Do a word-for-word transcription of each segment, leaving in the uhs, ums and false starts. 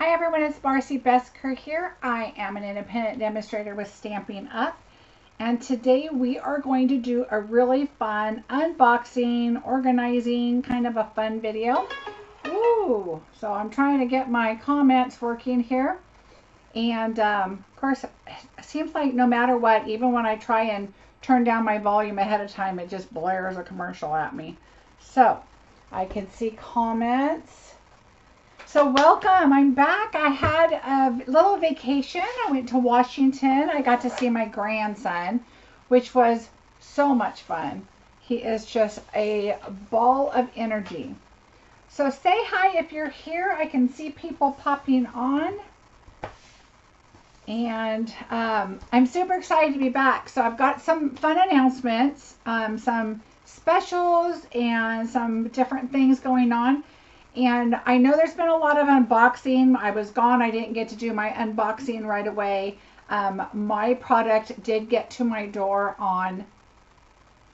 Hi everyone, it's Marcie Besecker here. I am an independent demonstrator with Stampin' Up! And today we are going to do a really fun unboxing, organizing, kind of a fun video. Ooh, so I'm trying to get my comments working here. And um, of course, it seems like no matter what, even when I try and turn down my volume ahead of time, it just blares a commercial at me. So I can see comments. So welcome, I'm back. I had a little vacation. I went to Washington. I got to see my grandson, which was so much fun. He is just a ball of energy. So say hi if you're here. I can see people popping on. And um, I'm super excited to be back. So I've got some fun announcements, um, some specials, and some different things going on. And I know there's been a lot of unboxing. I was gone. I didn't get to do my unboxing right away. Um, my product did get to my door on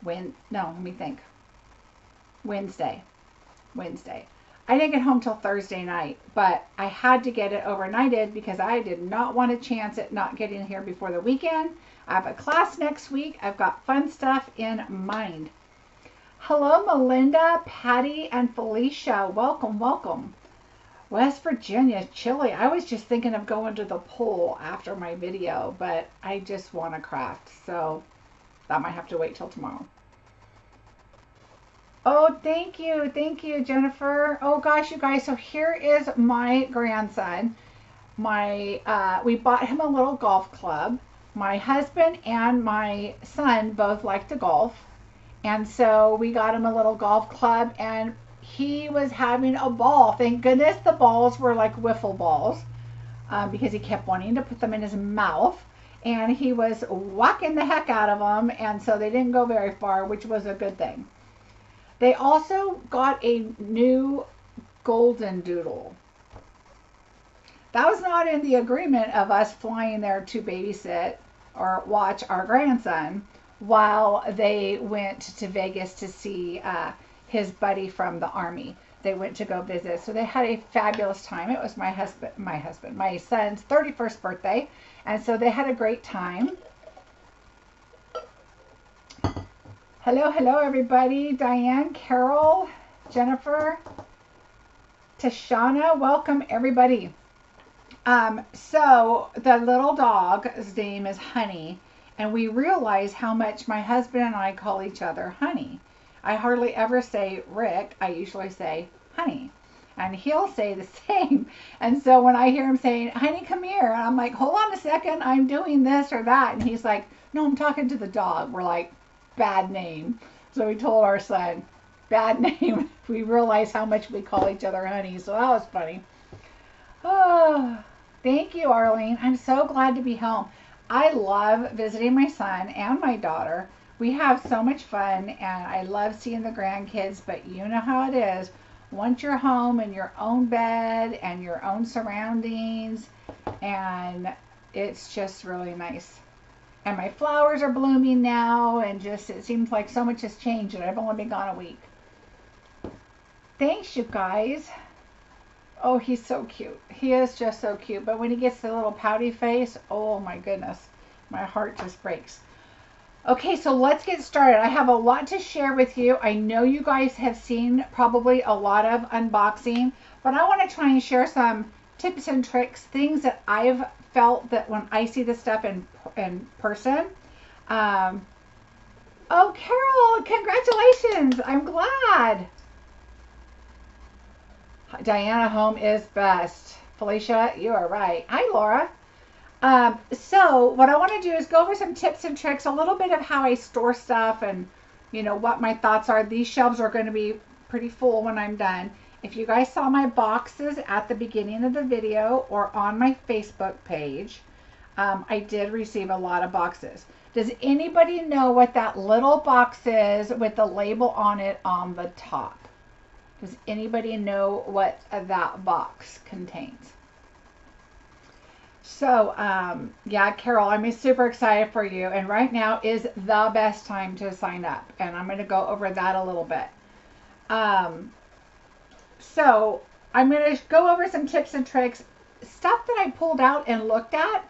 when, no, let me think. Wednesday, Wednesday. I didn't get home till Thursday night, but I had to get it overnighted because I did not want a chance at not getting here before the weekend. I have a class next week. I've got fun stuff in mind. Hello, Melinda, Patty, and Felicia. Welcome, welcome. West Virginia, chilly. I was just thinking of going to the pool after my video, but I just want to craft, so that might have to wait till tomorrow. Oh, thank you. Thank you, Jennifer. Oh, gosh, you guys. So here is my grandson. My uh, we bought him a little golf club. My husband and my son both like to golf. And so we got him a little golf club and he was having a ball. Thank goodness the balls were like wiffle balls um, because he kept wanting to put them in his mouth and he was whacking the heck out of them. And so they didn't go very far, which was a good thing. They also got a new golden doodle. That was not in the agreement of us flying there to babysit or watch our grandson while they went to Vegas to see uh, his buddy from the Army. They went to go visit. So they had a fabulous time. It was my husband, my husband, my son's thirty-first birthday. And so they had a great time. Hello, hello, everybody. Diane, Carol, Jennifer, Tashana, welcome, everybody. Um, so the little dog's name is Honey. And we realize how much my husband and I call each other honey. I hardly ever say Rick. I usually say honey. And he'll say the same. And so when I hear him saying, honey, come here. And I'm like, hold on a second. I'm doing this or that. And he's like, no, I'm talking to the dog. We're like, bad name. So we told our son, bad name. We realized how much we call each other honey. So that was funny. Oh, thank you, Arlene. I'm so glad to be home. I love visiting my son and my daughter. We have so much fun and I love seeing the grandkids, but you know how it is. Once you're home in your own bed and your own surroundings, and it's just really nice. And my flowers are blooming now and just it seems like so much has changed and I've only been gone a week. Thanks you guys. Oh, he's so cute. He is just so cute. But when he gets the little pouty face, oh my goodness, my heart just breaks. Okay, so let's get started. I have a lot to share with you. I know you guys have seen probably a lot of unboxing, but I want to try and share some tips and tricks, things that I've felt that when I see this stuff in, in person. Um, oh, Carol, congratulations. I'm glad. Diana, home is best. Felicia, you are right. Hi, Laura. Um, so what I want to do is go over some tips and tricks, a little bit of how I store stuff and, you know, what my thoughts are. These shelves are going to be pretty full when I'm done. If you guys saw my boxes at the beginning of the video or on my Facebook page, um, I did receive a lot of boxes. Does anybody know what that little box is with the label on it on the top? Does anybody know what that box contains? So, um, yeah, Carol, I'm super excited for you. And right now is the best time to sign up. And I'm going to go over that a little bit. Um, so I'm going to go over some tips and tricks. stuff that I pulled out and looked at,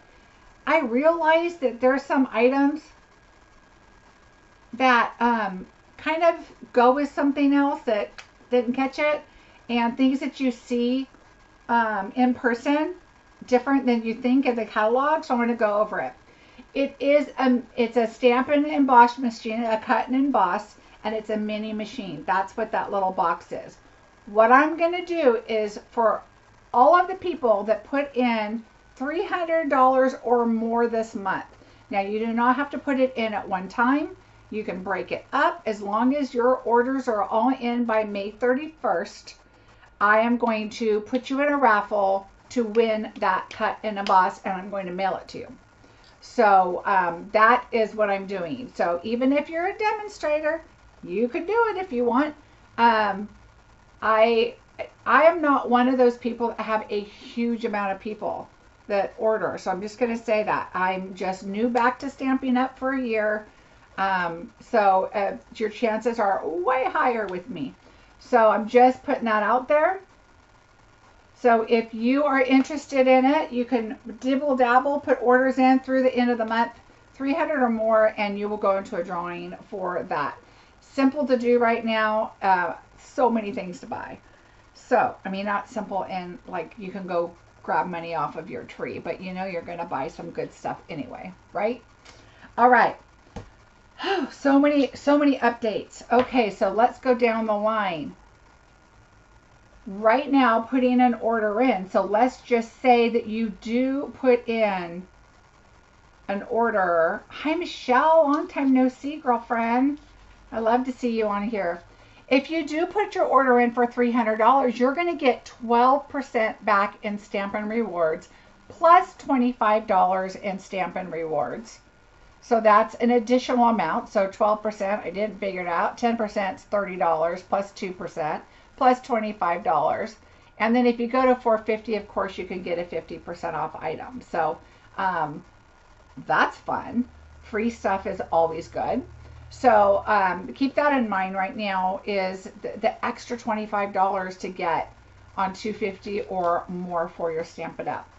I realized that there are some items that um, kind of go with something else that didn't catch it, and things that you see um, in person different than you think in the catalog. So I'm going to go over it. It is a, it's a stamp and emboss machine, a cut and emboss, and it's a mini machine. That's what that little box is. What I'm going to do is, for all of the people that put in three hundred dollars or more this month. Now, you do not have to put it in at one time. You can break it up as long as your orders are all in by May thirty-first. I am going to put you in a raffle to win that cut and emboss, and I'm going to mail it to you. So um, that is what I'm doing. So even if you're a demonstrator, you could do it if you want. Um, I I am not one of those people that have a huge amount of people that order. So I'm just going to say that. I'm just new back to Stampin' Up! For a year. Um, so uh, your chances are way higher with me. So I'm just putting that out there. So if you are interested in it, you can dibble dabble, put orders in through the end of the month, three hundred or more, and you will go into a drawing for that. Simple to do right now. Uh, so many things to buy. So, I mean, not simple and like you can go grab money off of your tree, but you know you're going to buy some good stuff anyway, right? All right. Oh, so many, so many updates. Okay, so let's go down the line. Right now, putting an order in, so let's just say that you do put in an order. Hi Michelle, long time no see, girlfriend. I love to see you on here. If you do put your order in for three hundred dollars, you're going to get twelve percent back in Stampin' Rewards, plus twenty-five dollars in Stampin' Rewards. So that's an additional amount, so twelve percent, I didn't figure it out, ten percent is thirty dollars, plus two percent. Plus twenty-five dollars, and then if you go to four fifty, of course you can get a fifty percent off item. So um, that's fun. Free stuff is always good. So um, keep that in mind. Right now is the, the extra twenty-five dollars to get on two fifty or more for your Stampin' Up!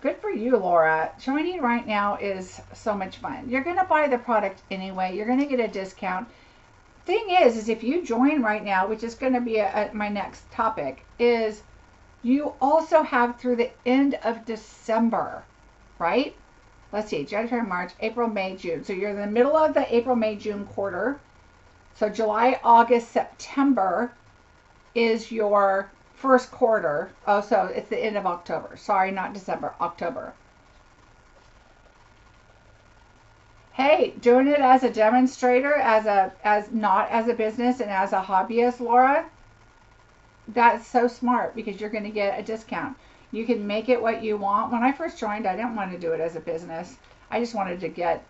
Good for you, Laura. Joining right now is so much fun. You're going to buy the product anyway. You're going to get a discount. Thing is, is if you join right now, which is going to be a, a, my next topic, is you also have through the end of December, right? Let's see, January, March, April, May, June. So you're in the middle of the April, May, June quarter. So July, August, September is your first quarter. Oh, so it's the end of October. Sorry, not December, October. Hey, doing it as a demonstrator, as a as not as a business and as a hobbyist, Laura, that's so smart because you're going to get a discount. You can make it what you want. When I first joined, I didn't want to do it as a business. I just wanted to get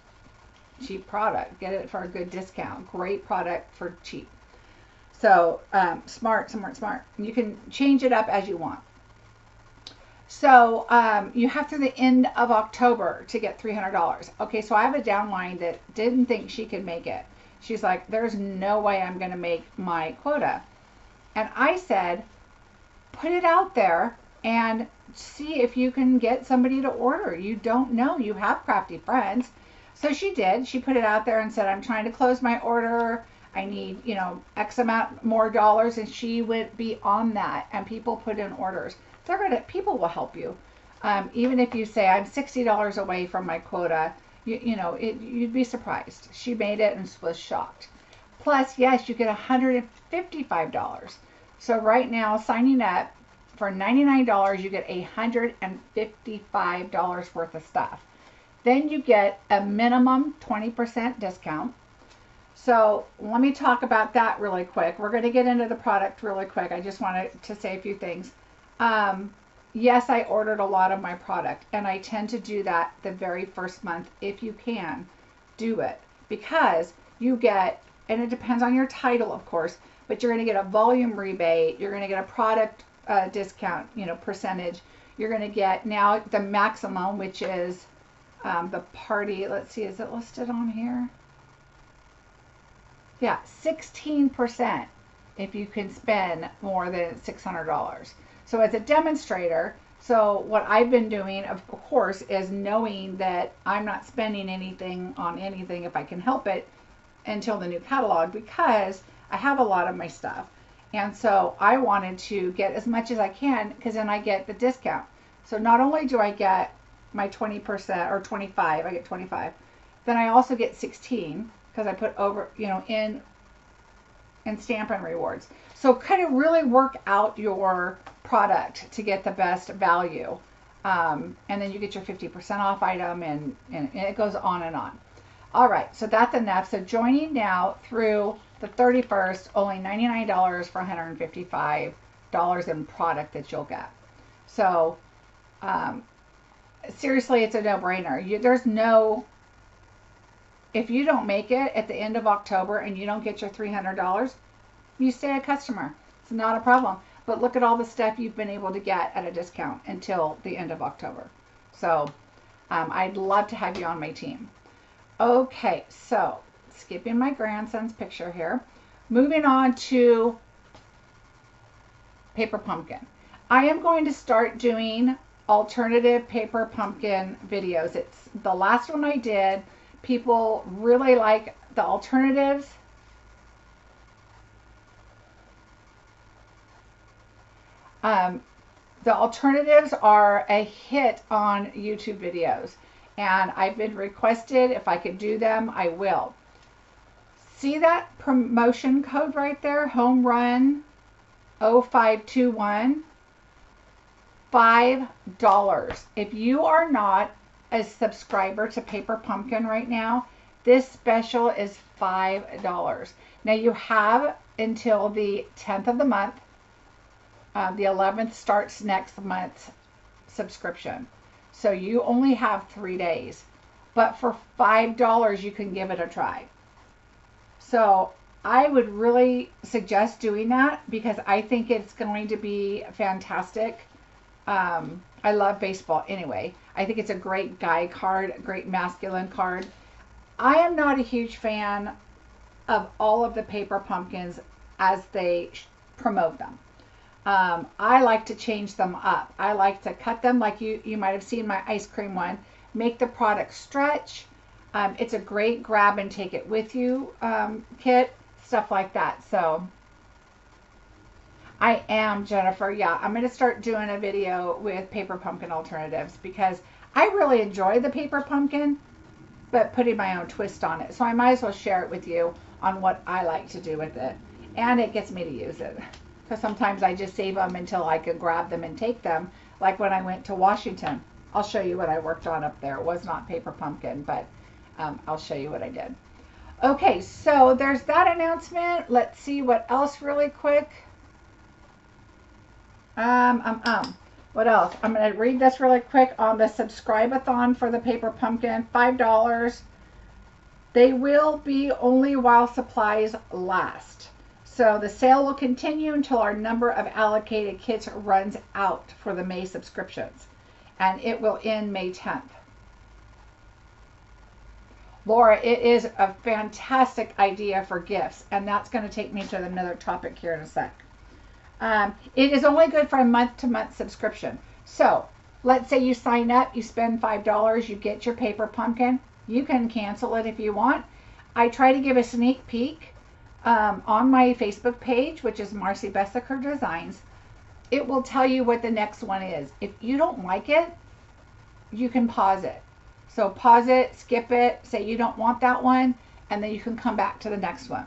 cheap product, get it for a good discount, great product for cheap. So um, smart, smart, smart. You can change it up as you want. So um, you have through the end of October to get three hundred dollars. Okay, so I have a downline that didn't think she could make it. She's like, there's no way I'm going to make my quota. And I said, put it out there and see if you can get somebody to order. You don't know. You have crafty friends. So she did. She put it out there and said, I'm trying to close my order. I need, you know, X amount more dollars. And she went beyond that. And people put in orders. They're gonna, people will help you. Um, even if you say, I'm sixty dollars away from my quota, you, you know, it, you'd be surprised. She made it and was shocked. Plus, yes, you get one hundred fifty-five dollars. So right now, signing up for ninety-nine dollars, you get one hundred fifty-five dollars worth of stuff. Then you get a minimum twenty percent discount. So let me talk about that really quick. We're gonna get into the product really quick. I just wanted to say a few things. Um, yes, I ordered a lot of my product, and I tend to do that the very first month if you can do it, because you get, and it depends on your title, of course, but you're going to get a volume rebate. You're going to get a product uh, discount, you know, percentage. You're going to get now the maximum, which is um, the party. Let's see, is it listed on here? Yeah, sixteen percent if you can spend more than six hundred dollars. So as a demonstrator, So what I've been doing, of course, is knowing that I'm not spending anything on anything if I can help it until the new catalog, because I have a lot of my stuff. And so I wanted to get as much as I can, because then I get the discount. So not only do I get my twenty percent or twenty-five, I get twenty-five, then I also get sixteen because I put over, you know, in and Stampin' rewards. So kind of really work out your product to get the best value. Um, and then you get your fifty percent off item, and, and, and it goes on and on. All right, so that's enough. So joining now through the thirty-first, only ninety-nine dollars for one hundred fifty-five dollars in product that you'll get. So um, seriously, it's a no-brainer. You, there's no, if you don't make it at the end of October and you don't get your three hundred dollars, you stay a customer. It's not a problem. But look at all the stuff you've been able to get at a discount until the end of October. So um, I'd love to have you on my team. Okay, so skipping my grandson's picture here. Moving on to Paper Pumpkin. I am going to start doing alternative Paper Pumpkin videos. It's the last one I did. People really like the alternatives. Um, the alternatives are a hit on YouTube videos, and I've been requested if I could do them, I will. See that promotion code right there, Home Run oh five two one, five dollars. If you are not a subscriber to Paper Pumpkin right now, this special is five dollars. Now you have until the tenth of the month. Uh, the eleventh starts next month's subscription. So you only have three days. But for five dollars, you can give it a try. So I would really suggest doing that, because I think it's going to be fantastic. Um, I love baseball anyway. I think it's a great guy card, a great masculine card. I am not a huge fan of all of the Paper Pumpkins as they promote them. Um, I like to change them up. I like to cut them like you, you might have seen my ice cream one. Make the product stretch. Um, it's a great grab and take it with you um, kit, stuff like that. So I am, Jennifer. Yeah, I'm going to start doing a video with Paper Pumpkin alternatives, because I really enjoy the Paper Pumpkin, but putting my own twist on it. So I might as well share it with you on what I like to do with it. And it gets me to use it. Because sometimes I just save them until I can grab them and take them, like when I went to Washington. I'll show you what I worked on up there. It was not Paper Pumpkin, but um, I'll show you what I did. Okay, so there's that announcement. Let's see what else really quick. Um, um, um. What else? I'm going to read this really quick on the subscribe-a-thon for the Paper Pumpkin. five dollars. They will be only while supplies last. So the sale will continue until our number of allocated kits runs out for the May subscriptions, and it will end May tenth. Laura, it is a fantastic idea for gifts, and that's going to take me to another topic here in a sec. Um, it is only good for a month-to-month subscription. So let's say you sign up, you spend five dollars, you get your Paper Pumpkin. You can cancel it if you want. I try to give a sneak peek. Um, on my Facebook page, which is Marcie Besecker Designs, it will tell you what the next one is. If you don't like it, you can pause it. So pause it, skip it, say you don't want that one, and then you can come back to the next one.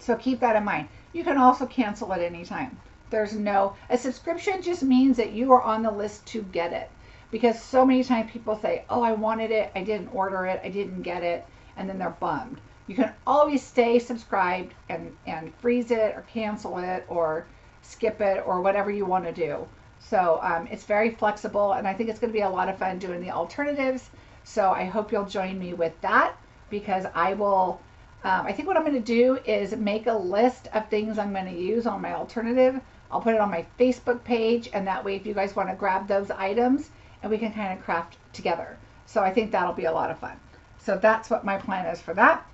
So keep that in mind. You can also cancel at any time. There's no, a subscription just means that you are on the list to get it. Because so many times people say, oh, I wanted it, I didn't order it, I didn't get it, and then they're bummed. You can always stay subscribed and, and freeze it or cancel it or skip it or whatever you want to do. So um, it's very flexible, and I think it's going to be a lot of fun doing the alternatives. So I hope you'll join me with that, because I will, um, I think what I'm going to do is make a list of things I'm going to use on my alternative. I'll put it on my Facebook page, and that way if you guys want to grab those items and we can kind of craft together. So I think that'll be a lot of fun. So that's what my plan is for that.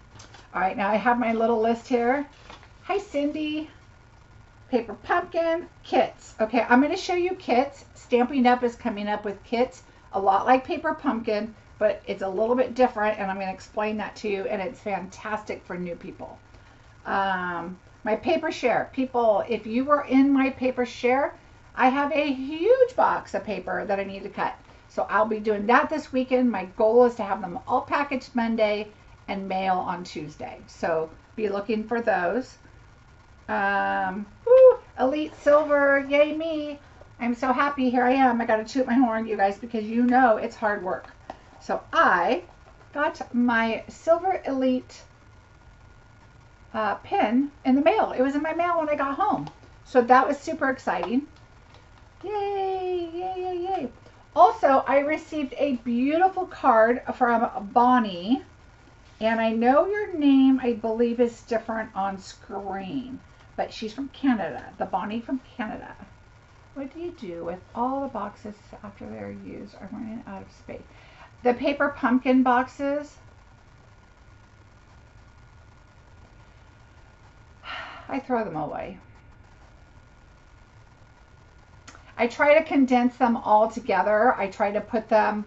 All right, now I have my little list here. Hi, Cindy. Paper Pumpkin kits. Okay, I'm going to show you kits. Stampin' Up! Is coming up with kits a lot like Paper Pumpkin, but it's a little bit different, and I'm going to explain that to you, and it's fantastic for new people. Um, my paper share. People, if you were in my paper share, I have a huge box of paper that I need to cut. So I'll be doing that this weekend. My goal is to have them all packaged Monday and mail on Tuesday. So be looking for those. Um, woo, Elite Silver, yay me. I'm so happy, here I am. I gotta toot my horn, you guys, because you know it's hard work. So I got my Silver Elite uh, pen in the mail. It was in my mail when I got home. So that was super exciting. Yay, yay, yay, yay. Also, I received a beautiful card from Bonnie, and I know your name, I believe, is different on screen, but she's from Canada, the Bonnie from Canada. What do you do with all the boxes after they're used? I'm running out of space. The Paper Pumpkin boxes. I throw them away. I try to condense them all together. I try to put them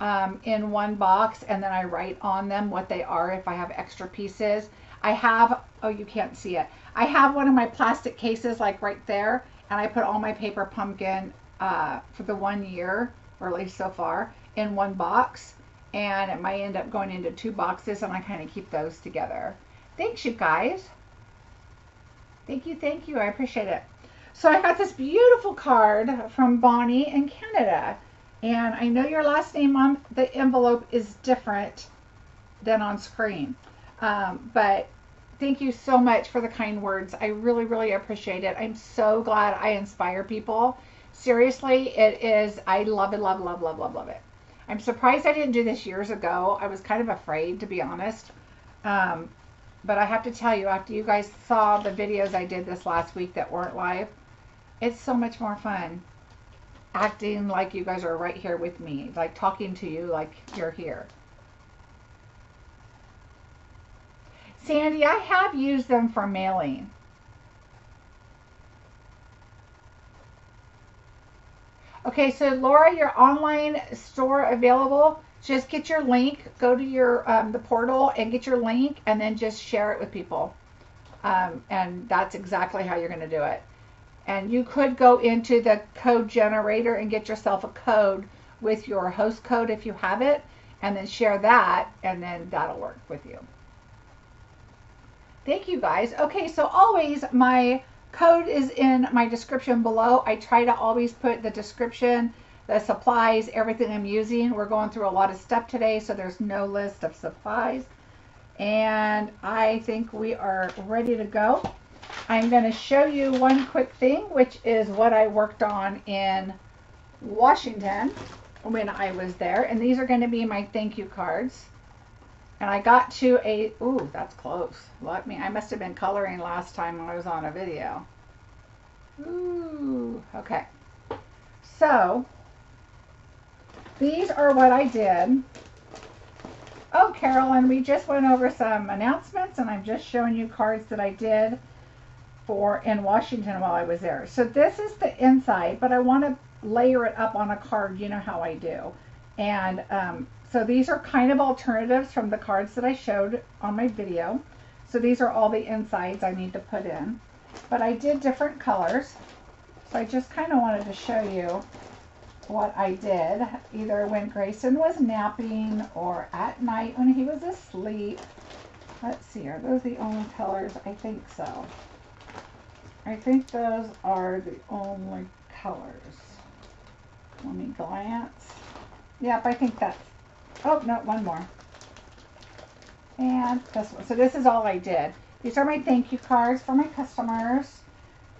um, in one box, and then I write on them what they are if I have extra pieces. I have, oh, you can't see it. I have one of my plastic cases like right there, and I put all my Paper Pumpkin uh, for the one year, or at least so far, in one box, and it might end up going into two boxes, and I kind of keep those together. Thanks, you guys. Thank you, thank you, I appreciate it. So I got this beautiful card from Bonnie in Canada, and I know your last name on the envelope is different than on screen, um, but thank you so much for the kind words. I really, really appreciate it. I'm so glad I inspire people. Seriously, it is, I love it, love, love, love, love, love it. I'm surprised I didn't do this years ago. I was kind of afraid, to be honest, um, but I have to tell you, after you guys saw the videos I did this last week that weren't live, it's so much more fun acting like you guys are right here with me, like talking to you like you're here. Sandy, I have used them for mailing. Okay, so Laura, your online store available. Just get your link, go to your um, the portal and get your link, and then just share it with people. Um, and that's exactly how you're going to do it. And you could go into the code generator and get yourself a code with your host code if you have it, and then share that, and then that'll work with you. Thank you, guys. Okay, so always my code is in my description below. I try to always put the description, the supplies, everything I'm using. We're going through a lot of stuff today, so there's no list of supplies. And I think we are ready to go. I'm going to show you one quick thing, which is what I worked on in Washington when I was there. And these are going to be my thank you cards. And I got to a, ooh, that's close. Let me, I must have been coloring last time when I was on a video. Ooh, okay. So, these are what I did. Oh, Carolyn, we just went over some announcements, and I'm just showing you cards that I did for in Washington while I was there. So this is the inside, but I want to layer it up on a card. You know how I do. And um, so these are kind of alternatives from the cards that I showed on my video. So these are all the insides I need to put in. But I did different colors. So I just kind of wanted to show you what I did, either when Grayson was napping or at night when he was asleep. Let's see, are those the only colors? I think so. I think those are the only colors. Let me glance. Yep, I think that's, oh, no, one more. And this one. So this is all I did. These are my thank you cards for my customers.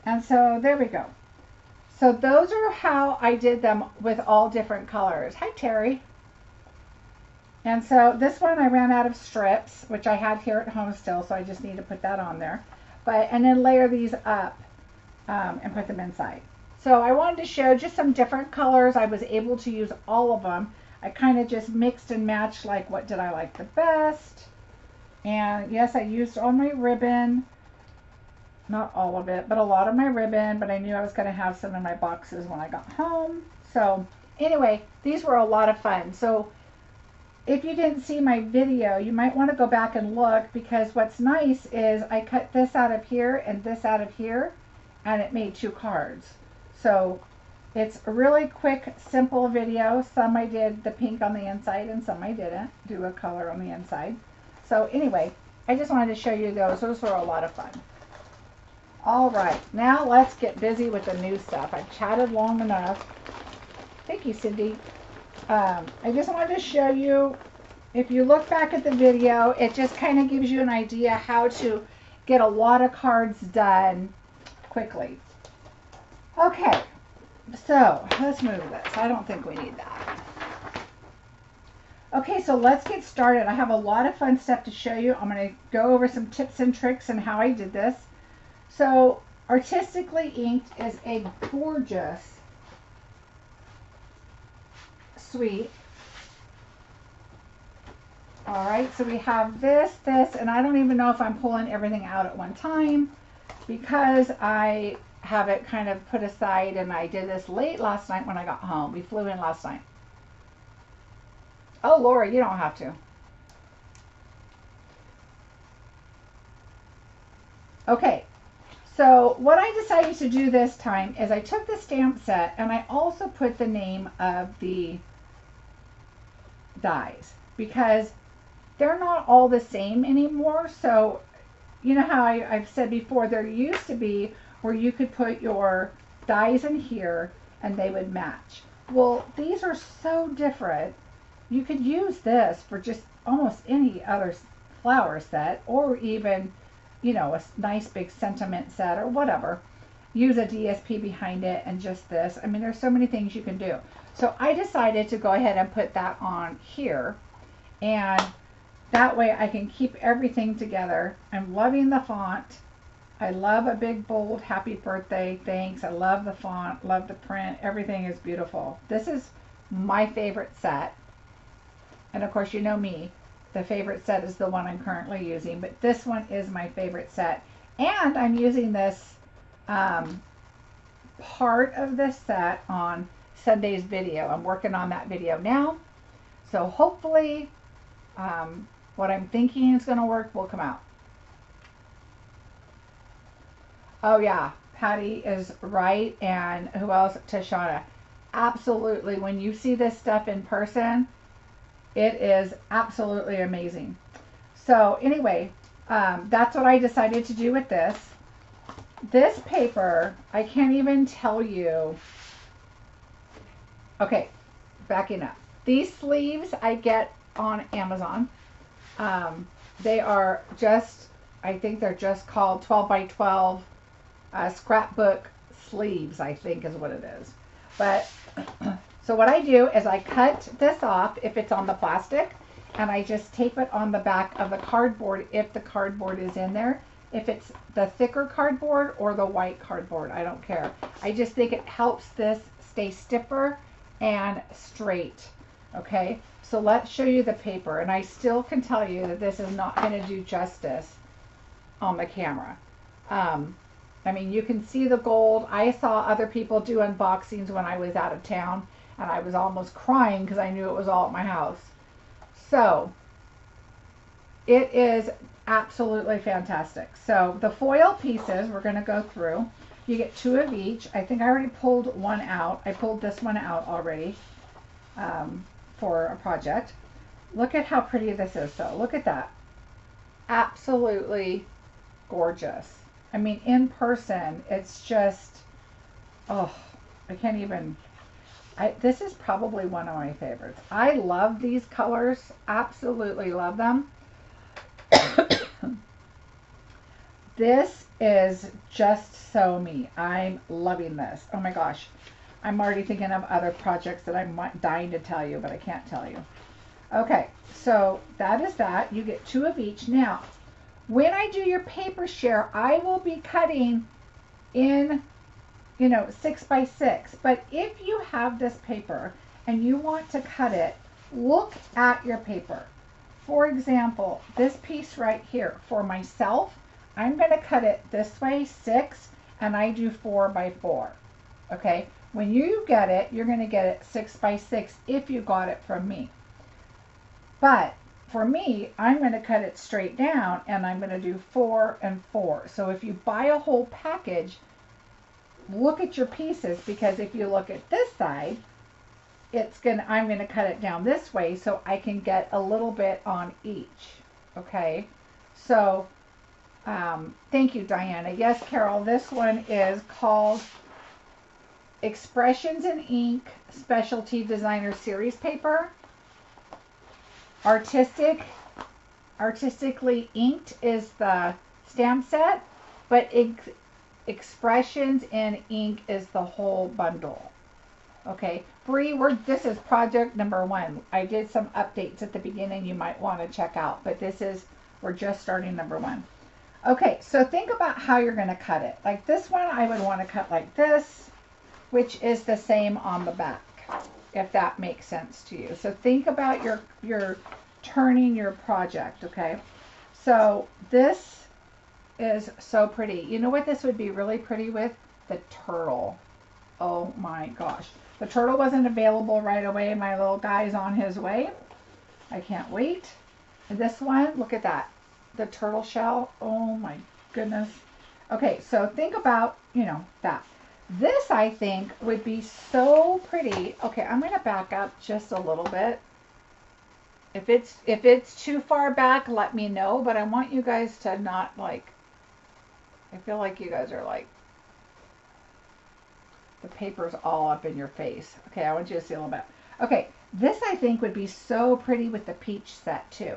And so there we go. So those are how I did them with all different colors. Hi, Terry. And so this one, I ran out of strips, which I had here at home still, so I just need to put that on there. But, and then layer these up um, and put them inside. So I wanted to show just some different colors. I was able to use all of them. I kind of just mixed and matched, like what did I like the best. And yes, I used all my ribbon. not all of it, but a lot of my ribbon, but I knew I was going to have some in my boxes when I got home. So anyway, these were a lot of fun. So if you didn't see my video, you might want to go back and look, because what's nice is I cut this out of here and this out of here, and it made two cards. So it's a really quick, simple video. Some I did the pink on the inside and some I didn't do a color on the inside. So anyway, I just wanted to show you those. Those were a lot of fun. All right, now let's get busy with the new stuff. I've chatted long enough. Thank you, Cindy. Um, I just wanted to show you, if you look back at the video, it just kind of gives you an idea how to get a lot of cards done quickly. Okay, so let's move this. I don't think we need that. Okay, so let's get started. I have a lot of fun stuff to show you. I'm going to go over some tips and tricks and how I did this. So Artistically Inked is a gorgeous suite. All right, so we have this, this, and I don't even know if I'm pulling everything out at one time because I have it kind of put aside, and I did this late last night when I got home. We flew in last night. Oh, Laura, you don't have to. Okay, so what I decided to do this time is I took the stamp set and I also put the name of the dies, because they're not all the same anymore. So you know how I, I've said before, there used to be where you could put your dies in here and they would match. Well, these are so different. You could use this for just almost any other flower set, or even, you know, a nice big sentiment set or whatever. Use a D S P behind it and just this. I mean, there's so many things you can do. So I decided to go ahead and put that on here, and that way I can keep everything together. I'm loving the font. I love a big bold happy birthday, thanks. I love the font, love the print. Everything is beautiful. This is my favorite set. And of course, you know me, the favorite set is the one I'm currently using, but this one is my favorite set. And I'm using this um, part of this set on Sunday's video. I'm working on that video now. So hopefully um, what I'm thinking is going to work will come out. Oh yeah, Patty is right, and who else? Tashana. Absolutely, when you see this stuff in person, it is absolutely amazing. So anyway, um, that's what I decided to do with this. This paper, I can't even tell you. Okay, backing up. These sleeves I get on Amazon. Um, they are just, I think they're just called twelve by twelve uh, scrapbook sleeves, I think is what it is. But so what I do is I cut this off if it's on the plastic, and I just tape it on the back of the cardboard if the cardboard is in there. If it's the thicker cardboard or the white cardboard, I don't care. I just think it helps this stay stiffer and straight. Okay, so let's show you the paper, and I still can tell you that this is not going to do justice on the camera. Um, I mean, you can see the gold. I saw other people do unboxings when I was out of town, and I was almost crying because I knew it was all at my house. So it is absolutely fantastic. So the foil pieces we're going to go through. You get two of each. I think I already pulled one out. I pulled this one out already um, for a project. Look at how pretty this is though. Look at that. Absolutely gorgeous. I mean, in person, it's just, oh, I can't even... I, this is probably one of my favorites. I love these colors. Absolutely love them. This is just so me. I'm loving this. Oh my gosh. I'm already thinking of other projects that I'm dying to tell you, but I can't tell you. Okay, so that is that. You get two of each. Now, when I do your paper share, I will be cutting in... you know, six by six. But if you have this paper and you want to cut it, look at your paper. For example, this piece right here, for myself, I'm going to cut it this way, six, and I do four by four. Okay, when you get it, you're going to get it six by six if you got it from me. But for me, I'm going to cut it straight down, and I'm going to do four and four. So if you buy a whole package, look at your pieces, because if you look at this side, it's gonna, I'm going to cut it down this way so I can get a little bit on each. Okay, so um, thank you, Diana. Yes, Carol, this one is called Expressions in Ink Specialty Designer Series Paper. Artistic, Artistically Inked is the stamp set, but ex Expressions in Ink is the whole bundle. Okay, Bree, we're, this is project number one. I did some updates at the beginning you might want to check out, but this is, we're just starting number one. Okay, so think about how you're going to cut it. Like this one, I would want to cut like this, which is the same on the back, if that makes sense to you. So think about your, your turning your project, okay? So this is so pretty. You know what this would be really pretty with? The turtle. Oh my gosh. The turtle wasn't available right away. My little guy's on his way. I can't wait. And this one, look at that. The turtle shell. Oh my goodness. Okay, so think about, you know, that. This, I think, would be so pretty. Okay, I'm going to back up just a little bit. If it's if it's too far back, let me know. But I want you guys to not, like, I feel like you guys are, like, the paper's all up in your face. Okay, I want you to see a little bit. Okay, this, I think, would be so pretty with the peach set, too.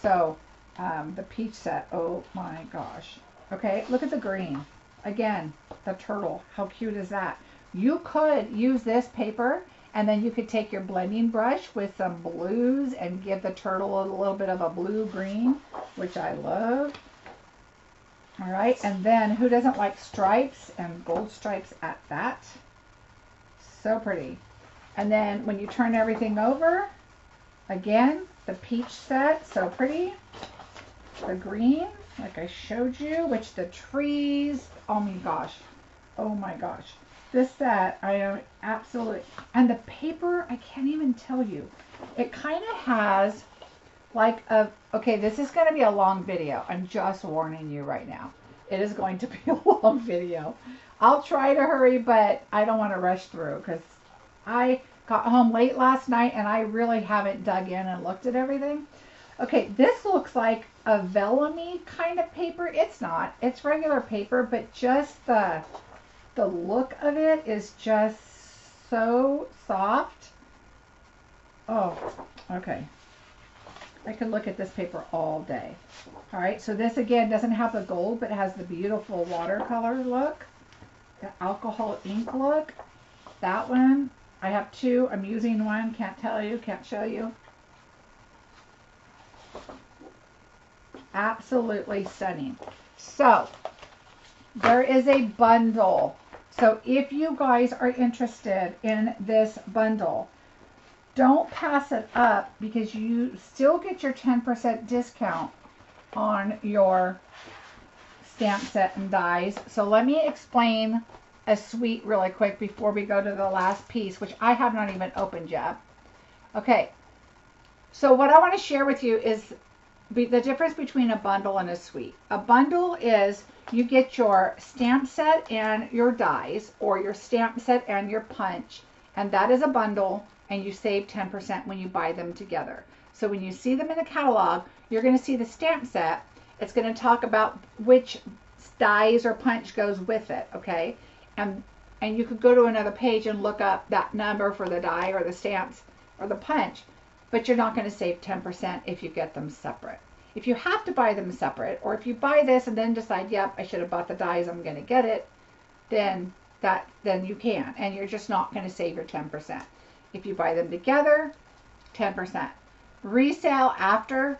So, um, the peach set, oh, my gosh. Okay, look at the green. Again, the turtle. How cute is that? You could use this paper, and then you could take your blending brush with some blues and give the turtle a little bit of a blue-green, which I love. All right, and then who doesn't like stripes and gold stripes at that? So pretty. And then when you turn everything over, again, the peach set, so pretty. The green, like I showed you, which the trees, oh my gosh, oh my gosh, this set, I am absolutely, and the paper, I can't even tell you, it kind of has like a, okay, this is going to be a long video, I'm just warning you right now, it is going to be a long video, I'll try to hurry, but I don't want to rush through, because I got home late last night, and I really haven't dug in and looked at everything. Okay, this looks like a vellumy kind of paper. It's not. It's regular paper, but just the, the look of it is just so soft. Oh, okay. I could look at this paper all day. All right, so this, again, doesn't have the gold, but it has the beautiful watercolor look, the alcohol ink look. That one, I have two. I'm using one. Can't tell you. Can't show you. Absolutely stunning. So there is a bundle. So if you guys are interested in this bundle, don't pass it up, because you still get your ten percent discount on your stamp set and dies. So let me explain a suite really quick before we go to the last piece, which I have not even opened yet. Okay, so what I want to share with you is Be the difference between a bundle and a suite. A bundle is you get your stamp set and your dies, or your stamp set and your punch, and that is a bundle, and you save ten percent when you buy them together. So when you see them in the catalog, you're going to see the stamp set. It's going to talk about which dies or punch goes with it, okay? And, and you could go to another page and look up that number for the die or the stamps or the punch. But you're not going to save ten percent if you get them separate. If you have to buy them separate, or if you buy this and then decide, yep, I should have bought the dies, I'm going to get it, then that then you can, and you're just not going to save your ten percent. If you buy them together, ten percent. Resale after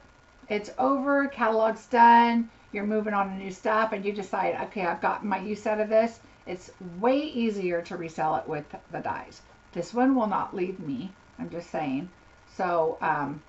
it's over, catalog's done, you're moving on to new stuff, and you decide, okay, I've gotten my use out of this. It's way easier to resell it with the dies. This one will not leave me, I'm just saying. So um,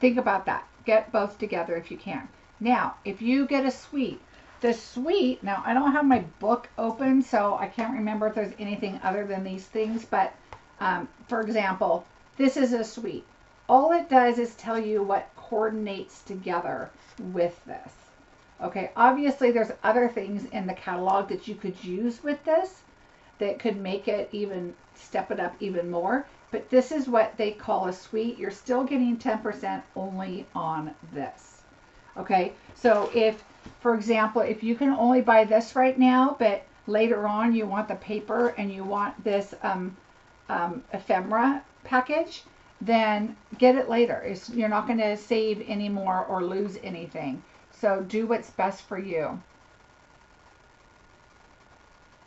think about that. Get both together if you can. Now, if you get a suite, The sweet, now I don't have my book open, so I can't remember if there's anything other than these things, but um, for example, this is a sweet. All it does is tell you what coordinates together with this. Okay, obviously there's other things in the catalog that you could use with this that could make it even, step it up even more, but this is what they call a sweet. You're still getting ten percent only on this. Okay, so if, for example, if you can only buy this right now, but later on you want the paper and you want this um, um, ephemera package, then get it later. It's, you're not going to save any more or lose anything. So do what's best for you.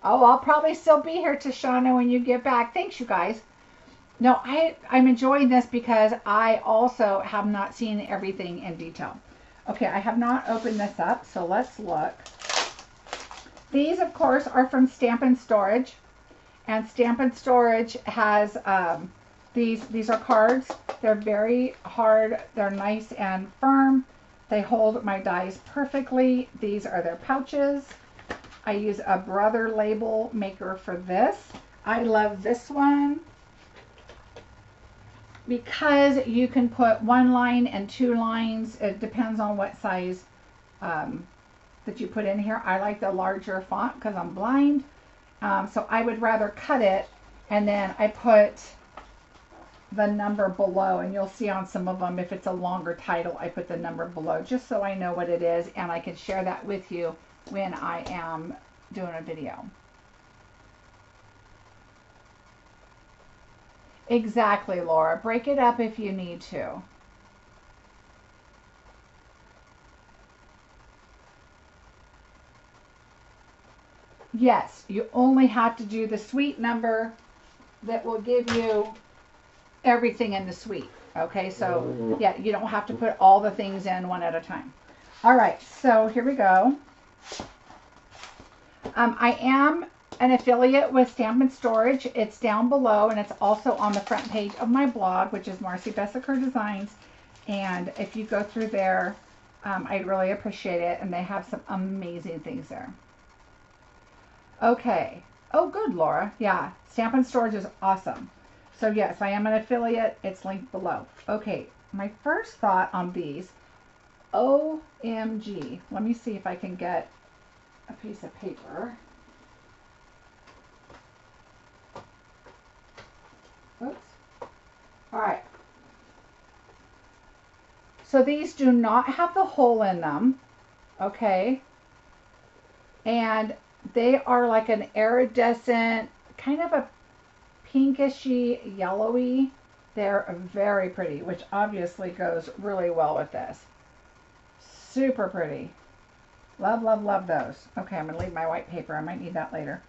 Oh, I'll probably still be here, Tashana, when you get back. Thanks, you guys. No, I, I'm enjoying this because I also have not seen everything in detail. Okay, I have not opened this up, so let's look. These, of course, are from Stampin' Storage. And Stampin' Storage has um, these. These are cards. They're very hard. They're nice and firm. They hold my dies perfectly. These are their pouches. I use a Brother label maker for this. I love this one because you can put one line and two lines. It depends on what size um, that you put in here. I like the larger font because I'm blind. Um, so I would rather cut it and then I put the number below, and you'll see on some of them if it's a longer title I put the number below just so I know what it is and I can share that with you when I am doing a video. Exactly, Laura. Break it up if you need to. Yes, you only have to do the sweet number that will give you everything in the suite. Okay, so yeah, you don't have to put all the things in one at a time. All right, so here we go. Um, I am an affiliate with Stampin' Storage. It's down below, and it's also on the front page of my blog, which is Marcie Besecker Designs. And if you go through there, um, I'd really appreciate it. And they have some amazing things there. Okay. Oh, good, Laura. Yeah, Stampin' Storage is awesome. So yes, I am an affiliate. It's linked below. Okay, my first thought on these, O M G. Let me see if I can get a piece of paper. Oops. All right. So these do not have the hole in them. Okay. And they are like an iridescent, kind of a pinkishy, yellowy. They're very pretty, which obviously goes really well with this. Super pretty. Love, love, love those. Okay, I'm going to leave my white paper. I might need that later.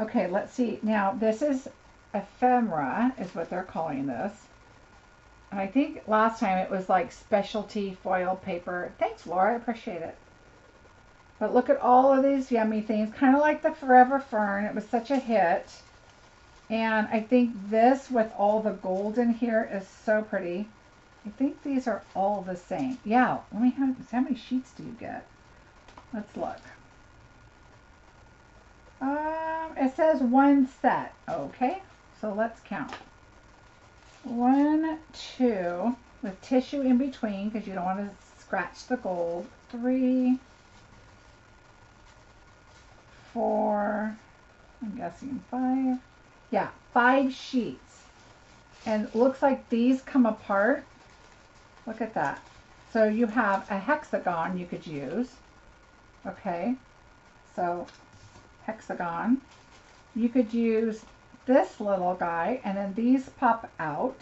Okay, let's see. Now, this is ephemera, is what they're calling this. And I think last time it was like specialty foil paper. Thanks, Laura. I appreciate it. But look at all of these yummy things. Kind of like the Forever Fern. It was such a hit. And I think this with all the gold in here is so pretty. I think these are all the same. Yeah, let me have, how many sheets do you get? Let's look. Um, it says one set. Okay, so let's count. One, two, with tissue in between because you don't want to scratch the gold. Three, four, I'm guessing five. Yeah, five sheets. And it looks like these come apart. Look at that. So you have a hexagon you could use. Okay, so hexagon. You could use this little guy, and then these pop out.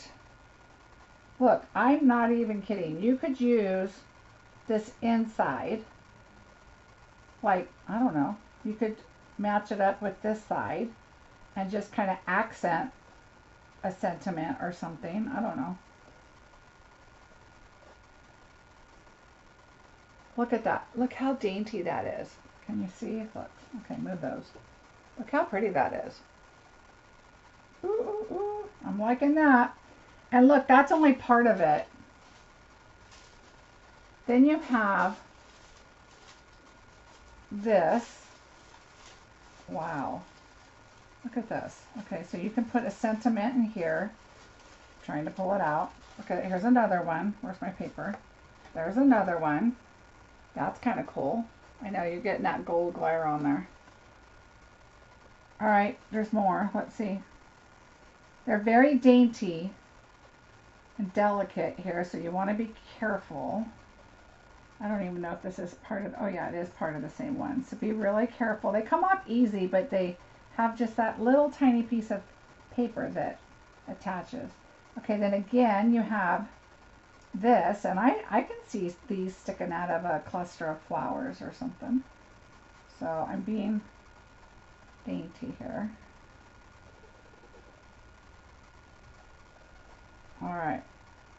Look, I'm not even kidding. You could use this inside. Like, I don't know. You could match it up with this side and just kind of accent a sentiment or something. I don't know. Look at that. Look how dainty that is. Can you see? Look. Okay, move those. Look how pretty that is. Ooh, ooh, ooh. I'm liking that. And look, that's only part of it. Then you have this. Wow. Look at this. Okay, so you can put a sentiment in here. I'm trying to pull it out. Okay, here's another one. Where's my paper? There's another one. That's kind of cool. I know you're getting that gold glare on there. All right, there's more. Let's see. They're very dainty and delicate here, so you want to be careful. I don't even know if this is part of, oh yeah, it is part of the same one. So be really careful. They come off easy, but they have just that little tiny piece of paper that attaches. Okay, then again, you have this, and I, I can see these sticking out of a cluster of flowers or something. So I'm being dainty here. All right,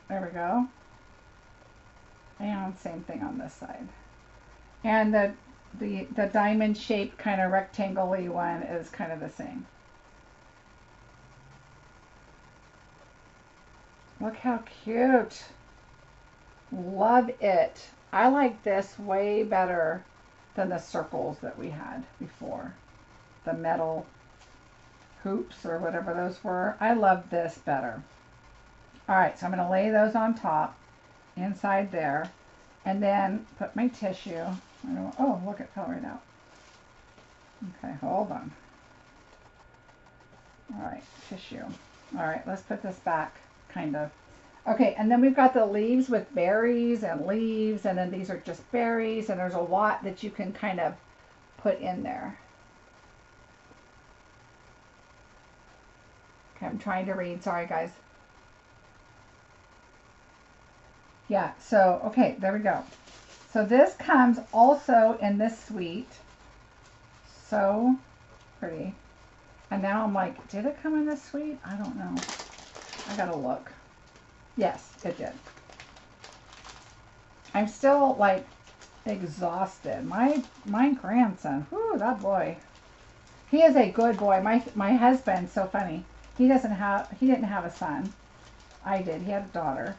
there we go. And same thing on this side. And the the, the diamond shaped kind of rectangle-y one is kind of the same. Look how cute. Love it. I like this way better than the circles that we had before. The metal hoops or whatever those were. I love this better. All right, so I'm going to lay those on top inside there and then put my tissue. I don't, oh, look, it fell right out. Okay, hold on. All right, tissue. All right, let's put this back, kind of. Okay, and then we've got the leaves with berries and leaves, and then these are just berries, and there's a lot that you can kind of put in there. Okay, I'm trying to read. Sorry, guys. Yeah, so, okay, there we go. So this comes also in this suite. So pretty. And now I'm like, did it come in this suite? I don't know. I gotta look. Yes, it did. I'm still, like, exhausted. My my grandson, whoo, that boy. He is a good boy. My my husband's so funny. He doesn't have, he didn't have a son. I did. He had a daughter.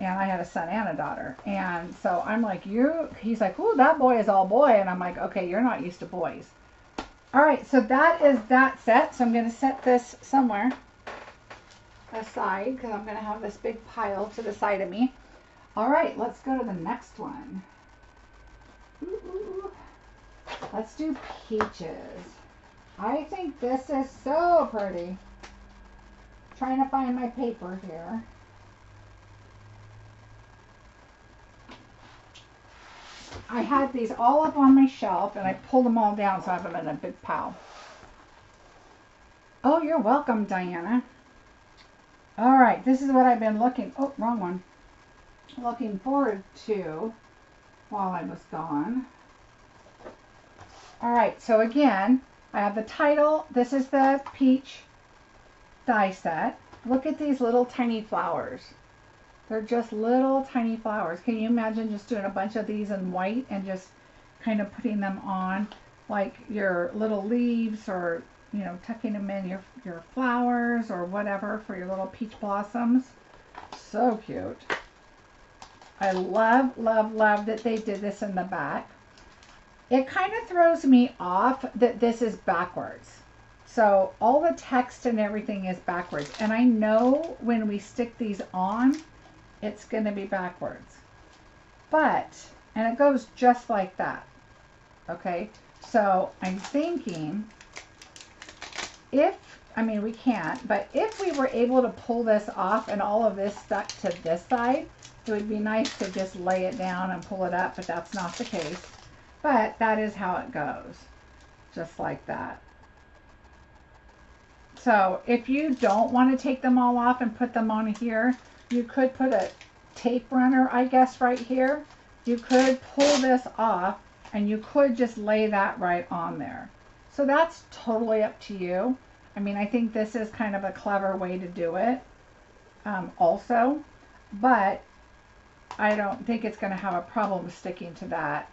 And I had a son and a daughter. And so I'm like, you, he's like, ooh, that boy is all boy. And I'm like, okay, you're not used to boys. All right, so that is that set. So I'm going to set this somewhere aside because I'm going to have this big pile to the side of me. All right, let's go to the next one. Ooh, let's do peaches. I think this is so pretty. Trying to find my paper here. I had these all up on my shelf, and I pulled them all down, so I have them in a big pile. Oh, you're welcome, Diana. All right, this is what I've been looking, oh, wrong one, looking forward to while I was gone. All right, so again, I have the title. This is the peach die set. Look at these little tiny flowers. They're just little tiny flowers. Can you imagine just doing a bunch of these in white and just kind of putting them on like your little leaves, or, you know, tucking them in your, your flowers or whatever for your little peach blossoms? So cute. I love, love, love that they did this in the back. It kind of throws me off that this is backwards. So all the text and everything is backwards. And I know when we stick these on, it's going to be backwards, but, and it goes just like that. Okay, so I'm thinking if, I mean, we can't, but if we were able to pull this off and all of this stuck to this side, it would be nice to just lay it down and pull it up, but that's not the case. But that is how it goes, just like that. So if you don't want to take them all off and put them on here, you could put a tape runner, I guess, right here. You could pull this off, and you could just lay that right on there. So that's totally up to you. I mean, I think this is kind of a clever way to do it um, also, but I don't think it's going to have a problem sticking to that.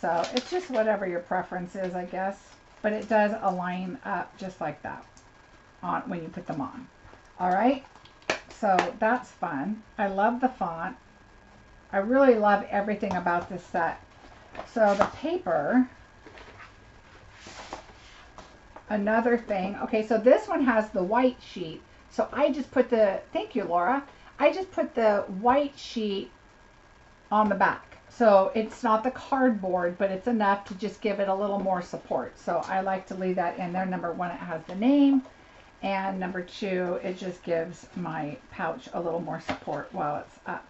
So it's just whatever your preference is, I guess, but it does align up just like that on when you put them on. All right. So that's fun. I love the font. I really love everything about this set. So the paper, another thing. Okay, so this one has the white sheet. So I just put the, thank you, Laura. I just put the white sheet on the back. So it's not the cardboard, but it's enough to just give it a little more support. So I like to leave that in there. Number one, it has the name. And number two, it just gives my pouch a little more support while it's up.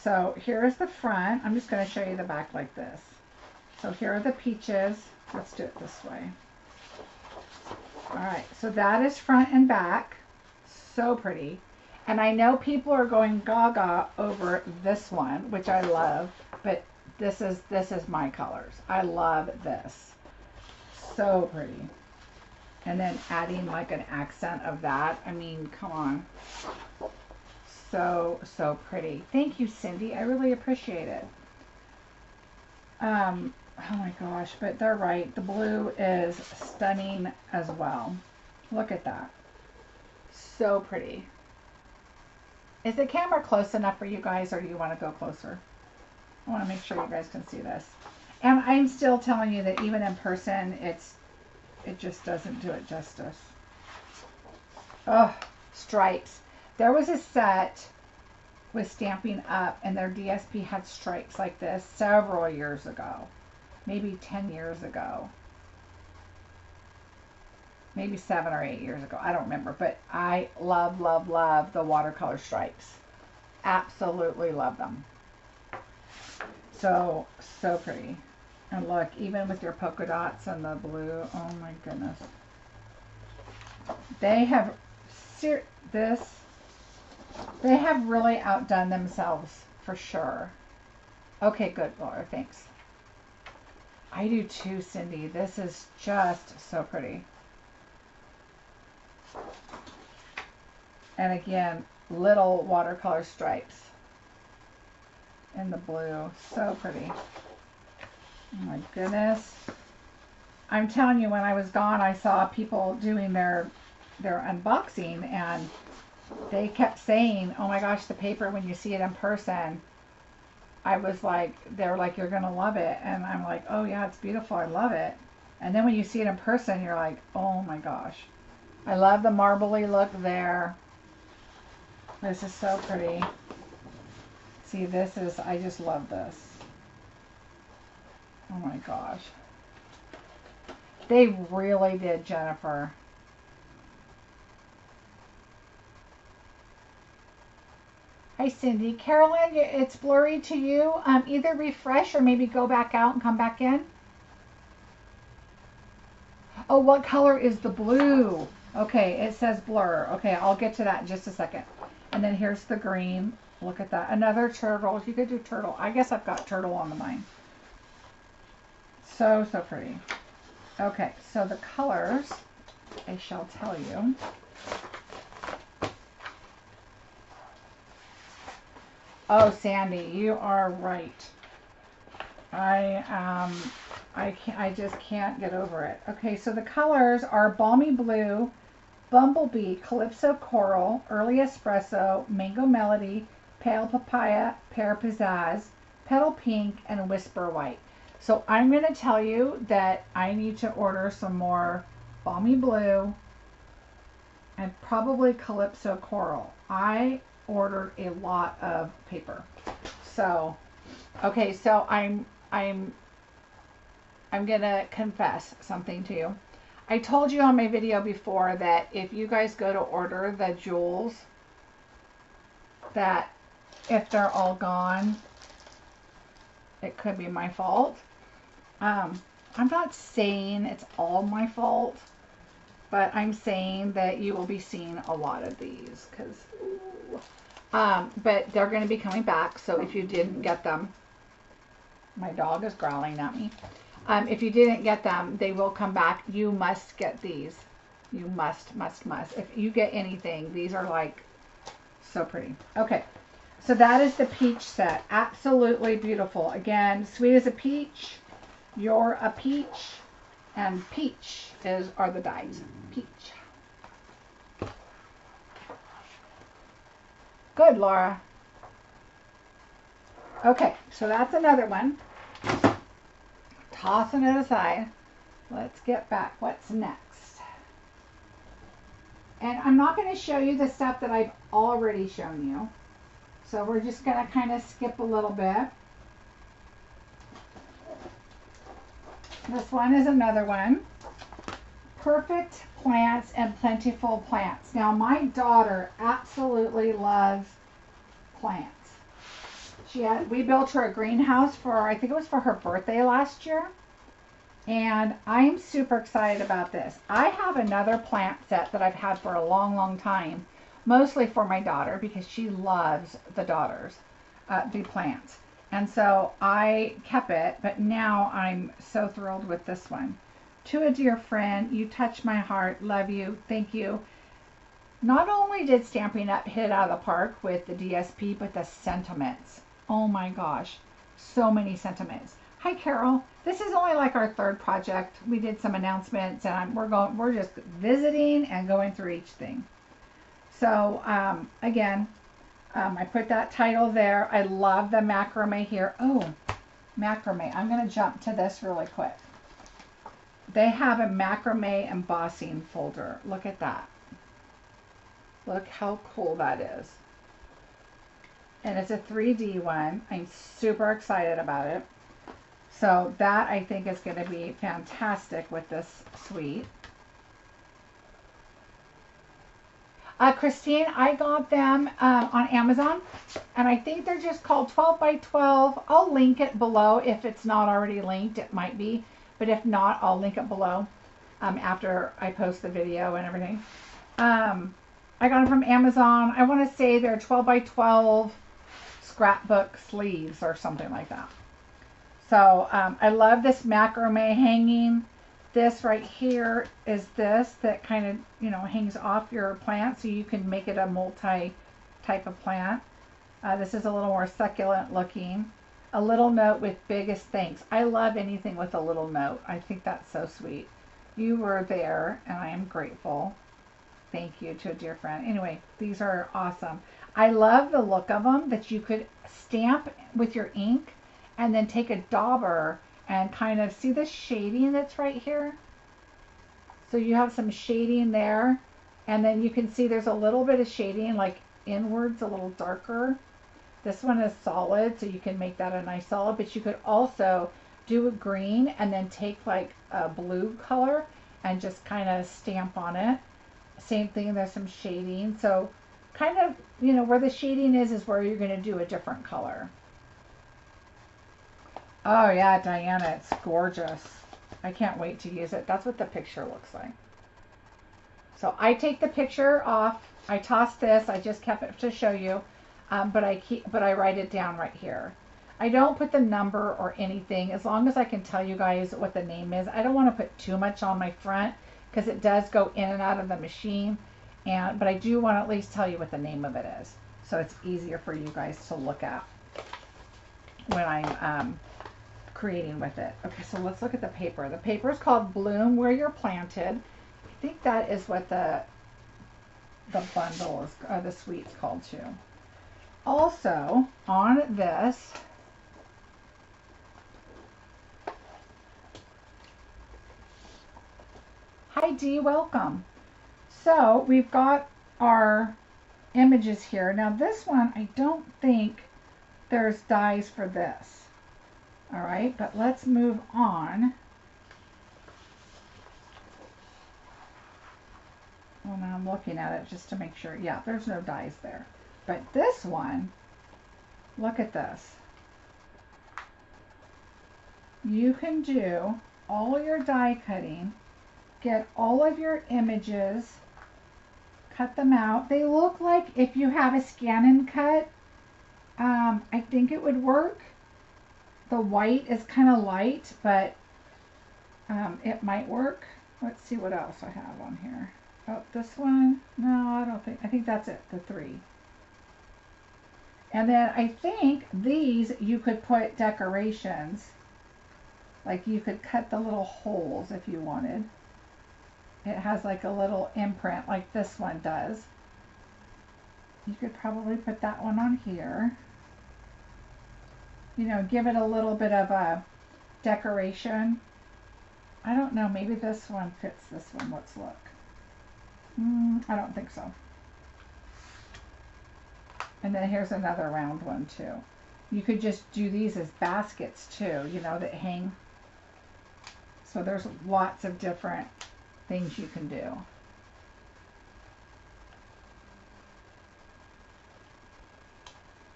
So here's the front. I'm just going to show you the back like this. So here are the peaches. Let's do it this way. All right, so that is front and back. So pretty. And I know people are going gaga over this one, which I love, but this is this is my colors. I love this. So pretty. And then adding like an accent of that. I mean, come on. So, so pretty. Thank you, Cindy. I really appreciate it. Um, oh my gosh, but they're right. The blue is stunning as well. Look at that. So pretty. Is the camera close enough for you guys, or do you want to go closer? I want to make sure you guys can see this. And I'm still telling you that even in person, it's it just doesn't do it justice. Oh, stripes. There was a set with Stampin' Up! And their D S P had stripes like this several years ago. Maybe ten years ago. Maybe seven or eight years ago. I don't remember. But I love, love, love the watercolor stripes. Absolutely love them. So, so pretty. And look, even with your polka dots and the blue, oh my goodness. They have, ser this, they have really outdone themselves for sure. Okay, good, Laura, thanks. I do too, Cindy. This is just so pretty. And again, little watercolor stripes in the blue. So pretty. Oh my goodness. I'm telling you, when I was gone, I saw people doing their their unboxing, and they kept saying, oh my gosh, the paper, when you see it in person, I was like, they're like, you're gonna love it. And I'm like, oh yeah, it's beautiful, I love it. And then when you see it in person, you're like, oh my gosh, I love the marbly look there. This is so pretty. See, this is, I just love this. Oh my gosh. They really did, Jennifer. Hi, Cindy. Carolyn, it's blurry to you. Um, either refresh or maybe go back out and come back in. Oh, what color is the blue? Okay, it says blur. Okay, I'll get to that in just a second. And then here's the green. Look at that. Another turtle. You could do turtle. I guess I've got turtle on the mind. So, so pretty. Okay, so the colors, I shall tell you. Oh, Sandy, you are right. I um, I can't, I just can't get over it. Okay, so the colors are Balmy Blue, Bumblebee, Calypso Coral, Early Espresso, Mango Melody, Pale Papaya, Pear Pizzazz, Petal Pink, and Whisper White. So I'm going to tell you that I need to order some more Balmy Blue and probably Calypso Coral. I ordered a lot of paper. So, okay, so I'm I'm I'm going to confess something to you. I told you on my video before that if you guys go to order the jewels, that if they're all gone, it could be my fault. Um, I'm not saying it's all my fault, but I'm saying that you will be seeing a lot of these, because, um, but they're going to be coming back. So if you didn't get them, my dog is growling at me. Um, if you didn't get them, they will come back. You must get these. You must, must, must. If you get anything, these are like so pretty. Okay. So that is the peach set. Absolutely beautiful. Again, Sweet as a Peach, You're a Peach, and Peach is are the dies. Peach. Good, Laura. Okay, so that's another one. tossing it aside. Let's get back. What's next? And I'm not going to show you the stuff that I've already shown you. So we're just going to kind of skip a little bit. This one is another one. Perfect Plants and Plentiful Plants. Now, my daughter absolutely loves plants. She had, we built her a greenhouse for, I think it was for her birthday last year. And I'm super excited about this. I have another plant set that I've had for a long, long time, mostly for my daughter because she loves the daughters, uh, the plants. And so I kept it, but now I'm so thrilled with this one. To a dear friend, you touch my heart. Love you. Thank you. Not only did Stampin' Up! Hit it out of the park with the D S P, but the sentiments. Oh my gosh. So many sentiments. Hi, Carol. This is only like our third project. We did some announcements, and I'm, we're going, we're just visiting and going through each thing. So, um, again, Um, I put that title there. I love the macrame here. Oh, macrame. I'm going to jump to this really quick. They have a macrame embossing folder. Look at that. Look how cool that is. And it's a three D one. I'm super excited about it. So that, I think, is going to be fantastic with this suite. Uh, Christine, I got them um, on Amazon, and I think they're just called twelve by twelve. I'll link it below if it's not already linked. It might be, but if not, I'll link it below um, after I post the video and everything. Um, I got them from Amazon. I want to say they're twelve by twelve scrapbook sleeves or something like that. So um, I love this macrame hanging. This right here is this that kind of, you know, hangs off your plant so you can make it a multi type of plant. Uh, this is a little more succulent looking. A little note with biggest thanks. I love anything with a little note. I think that's so sweet. You were there and I am grateful. Thank you to a dear friend. Anyway, these are awesome. I love the look of them, that you could stamp with your ink and then take a dauber and kind of see the shading that's right here. So you have some shading there, and then you can see there's a little bit of shading like inwards, a little darker. This one is solid, so you can make that a nice solid, but you could also do a green and then take like a blue color and just kind of stamp on it. Same thing, there's some shading. So kind of, you know, where the shading is is where you're going to do a different color. Oh yeah, Diana, it's gorgeous. I can't wait to use it. That's what the picture looks like. So I take the picture off. I toss this. I just kept it to show you, um, but I keep, but I write it down right here. I don't put the number or anything, as long as I can tell you guys what the name is. I don't want to put too much on my front because it does go in and out of the machine, and but I do want to at least tell you what the name of it is, so it's easier for you guys to look at when I'm um, creating with it. Okay, so let's look at the paper. The paper is called Bloom Where You're Planted. I think that is what the the bundle is, or the suite's called too. Also, on this, hi Dee, welcome. So we've got our images here. Now this one, I don't think there's dies for this. All right, but let's move on. Well, now I'm looking at it just to make sure. Yeah, there's no dies there. But this one, look at this. You can do all your die cutting, get all of your images, cut them out. They look like if you have a ScanNCut, um, I think it would work. The white is kind of light, but um, it might work. Let's see what else I have on here. Oh, this one? No, I don't think. I think that's it, the three. And then I think these you could put decorations. Like you could cut the little holes if you wanted. It has like a little imprint like this one does. You could probably put that one on here. You know, give it a little bit of a decoration. I don't know, maybe this one fits this one. Let's look. Mm, I don't think so. And then here's another round one too. You could just do these as baskets too, you know, that hang. So there's lots of different things you can do.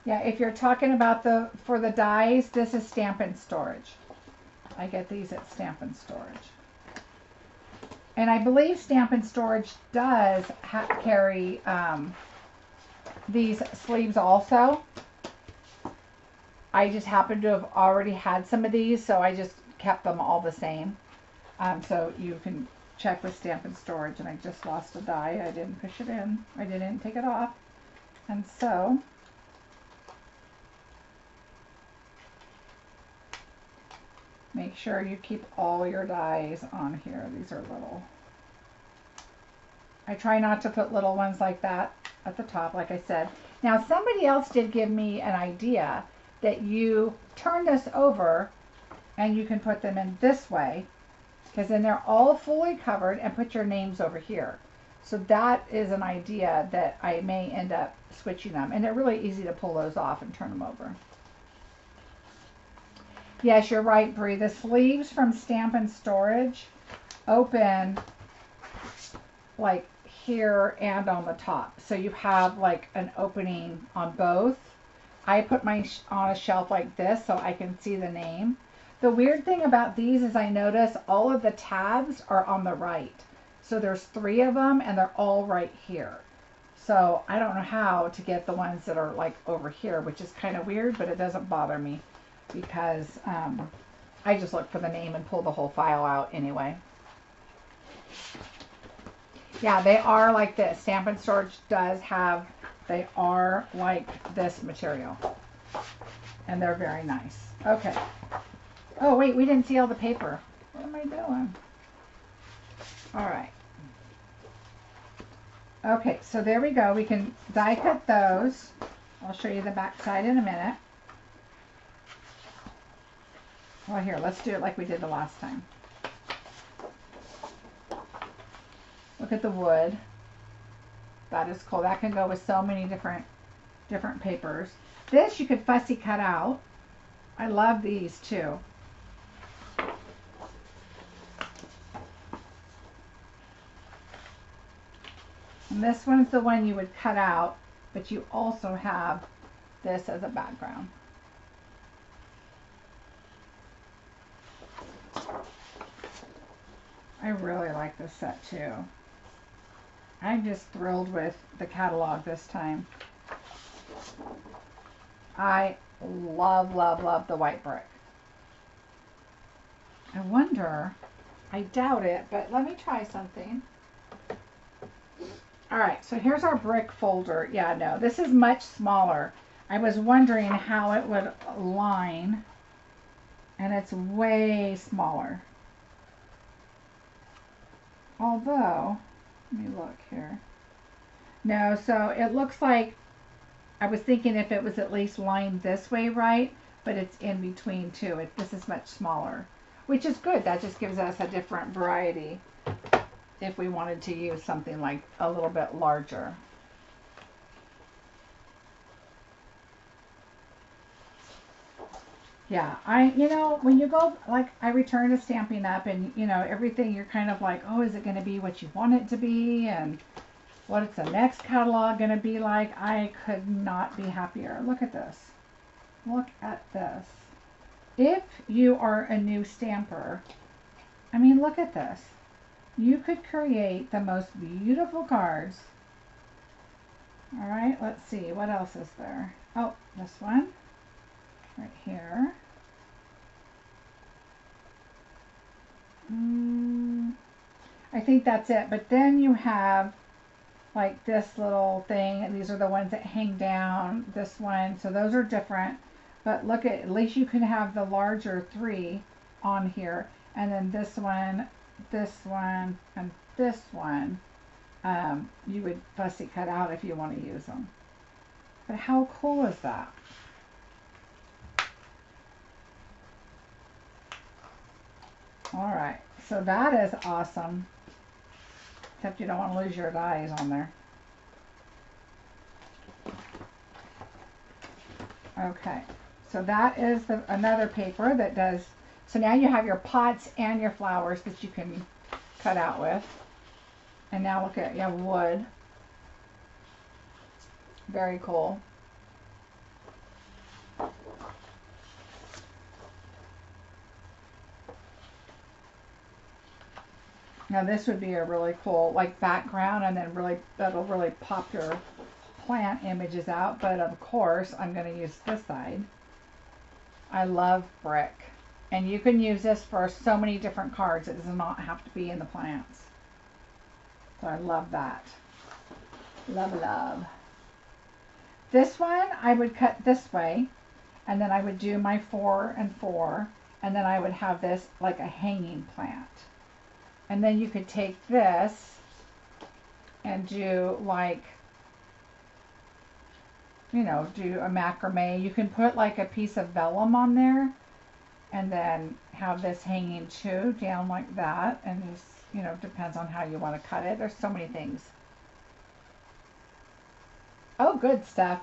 Yeah, if you're talking about the, for the dies, this is Stampin' Storage. I get these at Stampin' Storage. And I believe Stampin' Storage does ha carry um, these sleeves also. I just happen to have already had some of these, so I just kept them all the same. Um, so you can check with Stampin' Storage. And I just lost a die. I didn't push it in. I didn't take it off. And so... make sure you keep all your dies on here. These are little. I try not to put little ones like that at the top, like I said. Now, somebody else did give me an idea that you turn this over and you can put them in this way, because then they're all fully covered, and put your names over here. So that is an idea that I may end up switching them. And they're really easy to pull those off and turn them over. Yes, you're right, Bree. The sleeves from Stampin' Storage open like here and on the top. So you have like an opening on both. I put mine on a shelf like this so I can see the name. The weird thing about these is I notice all of the tabs are on the right. So there's three of them and they're all right here. So I don't know how to get the ones that are like over here, which is kind of weird, but it doesn't bother me, because um, I just look for the name and pull the whole file out anyway. Yeah, they are like this. Stampin' Storage does have, they are like this material. And they're very nice. Okay. Oh, wait, we didn't see all the paper. What am I doing? All right. Okay, so there we go. We can die cut those. I'll show you the back side in a minute. Well, here, let's do it like we did the last time. Look at the wood. That is cool. That can go with so many different different papers. This you could fussy cut out. I love these too. And this one's the one you would cut out, but you also have this as a background. I really like this set too. I'm just thrilled with the catalog this time. I love, love, love the white brick. I wonder, I doubt it, but let me try something. All right, so here's our brick folder. Yeah, no, this is much smaller. I was wondering how it would align, and it's way smaller. Although, let me look here. No, so it looks like, I was thinking if it was at least lined this way, right? But it's in between too. It, this is much smaller, which is good. That just gives us a different variety if we wanted to use something like a little bit larger. Yeah, I, you know, when you go, like, I return to Stampin' Up! And, you know, everything, you're kind of like, oh, is it going to be what you want it to be? And what's the next catalog going to be like? I could not be happier. Look at this. Look at this. If you are a new stamper, I mean, look at this. You could create the most beautiful cards. All right, let's see. What else is there? Oh, this one. Right here. Mm, I think that's it. But then you have like this little thing. And these are the ones that hang down. This one. So those are different. But look at, at least you can have the larger three on here. And then this one, this one, and this one. Um, you would fussy cut out if you want to use them. But how cool is that? All right, so that is awesome, except you don't want to lose your dies on there. Okay, so that is the, another paper that does, so now you have your pots and your flowers that you can cut out with. And now look at, you have wood. Very cool. Now this would be a really cool like background, and then really that'll really pop your plant images out. But of course I'm going to use this side. I love brick, and you can use this for so many different cards. It does not have to be in the plants. So I love that. Love, love. This one I would cut this way, and then I would do my four and four, and then I would have this like a hanging plant. And then you could take this and do like, you know, do a macrame. You can put like a piece of vellum on there and then have this hanging too down like that. And just, you know, depends on how you want to cut it. There's so many things. Oh, good stuff.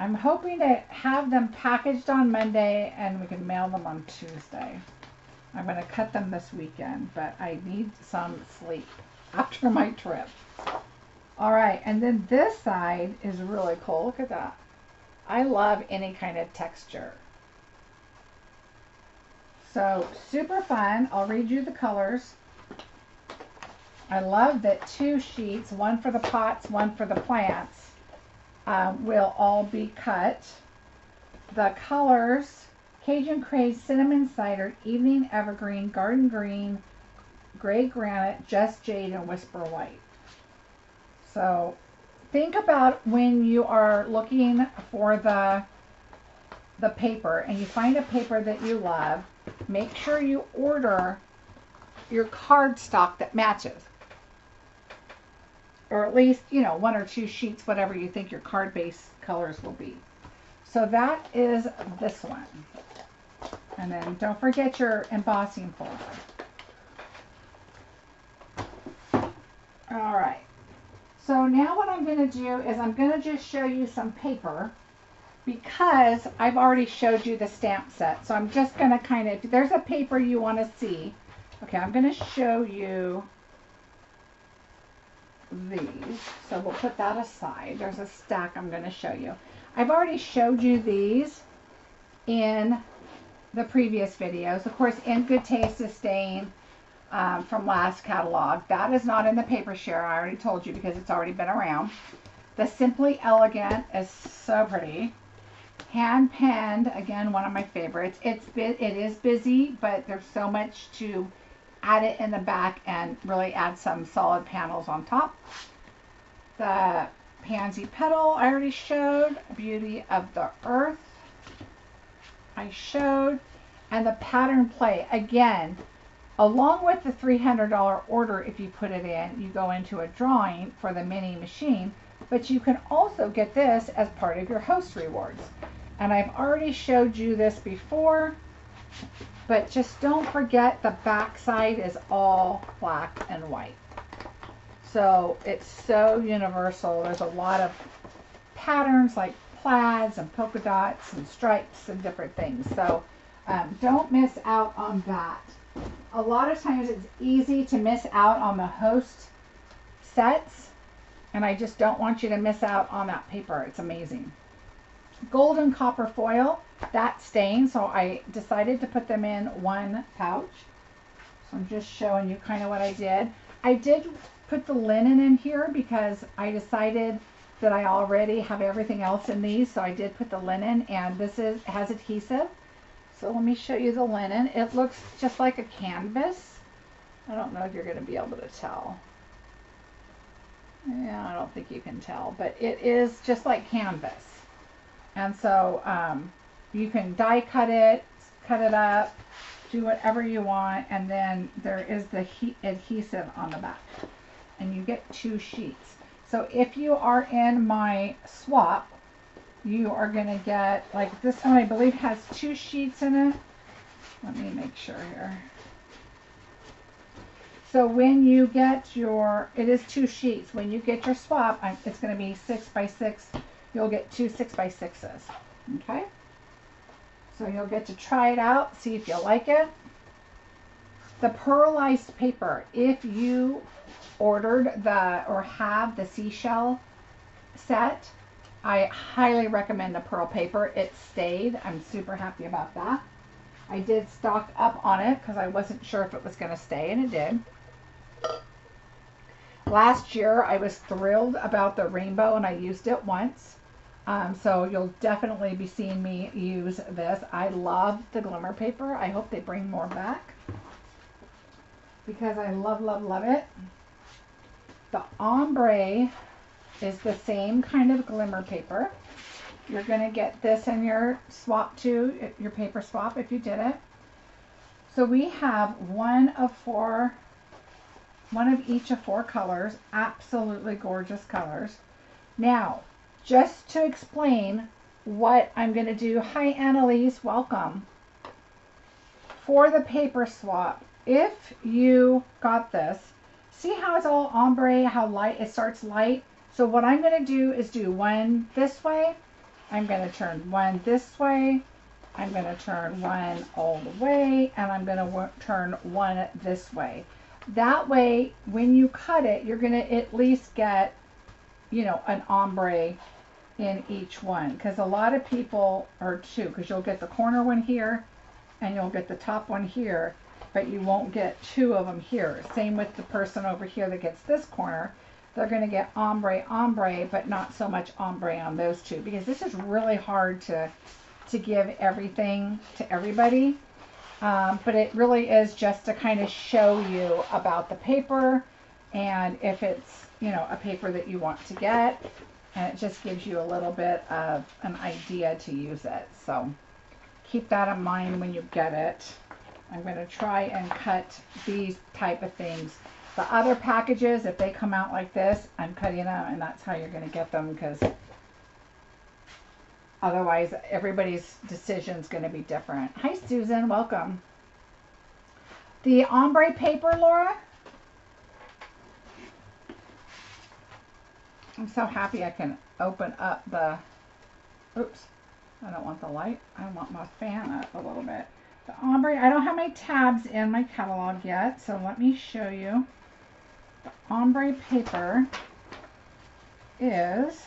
I'm hoping to have them packaged on Monday and we can mail them on Tuesday. I'm going to cut them this weekend, but I need some sleep after my trip. All right, and then this side is really cool. Look at that. I love any kind of texture. So super fun. I'll read you the colors. I love that two sheets, one for the pots, one for the plants, uh, will all be cut. The colors: Cajun Crave, Cinnamon Cider, Evening Evergreen, Garden Green, Gray Granite, Just Jade, and Whisper White. So think about when you are looking for the, the paper and you find a paper that you love, make sure you order your cardstock that matches. Or at least, you know, one or two sheets, whatever you think your card base colors will be. So that is this one. And then don't forget your embossing folder. All right. So now what I'm going to do is I'm going to just show you some paper, because I've already showed you the stamp set. So I'm just going to kind of, if there's a paper you want to see. Okay, I'm going to show you these. So we'll put that aside. There's a stack I'm going to show you. I've already showed you these in the previous videos. Of course, In Good Taste is staying um, from last catalog. That is not in the paper share. I already told you because it's already been around. The Simply Elegant is so pretty. Hand-Pinned, again, one of my favorites. It's it is busy, but there's so much to add it in the back and really add some solid panels on top. The Pansy Petal I already showed. Beauty of the Earth I showed, and the Pattern Play, again, along with the three hundred dollar order. If you put it in, you go into a drawing for the mini machine, but you can also get this as part of your host rewards. And I've already showed you this before, but just don't forget the back side is all black and white. So it's so universal. There's a lot of patterns like plaids and polka dots and stripes and different things. So um, don't miss out on that. A lot of times it's easy to miss out on the host sets, and I just don't want you to miss out on that paper. It's amazing. Gold and copper foil, that's staying, so I decided to put them in one pouch. So I'm just showing you kind of what I did. I did put the linen in here because I decided that I already have everything else in these, so I did put the linen, and this is has adhesive. So let me show you the linen. It looks just like a canvas. I don't know if you're going to be able to tell. Yeah, I don't think you can tell, but it is just like canvas. And so um, you can die cut it, cut it up, do whatever you want, and then there is the heat adhesive on the back. And you get two sheets. So if you are in my swap, you are going to get, like this one I believe has two sheets in it. Let me make sure here. So when you get your, it is two sheets. When you get your swap, it's going to be six by six. You'll get two six by sixes. Okay. So you'll get to try it out, see if you like it. The pearlized paper, if you ordered the or have the seashell set, I highly recommend the pearl paper. It stayed. I'm super happy about that. I did stock up on it because I wasn't sure if it was going to stay, and it did. Last year, I was thrilled about the rainbow, and I used it once. Um, so you'll definitely be seeing me use this. I love the glimmer paper. I hope they bring more back because I love, love, love it. The ombre is the same kind of glimmer paper. You're going to get this in your swap too, your paper swap if you did it. So we have one of four, one of each of four colors, absolutely gorgeous colors. Now, just to explain what I'm going to do. Hi, Annalise. Welcome. For the paper swap, if you got this, see how it's all ombre, how light it starts light. So what I'm going to do is do one this way. I'm going to turn one this way. I'm going to turn one all the way, and I'm going to turn one this way. That way, when you cut it, you're going to at least get, you know, an ombre in each one, because a lot of people are two, because you'll get the corner one here and you'll get the top one here, but you won't get two of them here. Same with the person over here that gets this corner. They're going to get ombre ombre, but not so much ombre on those two, because this is really hard to to give everything to everybody, um, but it really is just to kind of show you about the paper, and if it's, you know, a paper that you want to get, and it just gives you a little bit of an idea to use it. So keep that in mind when you get it. I'm going to try and cut these type of things. The other packages, if they come out like this, I'm cutting them, and that's how you're going to get them, because otherwise everybody's decision is going to be different. Hi, Susan. Welcome. The ombre paper, Laura. I'm so happy I can open up the, oops, I don't want the light. I want my fan up a little bit. The ombre, I don't have my tabs in my catalog yet, so let me show you. The ombre paper is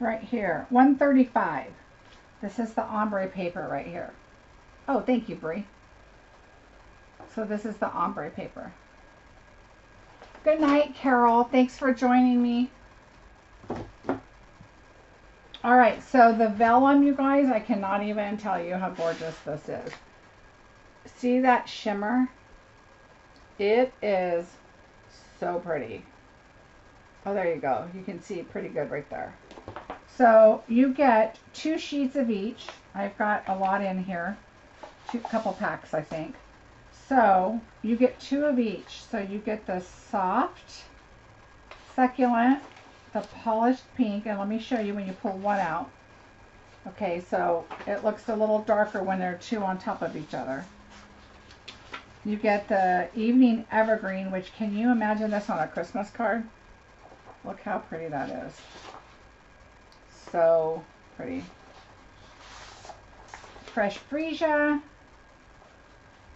right here, one thirty-five. This is the ombre paper right here. Oh, thank you, Bree. So this is the ombre paper. Good night, Carol. Thanks for joining me. All right, so the vellum, you guys, I cannot even tell you how gorgeous this is. See that shimmer? It is so pretty. Oh, there you go. You can see pretty good right there. So you get two sheets of each. I've got a lot in here, two couple packs, I think. So you get two of each. So you get the soft succulent, the polished pink, and let me show you when you pull one out. Okay, so it looks a little darker when they're two on top of each other. You get the evening evergreen, which, can you imagine this on a Christmas card? Look how pretty that is. So pretty. Fresh freesia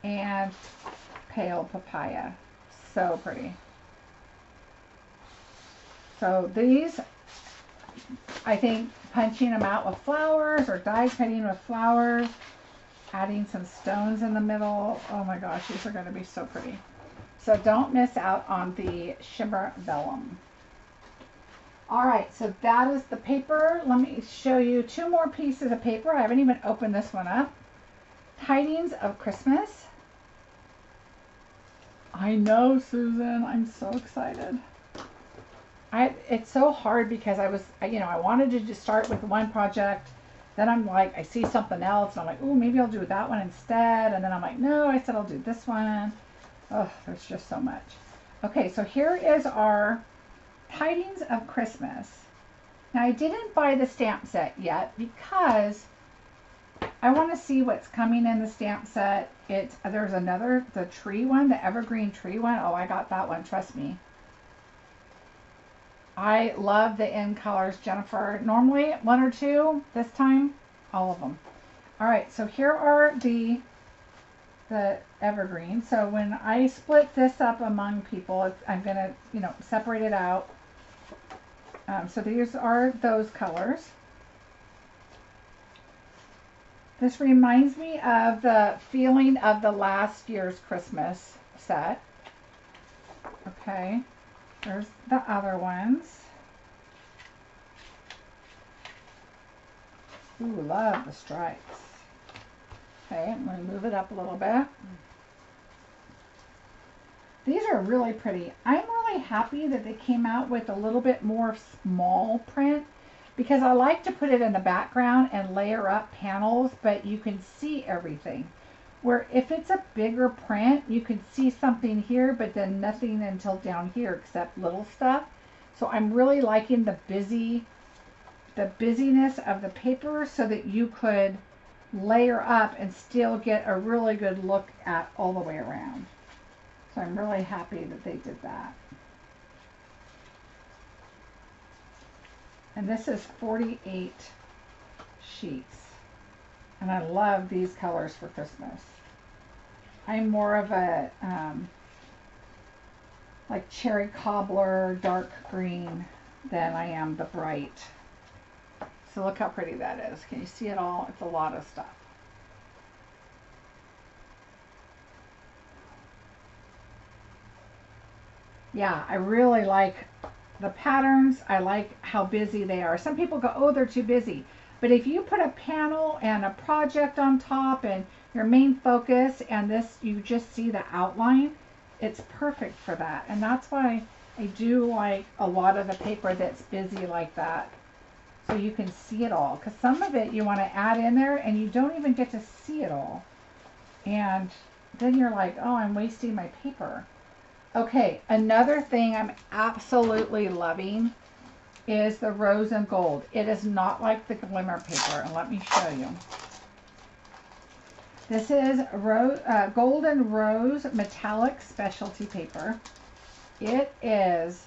and pale papaya. So pretty. So these, I think punching them out with flowers or die cutting with flowers, adding some stones in the middle. Oh my gosh, these are going to be so pretty. So don't miss out on the shimmer vellum. All right, so that is the paper. Let me show you two more pieces of paper. I haven't even opened this one up. Tidings of Christmas. I know, Susan, I'm so excited. I, it's so hard because I was, you know, I wanted to just start with one project. Then I'm like, I see something else, and I'm like, oh, maybe I'll do that one instead. And then I'm like, no, I said I'll do this one. Oh, there's just so much. Okay, so here is our Tidings of Christmas. Now, I didn't buy the stamp set yet because I want to see what's coming in the stamp set. It there's another, the tree one, the evergreen tree one. Oh, I got that one, trust me. I love the end colors, Jennifer. Normally one or two, this time all of them. All right, so here are the the evergreen. So when I split this up among people, it's, I'm gonna you know separate it out. Um, so these are those colors. This reminds me of the feeling of the last year's Christmas set. Okay, there's the other ones. Ooh, love the stripes. Okay, I'm going to move it up a little bit. These are really pretty. I'm really happy that they came out with a little bit more small print, because I like to put it in the background and layer up panels, but you can see everything. Where if it's a bigger print, you can see something here, but then nothing until down here except little stuff. So I'm really liking the busy, the busyness of the paper, so that you could layer up and still get a really good look at all the way around. So I'm really happy that they did that. And this is forty-eight sheets. And I love these colors for Christmas. I'm more of a um, like cherry cobbler, dark green, than I am the bright. So look how pretty that is. Can you see it all? It's a lot of stuff. Yeah, I really like the patterns. I like how busy they are. Some people go, oh, they're too busy. But if you put a panel and a project on top and your main focus, and this, you just see the outline, it's perfect for that. And that's why I do like a lot of the paper that's busy like that, so you can see it all. Because some of it you want to add in there and you don't even get to see it all. And then you're like, oh, I'm wasting my paper. Okay, another thing I'm absolutely loving is the rose and gold. It is not like the glimmer paper, and let me show you. This is rose, uh, golden rose metallic specialty paper. It is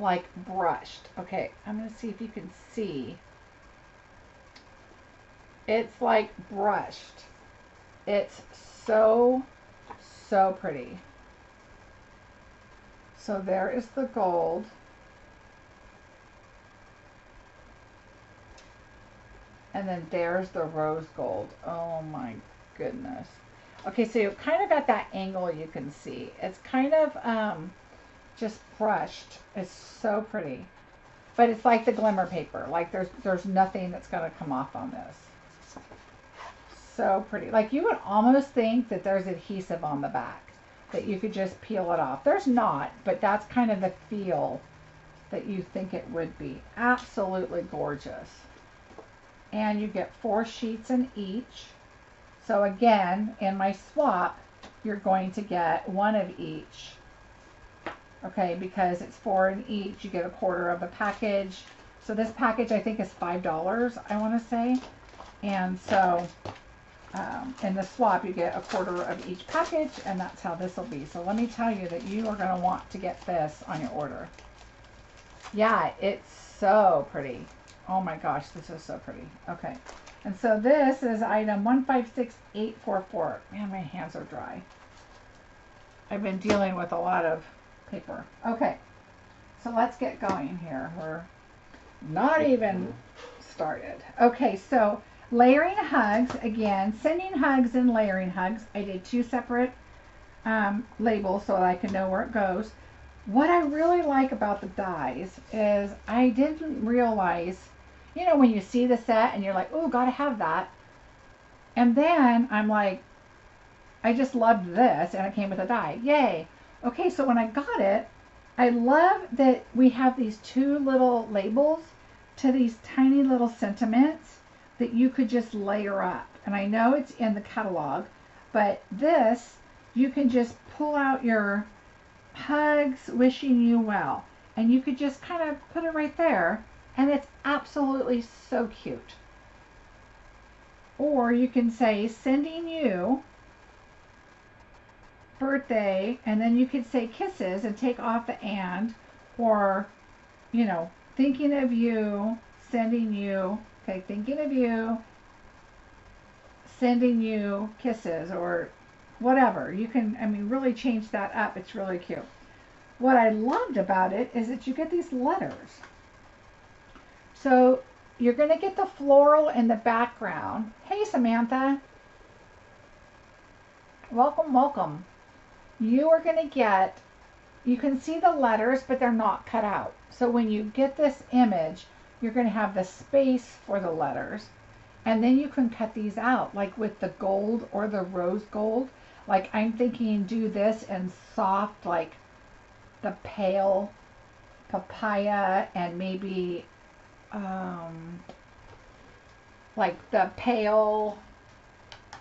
like brushed. Okay, I'm gonna see if you can see. It's like brushed. It's so, so pretty. So there is the gold. And then there's the rose gold. Oh my goodness. Okay, so you're kind of at that angle you can see. It's kind of um, just brushed. It's so pretty. But it's like the glimmer paper. Like there's, there's nothing that's going to come off on this. So pretty. Like you would almost think that there's adhesive on the back, that you could just peel it off. There's not, but that's kind of the feel that you think it would be. Absolutely gorgeous. And you get four sheets in each. So again, in my swap, you're going to get one of each. Okay, because it's four in each, you get a quarter of the package. So this package I think is five dollars, I want to say. And so Um, in the swap, you get a quarter of each package, and that's how this will be. So let me tell you that you are going to want to get this on your order. Yeah, it's so pretty. Oh my gosh, this is so pretty. Okay, and so this is item one five six eight four four. Man, my hands are dry. I've been dealing with a lot of paper. Okay, so let's get going here. We're not even started. Okay, so layering hugs, again, sending hugs and layering hugs. I did two separate um, labels so that I can know where it goes. What I really like about the dies is I didn't realize, you know, when you see the set and you're like, oh, gotta have that. And then I'm like, I just loved this and it came with a die. Yay. Okay, so when I got it, I love that we have these two little labels to these tiny little sentiments that you could just layer up. And I know it's in the catalog, but this, you can just pull out your hugs wishing you well, and you could just kind of put it right there, and it's absolutely so cute. Or you can say, sending you birthday, and then you could say kisses and take off the and, or, you know, thinking of you, sending you, okay, thinking of you, sending you kisses, or whatever. You can, I mean, really change that up. It's really cute. What I loved about it is that you get these letters. So you're going to get the floral in the background. Hey, Samantha. Welcome, welcome. You are going to get, you can see the letters, but they're not cut out. So when you get this image, you're going to have the space for the letters. And then you can cut these out, like with the gold or the rose gold. Like I'm thinking do this in soft, like the pale papaya, and maybe um, like the pale,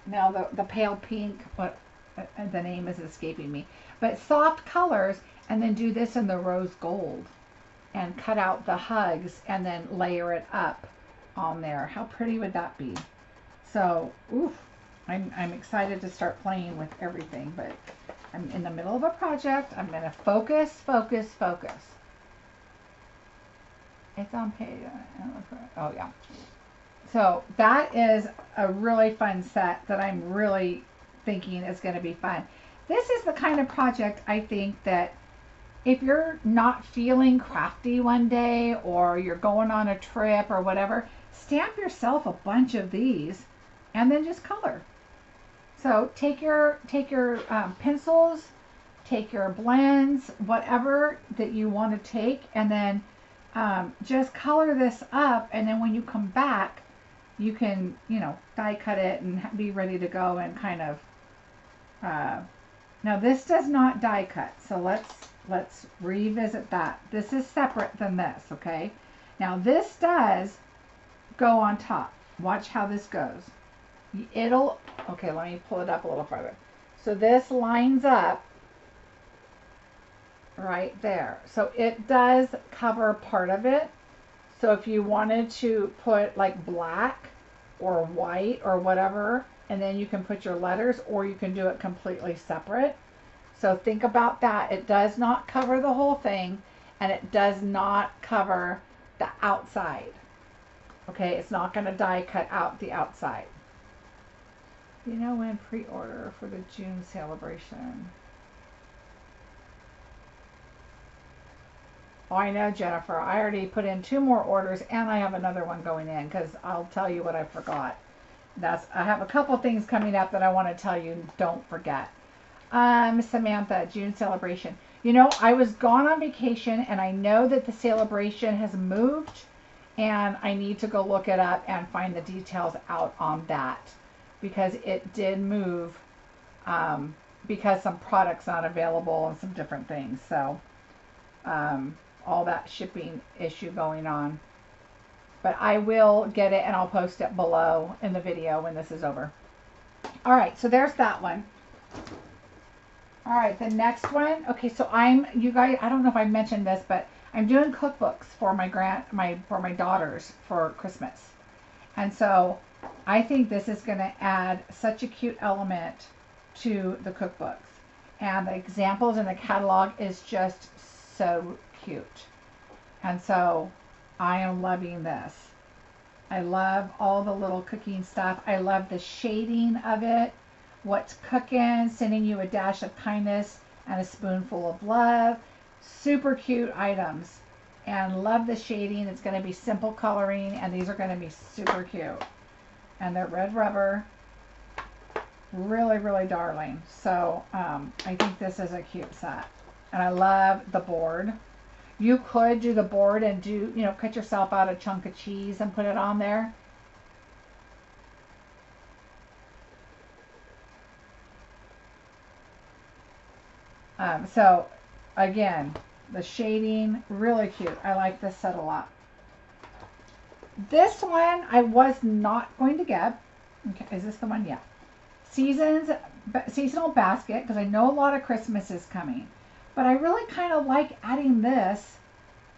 now the, the pale pink, but uh, the name is escaping me. But soft colors, and then do this in the rose gold and cut out the hugs and then layer it up on there. How pretty would that be? So, oof, I'm, I'm excited to start playing with everything, but I'm in the middle of a project. I'm going to focus, focus, focus. It's on page, oh yeah. So that is a really fun set that I'm really thinking is going to be fun. This is the kind of project I think that if you're not feeling crafty one day, or you're going on a trip or whatever, stamp yourself a bunch of these and then just color. So take your, take your um, pencils, take your blends, whatever that you want to take, and then um, just color this up. And then when you come back, you can, you know, die cut it and be ready to go and kind of, uh, now this does not die cut. So let's, let's revisit that. This is separate than this, okay? Now this does go on top. Watch how this goes. It'll, okay, let me pull it up a little further. So this lines up right there. So it does cover part of it. So if you wanted to put like black or white or whatever, and then you can put your letters, or you can do it completely separate. So think about that. It does not cover the whole thing, and it does not cover the outside. Okay, it's not going to die cut out the outside. You know when pre-order for the June celebration. Oh, I know, Jennifer. I already put in two more orders, and I have another one going in, because I'll tell you what I forgot. That's, I have a couple things coming up that I want to tell you. Don't forget. Um, Samantha, June celebration. You know, I was gone on vacation, and I know that the celebration has moved, and I need to go look it up and find the details out on that, because it did move, um, because some products not available and some different things. So, um, all that shipping issue going on, but I will get it and I'll post it below in the video when this is over. All right. So there's that one. All right. The next one. Okay. So I'm, you guys, I don't know if I mentioned this, but I'm doing cookbooks for my grand, my, for my daughters for Christmas. And so I think this is going to add such a cute element to the cookbooks, and the examples in the catalog is just so cute. And so I am loving this. I love all the little cooking stuff. I love the shading of it. What's Cooking, sending you a dash of kindness and a spoonful of love. Super cute items, and love the shading. It's going to be simple coloring, and these are going to be super cute. And they're red rubber, really, really darling. So um, I think this is a cute set, and I love the board. You could do the board and do, you know, cut yourself out a chunk of cheese and put it on there. Um, so again, the shading, really cute. I like this set a lot. This one I was not going to get. Okay, is this the one? Yeah. Seasons, Seasonal Basket, because I know a lot of Christmas is coming. But I really kind of like adding this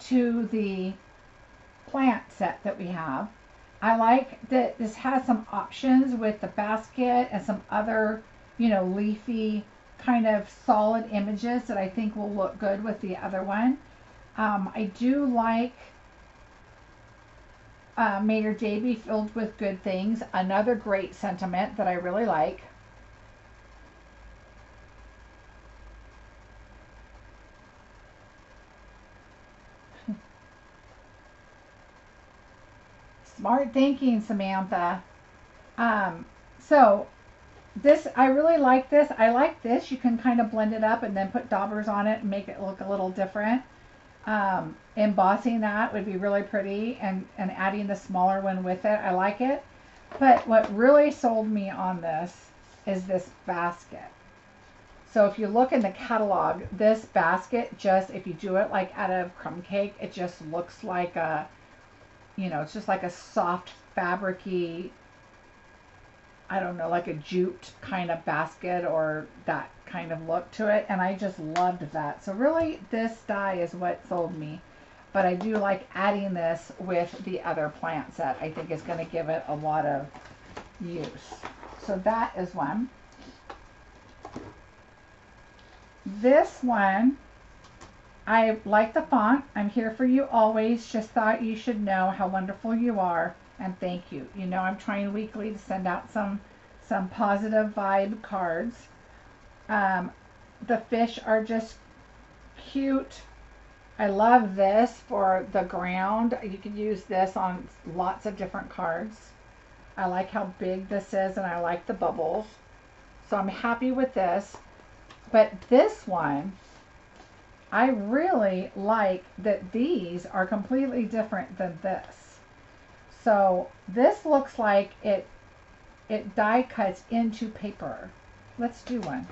to the plant set that we have. I like that this has some options with the basket and some other, you know, leafy kind of solid images that I think will look good with the other one. Um, I do like uh, May Your Day Be Filled with Good Things, another great sentiment that I really like. Smart thinking, Samantha. Um, so this, I really like this. I like this. You can kind of blend it up and then put daubers on it and make it look a little different. Um, embossing that would be really pretty, and, and adding the smaller one with it. I like it. But what really sold me on this is this basket. So if you look in the catalog, this basket just, if you do it like out of crumb cake, it just looks like a, you know, it's just like a soft fabric-y, I don't know, like a jute kind of basket or that kind of look to it. And I just loved that. So really this die is what sold me. But I do like adding this with the other plant set. I think it's going to give it a lot of use. So that is one. This one, I like the font. I'm here for you always. Just thought you should know how wonderful you are, and thank you. You know, I'm trying weekly to send out some some positive vibe cards. Um, the fish are just cute. I love this for the ground. You could use this on lots of different cards. I like how big this is, and I like the bubbles. So I'm happy with this. But this one, I really like that these are completely different than this. So this looks like it it die cuts into paper. Let's do one.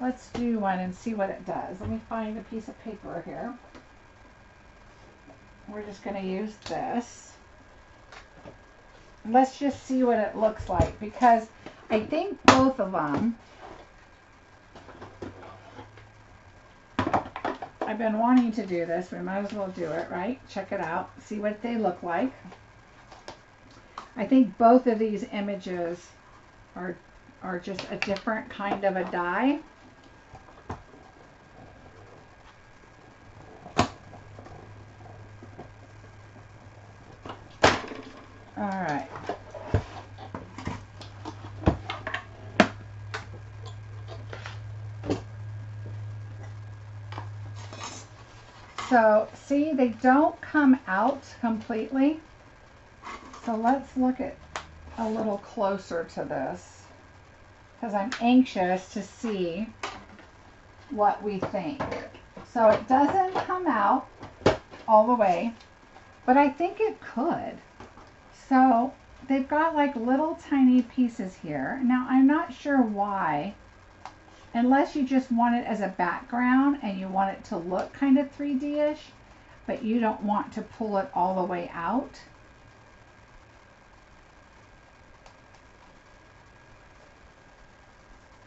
Let's do one and see what it does. Let me find a piece of paper here. We're just going to use this. Let's just see what it looks like, because I think both of them, I've been wanting to do this. We might as well do it, right? Check it out. See what they look like. I think both of these images are, are just a different kind of a die. All right. So, see, they don't come out completely. So let's look at a little closer to this, because I'm anxious to see what we think. So it doesn't come out all the way, but I think it could. So they've got like little tiny pieces here. Now, I'm not sure why. Unless you just want it as a background and you want it to look kind of three D-ish, but you don't want to pull it all the way out.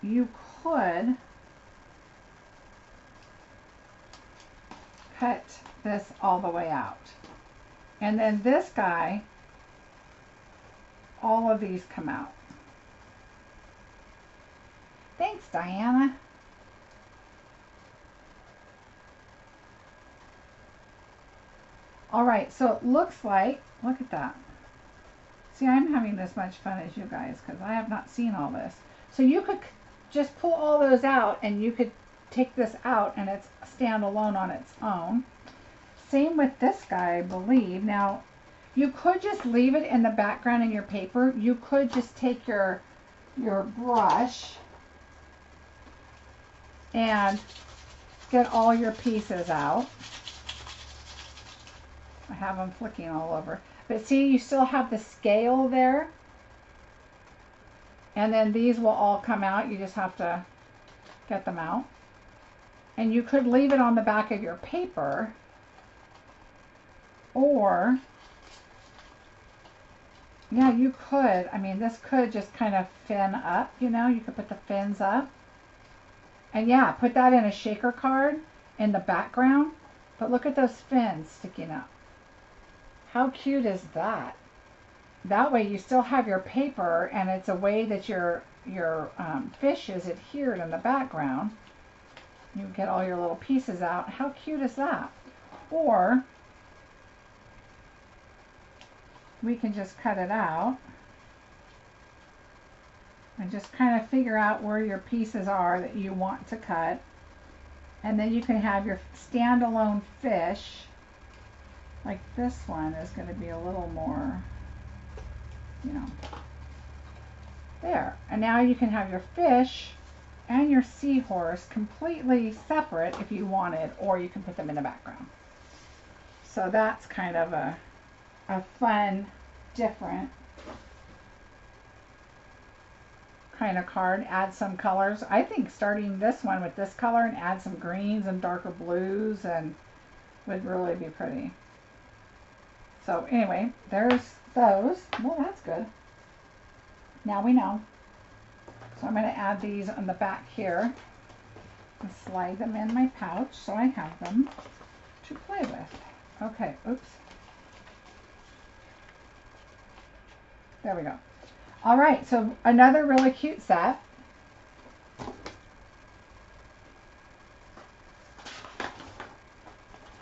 You could cut this all the way out. And then this guy, all of these come out. Thanks, Diana. All right, so it looks like, look at that. See, I'm having this much fun as you guys, because I have not seen all this. So you could just pull all those out, and you could take this out, and it's standalone on its own. Same with this guy, I believe. Now, you could just leave it in the background in your paper. You could just take your, your brush and get all your pieces out. I have them flicking all over. But see, you still have the scale there. And then these will all come out. You just have to get them out. And you could leave it on the back of your paper. Or, yeah, you could. I mean, this could just kind of fin up, you know. You could put the fins up. And yeah, put that in a shaker card in the background. But look at those fins sticking up. How cute is that? That way you still have your paper, and it's a way that your your um, fish is adhered in the background. You get all your little pieces out. How cute is that? Or we can just cut it out and just kind of figure out where your pieces are that you want to cut. And then you can have your standalone fish. Like this one is going to be a little more, you know, there. And now you can have your fish and your seahorse completely separate if you wanted, or you can put them in the background. So that's kind of a, a fun, different kind of card. Add some colors. I think starting this one with this color and add some greens and darker blues and would really be pretty. So anyway, there's those. Well, that's good. Now we know. So I'm going to add these on the back here and slide them in my pouch so I have them to play with. Okay, oops. There we go. All right, so another really cute set.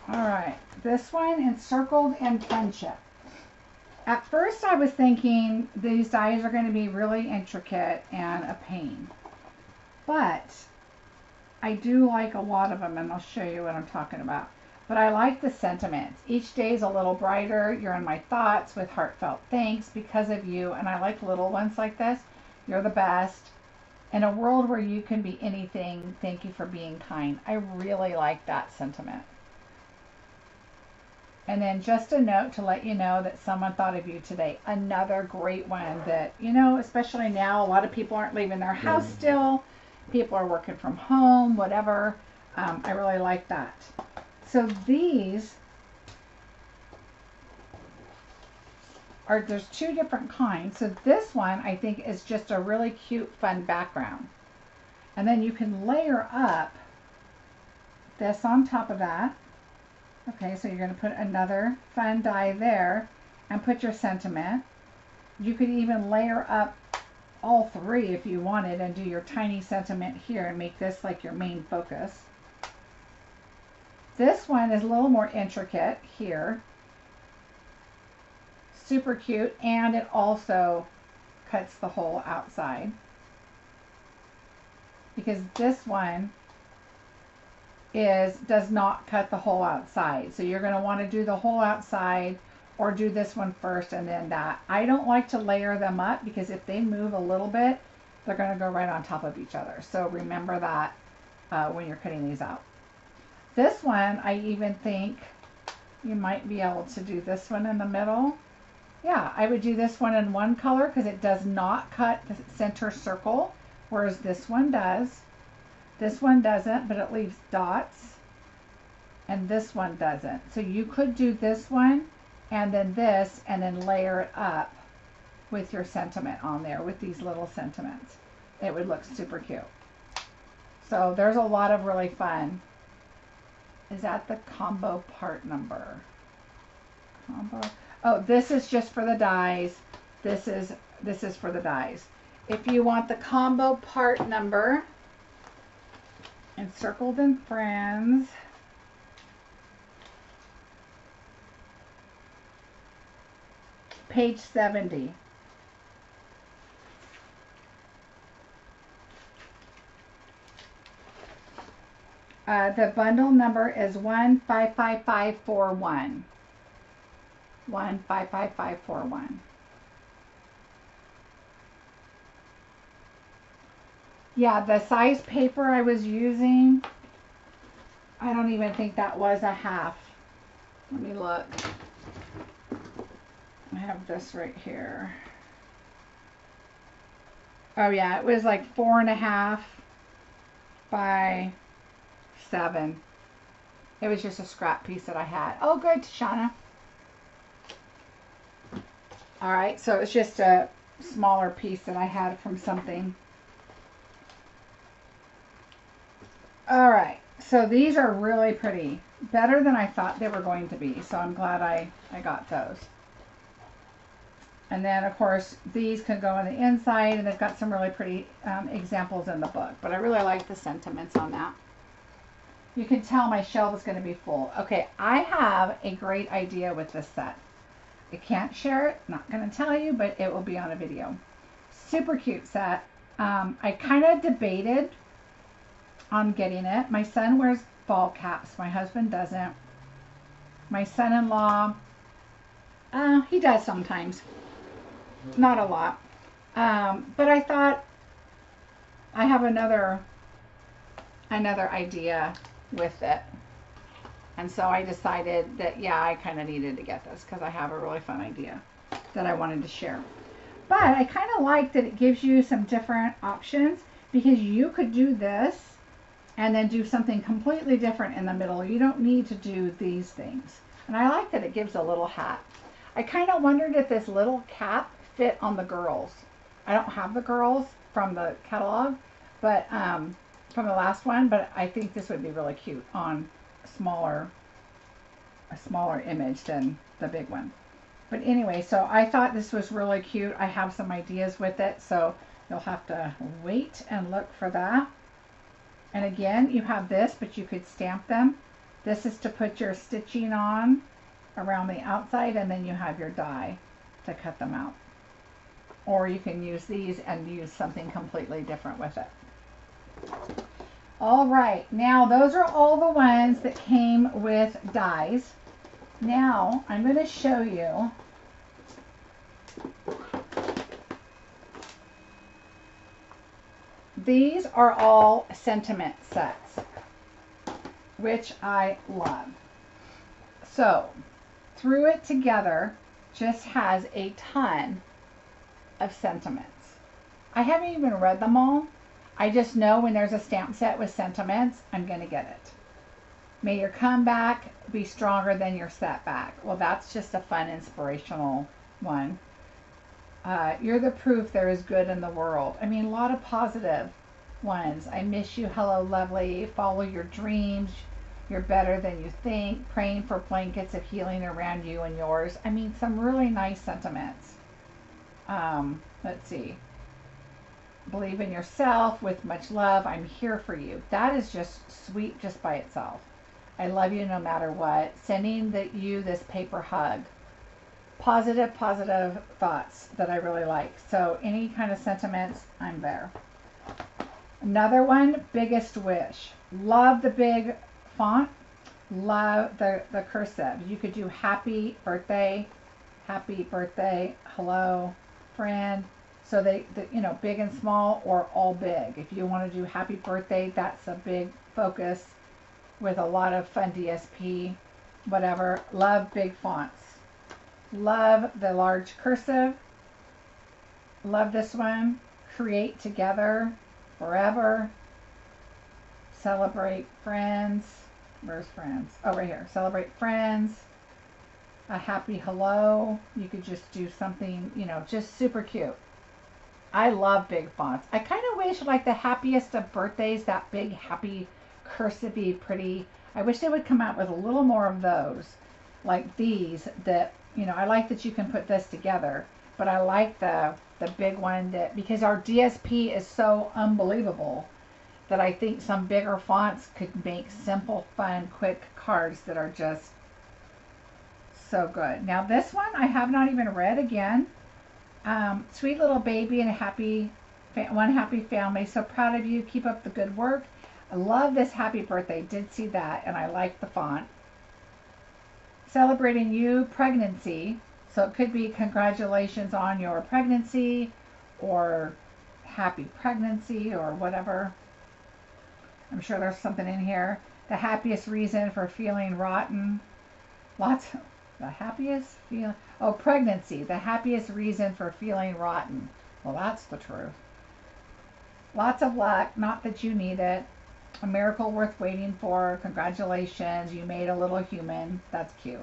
All right, this one, Encircled in Friendship. At first I was thinking these dies are going to be really intricate and a pain, but I do like a lot of them, and I'll show you what I'm talking about. But I like the sentiments. Each day is a little brighter. You're in my thoughts with heartfelt thanks because of you. And I like little ones like this. You're the best. In a world where you can be anything, thank you for being kind. I really like that sentiment. And then just a note to let you know that someone thought of you today. Another great one that, you know, especially now, a lot of people aren't leaving their house still. People are working from home, whatever. Um, I really like that. So these are, there's two different kinds. So this one I think is just a really cute, fun background. And then you can layer up this on top of that. Okay, so you're going to put another fun die there and put your sentiment. You could even layer up all three if you wanted and do your tiny sentiment here and make this like your main focus. This one is a little more intricate here. Super cute, and it also cuts the hole outside because this one is does not cut the hole outside. So you're going to want to do the hole outside or do this one first and then that. I don't like to layer them up because if they move a little bit, they're going to go right on top of each other. So remember that uh, when you're cutting these out. This one, I even think you might be able to do this one in the middle. Yeah, I would do this one in one color because it does not cut the center circle, whereas this one does. This one doesn't, but it leaves dots, and this one doesn't. So you could do this one and then this and then layer it up with your sentiment on there with these little sentiments. It would look super cute. So there's a lot of really fun. Is that the combo part number? Combo. Oh, this is just for the dies. This is this is for the dies. If you want the combo part number, Encircled in Friends. Page seventy. Uh, the bundle number is one five five five four one. one five five five four one. Yeah, the size paper I was using, I don't even think that was a half. Let me look. I have this right here. Oh yeah, it was like four and a half by seven. It was just a scrap piece that I had. Oh, good, Shauna. All right, so it's just a smaller piece that I had from something. All right, so these are really pretty. Better than I thought they were going to be, so I'm glad I, I got those. And then, of course, these can go on the inside, and they've got some really pretty um, examples in the book. But I really like the sentiments on that. You can tell my shelf is going to be full. Okay, I have a great idea with this set. I can't share it. Not going to tell you, but it will be on a video. Super cute set. Um, I kind of debated on getting it. My son wears ball caps. My husband doesn't. My son-in-law, uh, he does sometimes. Not a lot. Um, but I thought I have another another idea with it. And so I decided that, yeah, I kind of needed to get this because I have a really fun idea that I wanted to share. But I kind of like that it gives you some different options, because you could do this and then do something completely different in the middle. You don't need to do these things. And I like that it gives a little hat. I kind of wondered if this little cap fit on the girls. I don't have the girls from the catalog, but um, from the last one, but I think this would be really cute on smaller a smaller image than the big one. But anyway, so I thought this was really cute. I have some ideas with it, so you'll have to wait and look for that. And again, you have this, but you could stamp them. This is to put your stitching on around the outside, and then you have your die to cut them out. Or you can use these and use something completely different with it. All right, now those are all the ones that came with dies. Now I'm going to show you these are all sentiment sets, which I love. So Threw It Together just has a ton of sentiments. I haven't even read them all. I just know when there's a stamp set with sentiments, I'm going to get it. May your comeback be stronger than your setback. Well, that's just a fun, inspirational one. Uh, you're the proof there is good in the world. I mean, a lot of positive ones. I miss you, hello, lovely. Follow your dreams. You're better than you think. Praying for blankets of healing around you and yours. I mean, some really nice sentiments. Um, let's see. Believe in yourself with much love. I'm here for you. That is just sweet just by itself. I love you no matter what. Sending that you this paper hug. Positive, positive thoughts that I really like. So any kind of sentiments, I'm there. Another one, biggest wish. Love the big font. Love the, the cursive. You could do happy birthday, happy birthday, hello, friend. So they, the, you know, big and small or all big. If you want to do happy birthday, that's a big focus with a lot of fun D S P, whatever. Love big fonts. Love the large cursive. Love this one. Create together, forever. Celebrate friends. Where's friends? Oh, right here. Celebrate friends. A happy hello. You could just do something, you know, just super cute. I love big fonts. I kind of wish, like, the happiest of birthdays, that big, happy, cursive-y, pretty. I wish they would come out with a little more of those, like these, that, you know, I like that you can put this together, but I like the, the big one that, because our D S P is so unbelievable that I think some bigger fonts could make simple, fun, quick cards that are just so good. Now, this one I have not even read again. Um, sweet little baby and a happy, one happy family. So proud of you. Keep up the good work. I love this happy birthday. Did see that, and I like the font. Celebrating you, pregnancy. So it could be congratulations on your pregnancy or happy pregnancy or whatever. I'm sure there's something in here. The happiest reason for feeling rotten. Lots of... The happiest feel oh pregnancy, the happiest reason for feeling rotten. Well, that's the truth. Lots of luck, not that you need it. A miracle worth waiting for. Congratulations, you made a little human. That's cute.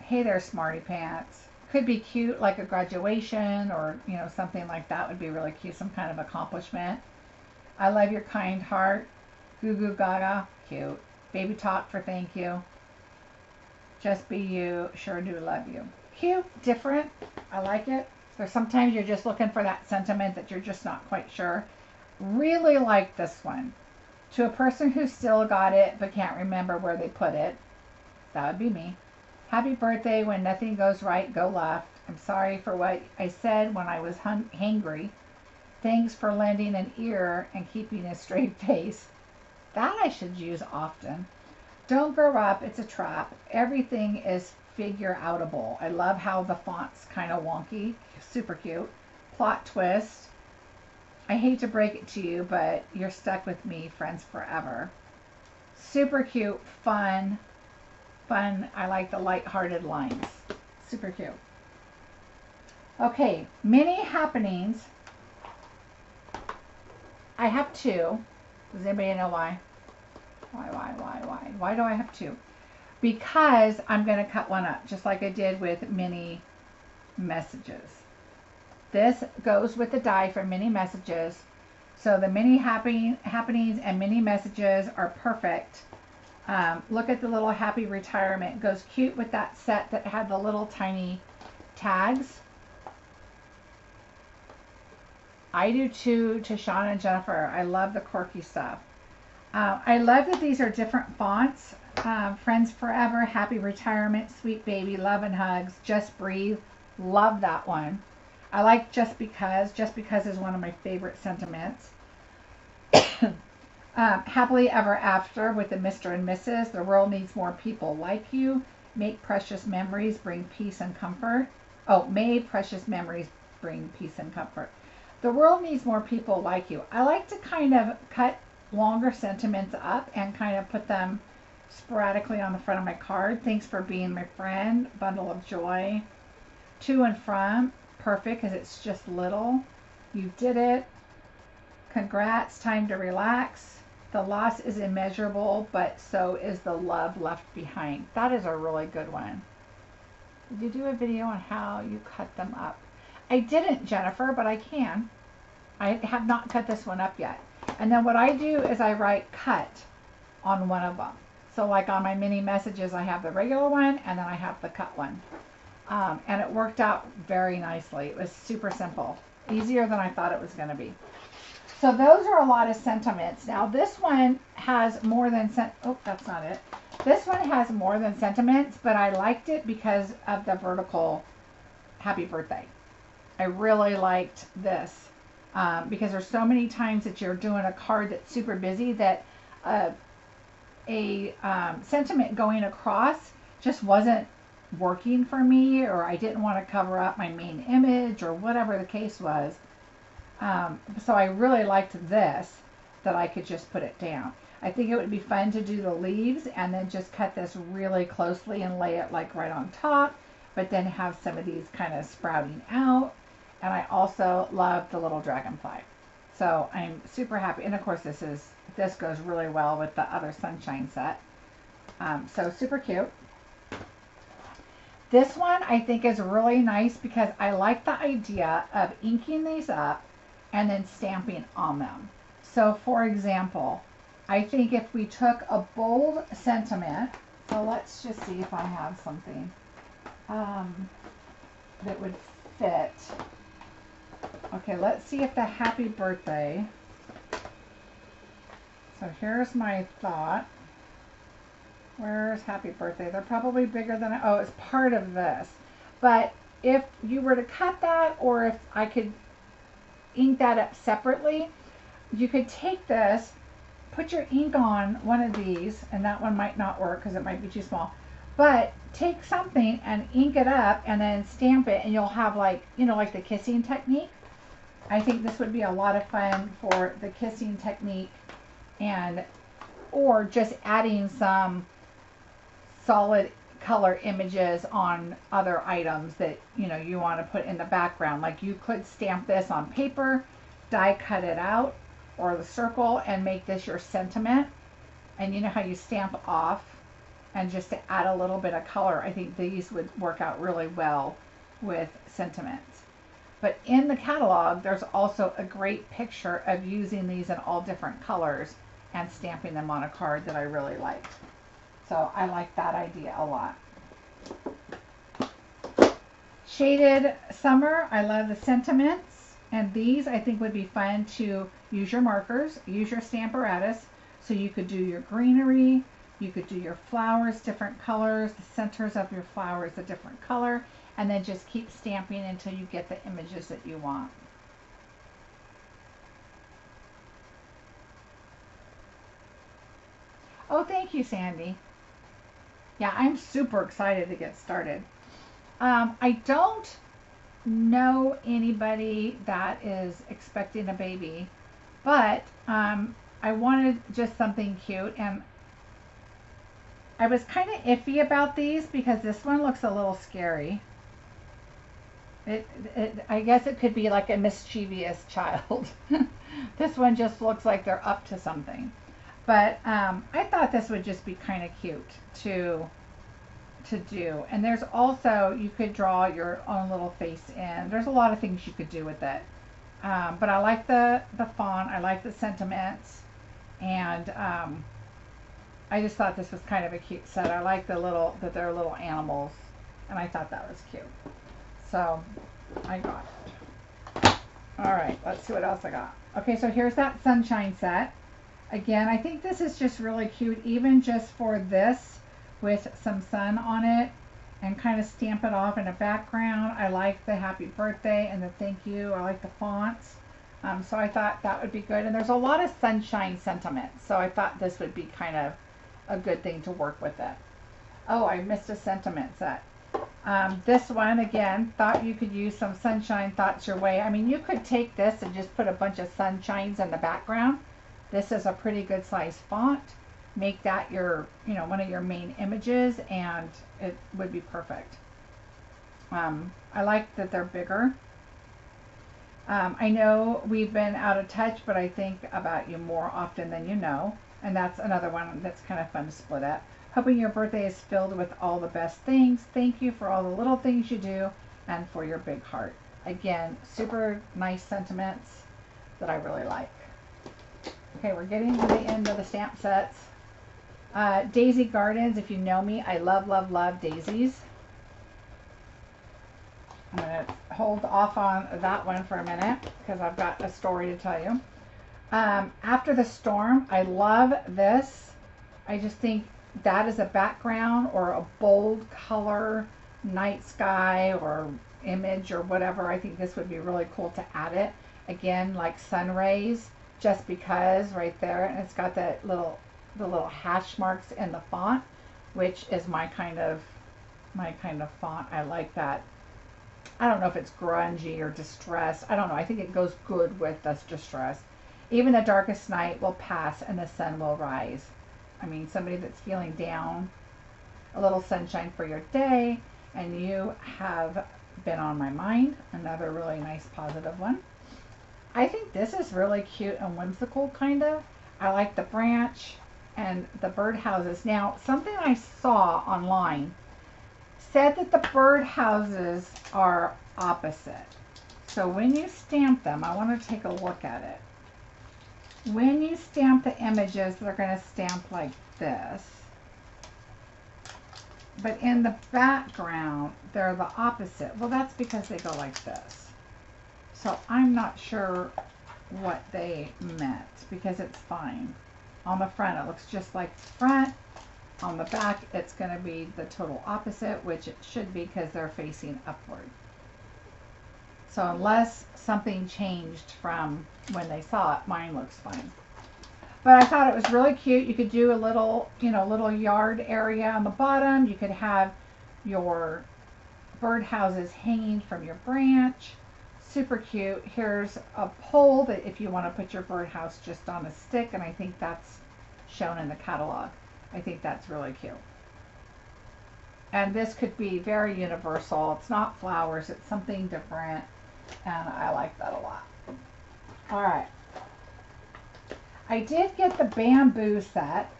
Hey there, smarty pants. Could be cute, like a graduation or, you know, something like that would be really cute, some kind of accomplishment. I love your kind heart. Goo goo gaga, cute. Baby talk for thank you. Just be you, sure do love you. cute, different. I like it. So sometimes you're just looking for that sentiment that you're just not quite sure. Really like this one. To a person who still got it but can't remember where they put it, that would be me. Happy birthday. When nothing goes right, go left. I'm sorry for what I said when I was hung hangry. Thanks for lending an ear and keeping a straight face. That I should use often. Don't grow up. It's a trap. Everything is figure outable. I love how the font's kind of wonky. Super cute. Plot twist. I hate to break it to you, but you're stuck with me, friends forever. Super cute. Fun. Fun. I like the lighthearted lines. Super cute. Okay. Mini Happenings. I have two. Does anybody know why? Why, why, why, why? Why do I have two? Because I'm going to cut one up, just like I did with Mini Messages. This goes with the die for Mini Messages. So the Mini happy, Happenings and Mini Messages are perfect. Um, look at the little Happy Retirement. Goes cute with that set that had the little tiny tags. I do too, to Sean and Jennifer. I love the quirky stuff. Uh, I love that these are different fonts. Uh, Friends Forever, Happy Retirement, Sweet Baby, Love and Hugs, Just Breathe. Love that one. I like Just Because. Just Because is one of my favorite sentiments. um, Happily Ever After with the Mister and Missus The world needs more people like you. Make precious memories bring peace and comfort. Oh, may precious memories bring peace and comfort. The world needs more people like you. I like to kind of cut longer sentiments up and kind of put them sporadically on the front of my card. Thanks for being my friend. Bundle of joy. To and from. Perfect, because it's just little. You did it. Congrats. Time to relax. The loss is immeasurable, but so is the love left behind. That is a really good one. Did you do a video on how you cut them up? I didn't, Jennifer, but I can. I have not cut this one up yet. And then what I do is I write cut on one of them. So like on my Mini Messages, I have the regular one, and then I have the cut one. Um, and it worked out very nicely. It was super simple. Easier than I thought it was going to be. So those are a lot of sentiments. Now this one has more than sent. Oh, that's not it. This one has more than sentiments, but I liked it because of the vertical happy birthday. I really liked this um, because there's so many times that you're doing a card that's super busy that uh, a um, sentiment going across just wasn't working for me, or I didn't want to cover up my main image or whatever the case was. Um, so I really liked this, that I could just put it down. I think it would be fun to do the leaves and then just cut this really closely and lay it like right on top, but then have some of these kind of sprouting out. And I also love the little dragonfly. So I'm super happy. And of course, this is this goes really well with the other sunshine set. Um, so super cute. This one I think is really nice because I like the idea of inking these up and then stamping on them. So for example, I think if we took a bold sentiment, so let's just see if I have something um, that would fit. Okay, let's see if the happy birthday. So here's my thought. Where's happy birthday? They're probably bigger than, oh, it's part of this. But if you were to cut that, or if I could ink that up separately, you could take this, put your ink on one of these, and that one might not work because it might be too small. But take something and ink it up and then stamp it, and you'll have like, you know, like the kissing technique. I think this would be a lot of fun for the kissing technique, and or just adding some solid color images on other items that, you know, you want to put in the background. Like you could stamp this on paper, die cut it out or the circle, and make this your sentiment. And you know how you stamp off, and just to add a little bit of color, I think these would work out really well with sentiments. But in the catalog, there's also a great picture of using these in all different colors and stamping them on a card that I really liked. So I like that idea a lot. Shaded Summer, I love the sentiments, and these I think would be fun to use your markers, use your stamparatus, so you could do your greenery, you could do your flowers, different colors, the centers of your flowers, a different color, and then just keep stamping until you get the images that you want. Oh, thank you, Sandy. Yeah, I'm super excited to get started. Um, I don't know anybody that is expecting a baby, but um, I wanted just something cute, and I was kind of iffy about these because this one looks a little scary. It, it, I guess it could be like a mischievous child. This one just looks like they're up to something. But um, I thought this would just be kind of cute to to do. And there's also, you could draw your own little face in. There's a lot of things you could do with it. Um, but I like the, the font. I like the sentiments. And um, I just thought this was kind of a cute set. I like the little, that they're little animals. And I thought that was cute. So I got it. All right, let's see what else I got. Okay, so here's that sunshine set. Again, I think this is just really cute, even just for this with some sun on it and kind of stamp it off in a background. I like the happy birthday and the thank you. I like the fonts. Um, so I thought that would be good. And there's a lot of sunshine sentiment. So I thought this would be kind of a good thing to work with it. Oh, I missed a sentiment set. Um, this one, again, thought you could use some sunshine thoughts your way. I mean, you could take this and just put a bunch of sunshines in the background. This is a pretty good size font. Make that your, you know, one of your main images, and it would be perfect. Um, I like that they're bigger. Um, I know we've been out of touch, but I think about you more often than you know. And that's another one that's kind of fun to split up. Hoping your birthday is filled with all the best things. Thank you for all the little things you do and for your big heart. Again, super nice sentiments that I really like. Okay, we're getting to the end of the stamp sets. Uh, Daisy Gardens, if you know me, I love, love, love daisies. I'm going to hold off on that one for a minute because I've got a story to tell you. Um, After the Storm, I love this. I just think that is a background or a bold color, night sky or image or whatever. I think this would be really cool to add it. Again, like sun rays. Just because right there, and it's got that little the little hash marks in the font, which is my kind of my kind of font. I like that. I don't know if it's grungy or distressed. I don't know. I think it goes good with this distress. Even the darkest night will pass and the sun will rise. I mean, somebody that's feeling down, a little sunshine for your day, and you have been on my mind. Another really nice positive one. I think this is really cute and whimsical, kind of. I like the branch and the birdhouses. Now, something I saw online said that the birdhouses are opposite. So when you stamp them, I want to take a look at it. When you stamp the images, they're going to stamp like this. But in the background, they're the opposite. Well, that's because they go like this. So I'm not sure what they meant, because it's fine. On the front, it looks just like the front. On the back, it's going to be the total opposite, which it should be because they're facing upward. So unless something changed from when they saw it, mine looks fine. But I thought it was really cute. You could do a little, you know, little yard area on the bottom. You could have your birdhouses hanging from your branch. Super cute. Here's a pole that if you want to put your birdhouse just on a stick, and I think that's shown in the catalog. I think that's really cute. And this could be very universal. It's not flowers, it's something different, and I like that a lot. All right. I did get the bamboo set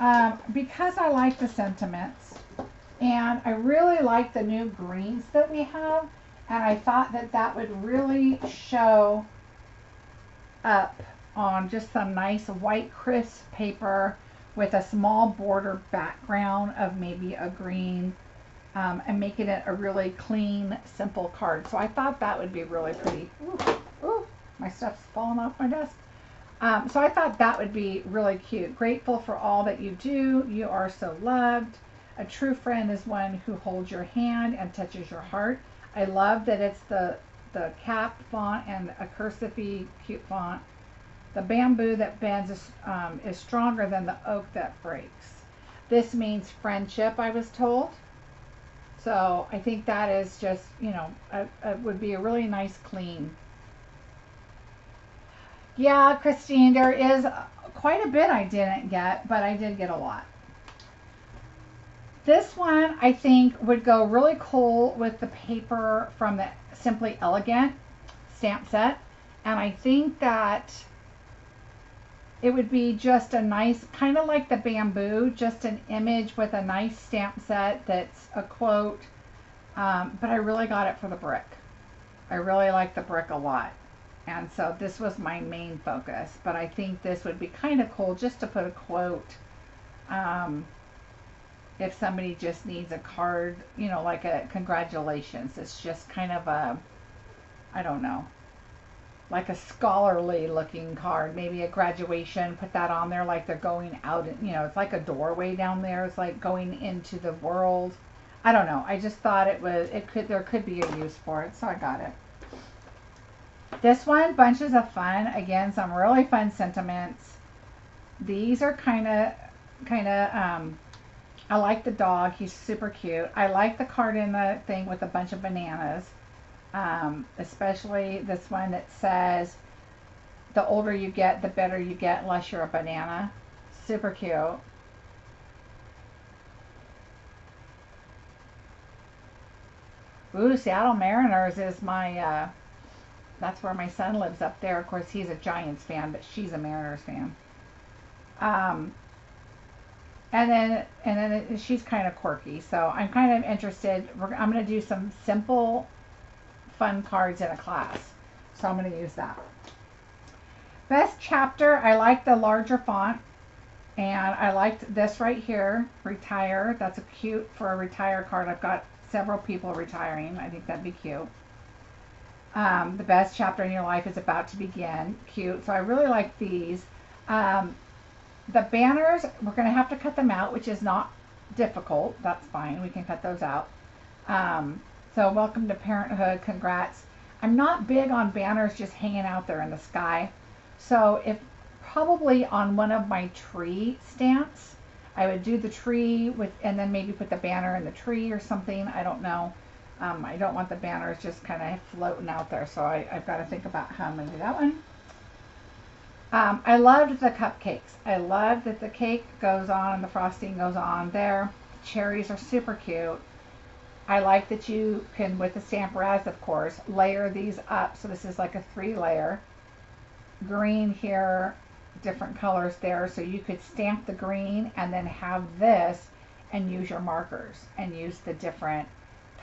um, because I like the sentiments, and I really like the new greens that we have. And I thought that that would really show up on just some nice white crisp paper with a small border background of maybe a green um, and making it a really clean, simple card. So I thought that would be really pretty. Ooh, ooh, my stuff's falling off my desk. Um, so I thought that would be really cute. Grateful for all that you do. You are so loved. A true friend is one who holds your hand and touches your heart. I love that it's the, the cap font and a cursive-y cute font. The bamboo that bends is, um, is stronger than the oak that breaks. This means friendship, I was told. So I think that is just, you know, a, a, would be a really nice clean. Yeah, Christine, there is quite a bit I didn't get, but I did get a lot. This one, I think, would go really cool with the paper from the Simply Elegant stamp set. And I think that it would be just a nice, kind of like the bamboo, just an image with a nice stamp set that's a quote. Um, but I really got it for the brick. I really like the brick a lot. And so this was my main focus. But I think this would be kind of cool just to put a quote. Um... If somebody just needs a card, you know, like a congratulations, it's just kind of a, I don't know, like a scholarly looking card, maybe a graduation, put that on there like they're going out, and, you know, it's like a doorway down there. It's like going into the world. I don't know. I just thought it was, it could, there could be a use for it. So I got it. This one, Bunches of Fun. Again, some really fun sentiments. These are kind of, kind of, um, I like the dog. He's super cute. I like the card in the thing with a bunch of bananas, um, especially this one that says, the older you get, the better you get unless you're a banana. Super cute. Ooh, Seattle Mariners is my, uh, that's where my son lives up there. Of course, he's a Giants fan, but she's a Mariners fan. Um... And then, and then she's kind of quirky, so I'm kind of interested. We're, I'm going to do some simple, fun cards in a class, so I'm going to use that. Best chapter, I like the larger font, and I liked this right here, Retire. That's a cute for a retire card. I've got several people retiring. I think that'd be cute. Um, the best chapter in your life is about to begin. Cute. So I really like these. Um, The banners, we're going to have to cut them out, which is not difficult. That's fine. We can cut those out. Um, so welcome to parenthood. Congrats. I'm not big on banners just hanging out there in the sky. So if probably on one of my tree stamps, I would do the tree with, and then maybe put the banner in the tree or something. I don't know. Um, I don't want the banners just kind of floating out there. So I, I've got to think about how I'm going to do that one. Um, I loved the cupcakes. I love that the cake goes on and the frosting goes on there. The cherries are super cute. I like that you can, with the stamp raz, of course, layer these up. So this is like a three layer. Green here, different colors there. So you could stamp the green and then have this and use your markers and use the different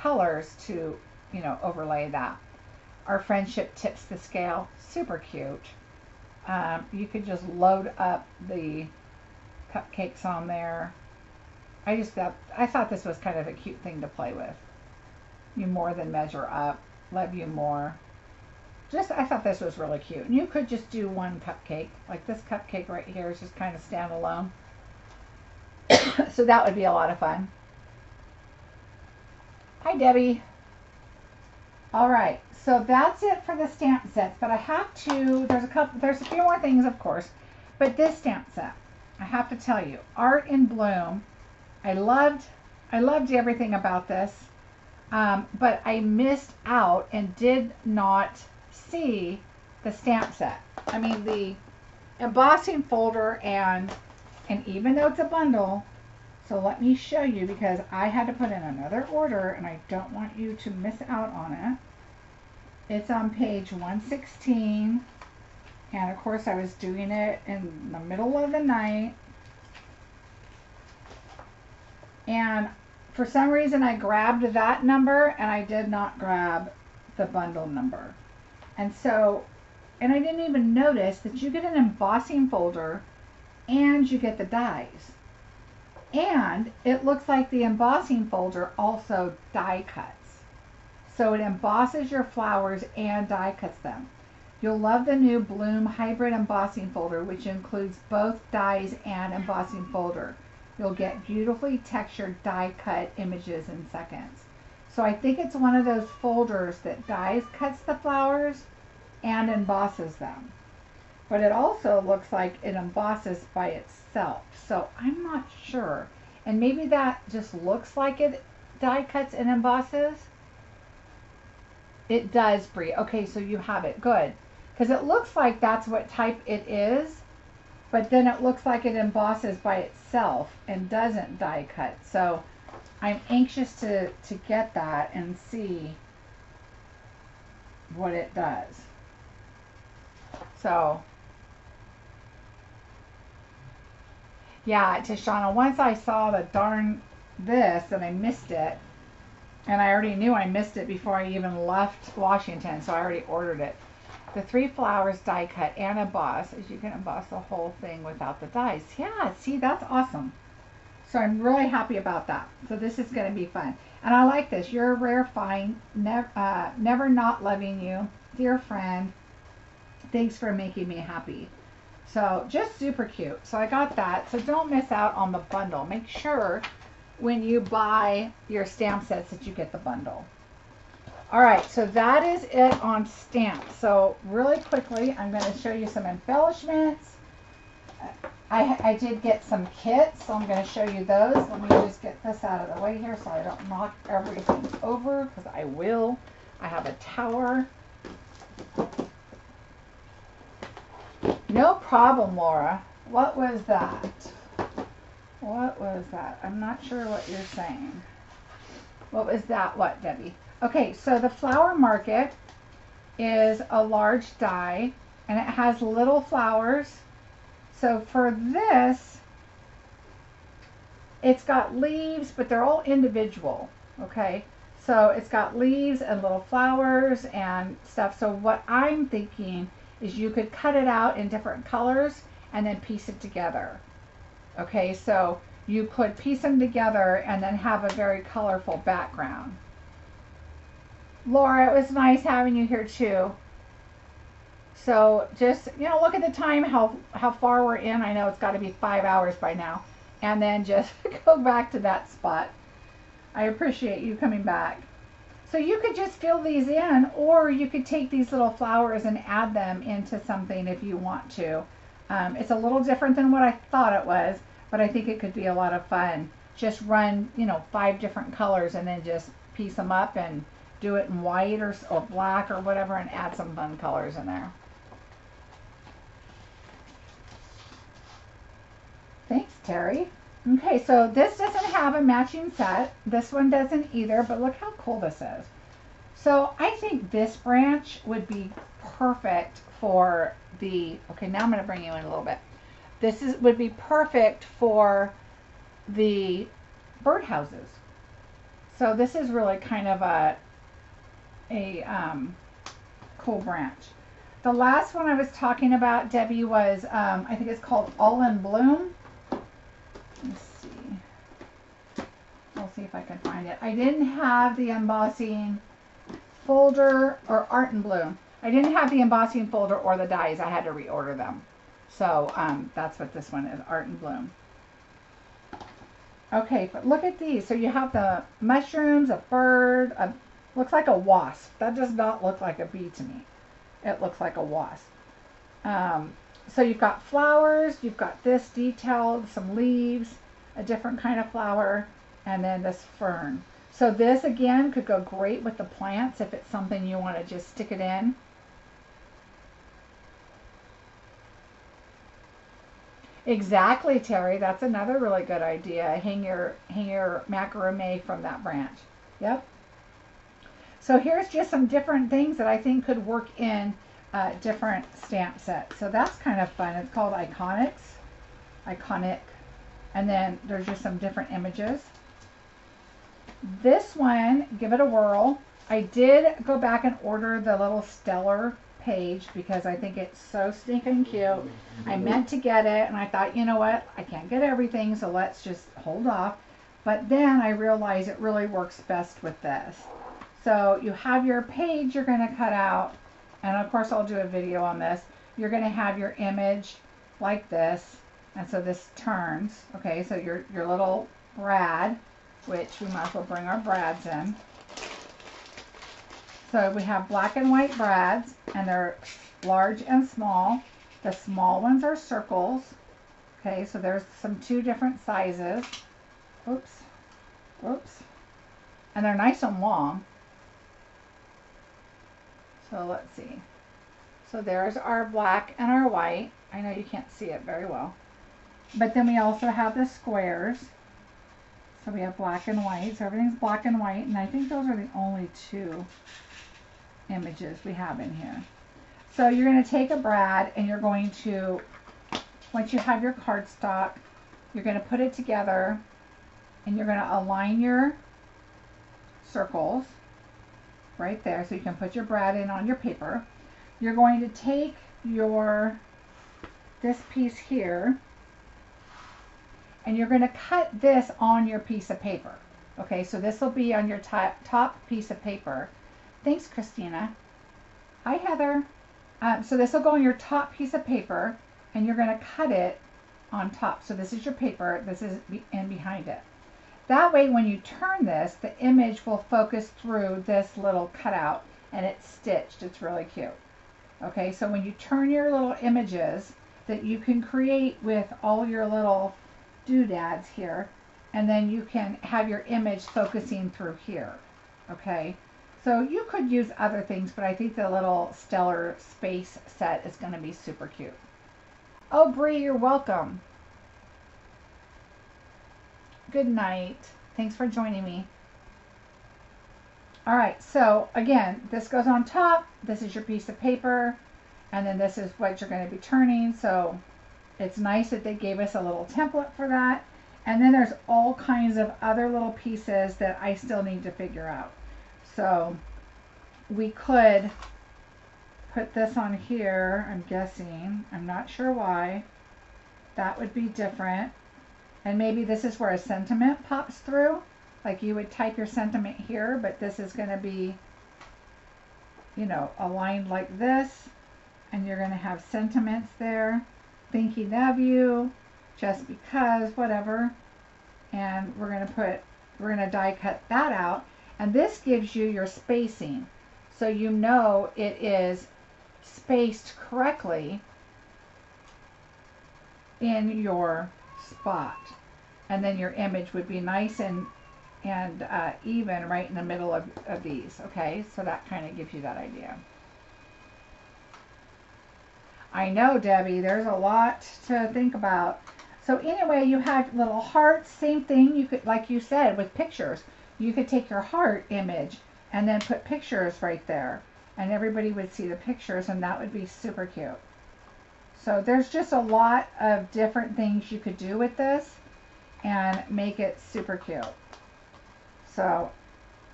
colors to, you know, overlay that. Our friendship tips the scale. Super cute. Um, you could just load up the cupcakes on there. I just thought, I thought this was kind of a cute thing to play with. You more than measure up. Love you more. Just, I thought this was really cute. And you could just do one cupcake. Like this cupcake right here is just kind of standalone. So that would be a lot of fun. Hi, Debbie. All right. So that's it for the stamp sets, but I have to, there's a couple, there's a few more things, of course, but this stamp set, I have to tell you, Art in Bloom, I loved, I loved everything about this, um, but I missed out and did not see the stamp set. I mean, the embossing folder and, and even though it's a bundle, so let me show you because I had to put in another order and I don't want you to miss out on it. It's on page one sixteen, and of course I was doing it in the middle of the night, and for some reason I grabbed that number and I did not grab the bundle number. And so, and I didn't even notice that you get an embossing folder and you get the dies. And it looks like the embossing folder also die cuts. So it embosses your flowers and die cuts them. You'll love the new Bloom Hybrid Embossing Folder, which includes both dies and embossing folder. You'll get beautifully textured die cut images in seconds. So I think it's one of those folders that dies cuts the flowers and embosses them. But it also looks like it embosses by itself, so I'm not sure. And maybe that just looks like it die cuts and embosses. It does, Bree. Okay, so you have it. Good. Because it looks like that's what type it is, but then it looks like it embosses by itself and doesn't die cut. So I'm anxious to, to get that and see what it does. So... yeah, Tishana, once I saw the darn this and I missed it, and I already knew I missed it before I even left Washington, so I already ordered it. The three flowers die cut and emboss, as you can emboss the whole thing without the dies. Yeah, see, that's awesome. So I'm really happy about that. So this is going to be fun. And I like this. You're a rare find, never, uh, never not loving you. Dear friend, thanks for making me happy. So just super cute. So I got that. So don't miss out on the bundle. Make sure when you buy your stamp sets that you get the bundle. All right, so that is it on stamps. So really quickly, I'm going to show you some embellishments. I, I did get some kits, so I'm going to show you those. Let me just get this out of the way here so I don't knock everything over, because I will. I have a tower. No problem, Laura. What was that? What was that? I'm not sure what you're saying. What was that? What, Debbie? Okay, so the flower market is a large die, and it has little flowers. So for this, it's got leaves, but they're all individual, okay? So it's got leaves and little flowers and stuff. So what I'm thinking is you could cut it out in different colors and then piece it together. Okay, so you could piece them together and then have a very colorful background. Laura, it was nice having you here too. So just, you know, look at the time, how, how far we're in. I know it's got to be five hours by now. And then just go back to that spot. I appreciate you coming back. So you could just fill these in, or you could take these little flowers and add them into something if you want to. Um, it's a little different than what I thought it was, but I think it could be a lot of fun. Just run, you know, five different colors and then just piece them up and do it in white or, or black or whatever and add some fun colors in there. Thanks, Terry. Okay, so this doesn't have a matching set. This one doesn't either, but look how cool this is. So I think this branch would be perfect for the, okay, now I'm going to bring you in a little bit. This is would be perfect for the birdhouses. So this is really kind of a, a um, cool branch. The last one I was talking about, Debbie, was, um, I think it's called All in Bloom. Let's see. I'll see if I can find it. I didn't have the embossing folder or Art in Bloom. I didn't have the embossing folder or the dies. I had to reorder them. So um, that's what this one is, Art in Bloom. Okay, but look at these. So you have the mushrooms, a bird, a, looks like a wasp. That does not look like a bee to me. It looks like a wasp. Um, so you've got flowers, you've got this detailed, some leaves, a different kind of flower, and then this fern. So this, again, could go great with the plants if it's something you want to just stick it in. Exactly, Terry. That's another really good idea. Hang your, hang your macrame from that branch. Yep. So here's just some different things that I think could work in uh, different stamp sets. So that's kind of fun. It's called Iconics. Iconic. And then there's just some different images. This one, Give It a Whirl. I did go back and order the little stellar page because I think it's so stinking cute. I meant to get it, and I thought, you know what? I can't get everything, so let's just hold off. But then I realize it really works best with this. So you have your page you're going to cut out, and of course I'll do a video on this. You're going to have your image like this, and so this turns. Okay, so your, your little brad, which we might as well bring our brads in. So we have black and white brads, and they're large and small. The small ones are circles. Okay, so there's some two different sizes. Oops, oops. And they're nice and long. So let's see. So there's our black and our white. I know you can't see it very well. But then we also have the squares. So we have black and white. So everything's black and white. And I think those are the only two images we have in here. So you're going to take a brad and you're going to, once you have your cardstock, you're going to put it together and you're going to align your circles right there so you can put your brad in on your paper. You're going to take your this piece here and you're going to cut this on your piece of paper. Okay, so this will be on your top, top piece of paper. Thanks, Christina. Hi, Heather. Um, so this will go on your top piece of paper and you're going to cut it on top. So this is your paper, this is in behind it. That way when you turn this, the image will focus through this little cutout and it's stitched. It's really cute. Okay, so when you turn your little images that you can create with all your little doodads here, and then you can have your image focusing through here. Okay, so you could use other things, but I think the little stellar space set is going to be super cute. Oh, Bree, you're welcome. Good night. Thanks for joining me. All right, so again, this goes on top. This is your piece of paper, and then this is what you're going to be turning. So it's nice that they gave us a little template for that. And then there's all kinds of other little pieces that I still need to figure out. So we could put this on here, I'm guessing. I'm not sure why. That would be different. And maybe this is where a sentiment pops through. Like you would type your sentiment here, but this is going to be, you know, aligned like this. And you're going to have sentiments there. Thinking of you, just because, whatever. And we're going to put, we're going to die cut that out. And this gives you your spacing. So you know it is spaced correctly in your spot. And then your image would be nice and and uh, even right in the middle of, of these. Okay, so that kind of gives you that idea. I know, Debbie, there's a lot to think about. So anyway, you have little hearts, same thing. You could, like you said, with pictures, you could take your heart image and then put pictures right there, and everybody would see the pictures, and that would be super cute. So there's just a lot of different things you could do with this and make it super cute. So,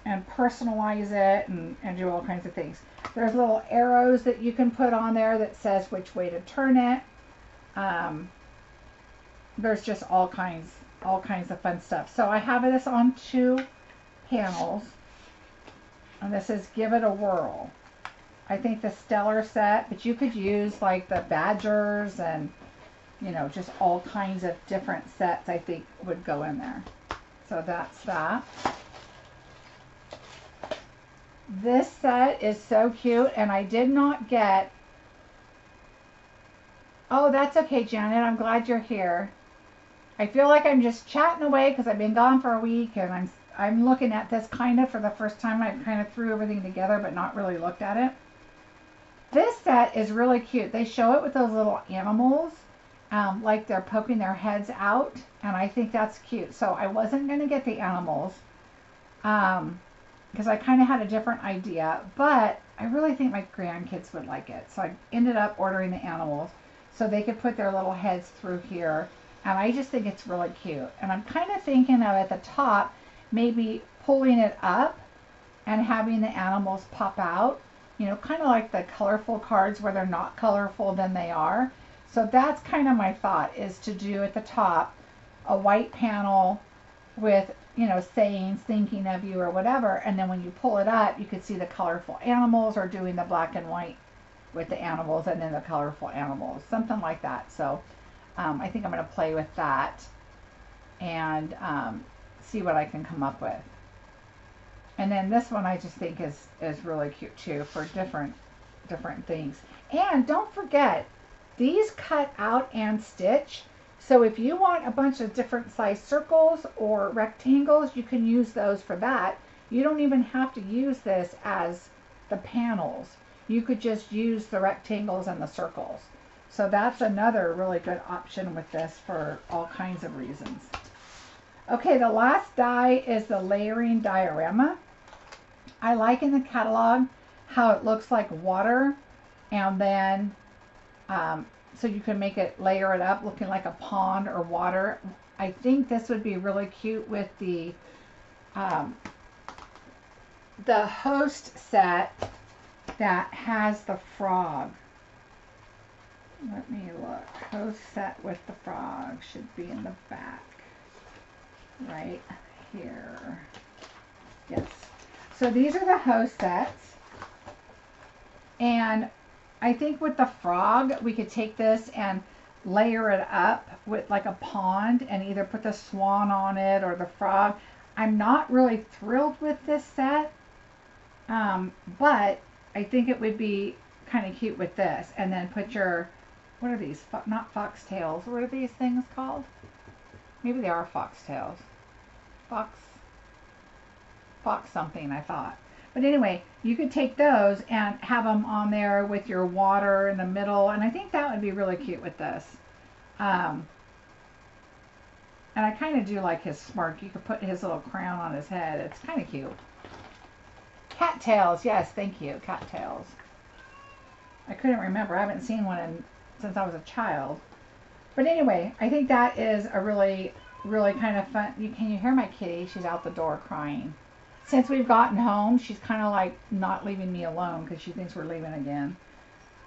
and personalize it and, and do all kinds of things. There's little arrows that you can put on there that says which way to turn it. Um, there's just all kinds, all kinds of fun stuff. So I have this on two panels. And this is Give It a Whirl. I think the stellar set, but you could use like the badgers and, you know, just all kinds of different sets I think would go in there. So that's that. This set is so cute, and I did not get... Oh, that's okay, Janet. I'm glad you're here. I feel like I'm just chatting away because I've been gone for a week, and I'm I'm looking at this kind of for the first time. I kind of threw everything together, but not really looked at it. This set is really cute. They show it with those little animals, um, like they're poking their heads out, and I think that's cute. So I wasn't going to get the animals, um, because I kind of had a different idea, but I really think my grandkids would like it. So I ended up ordering the animals so they could put their little heads through here, and I just think it's really cute. And I'm kind of thinking of at the top, maybe pulling it up and having the animals pop out, you know, kind of like the colorful cards where they're not colorful, then they are. So that's kind of my thought, is to do at the top, a white panel with, you know, sayings, thinking of you or whatever, and then when you pull it up, you could see the colorful animals, or doing the black and white with the animals and then the colorful animals, something like that. So um, I think I'm going to play with that and um, see what I can come up with. And then this one I just think is, is really cute too, for different, different things. And don't forget, these cut out and stitch. So if you want a bunch of different size circles or rectangles, you can use those for that. You don't even have to use this as the panels. You could just use the rectangles and the circles. So that's another really good option with this for all kinds of reasons. Okay, the last die is the layering diorama. I like in the catalog how it looks like water, and then um, so you can make it, layer it up looking like a pond or water. I think this would be really cute with the um, the host set that has the frog. Let me look. Host set with the frog should be in the back. Right here. Yes. So these are the host sets. And I think with the frog, we could take this and layer it up with like a pond and either put the swan on it or the frog. I'm not really thrilled with this set, um, but I think it would be kind of cute with this. And then put your, what are these? Fo- not foxtails. What are these things called? Maybe they are foxtails. Fox, fox something, I thought. But anyway, you could take those and have them on there with your water in the middle. And I think that would be really cute with this. Um, and I kind of do like his smirk. You could put his little crown on his head. It's kind of cute. Cattails. Yes, thank you. Cattails. I couldn't remember. I haven't seen one in, since I was a child. But anyway, I think that is a really, really kind of fun. You, can you hear my kitty? She's out the door crying. Since we've gotten home, she's kind of like not leaving me alone because she thinks we're leaving again.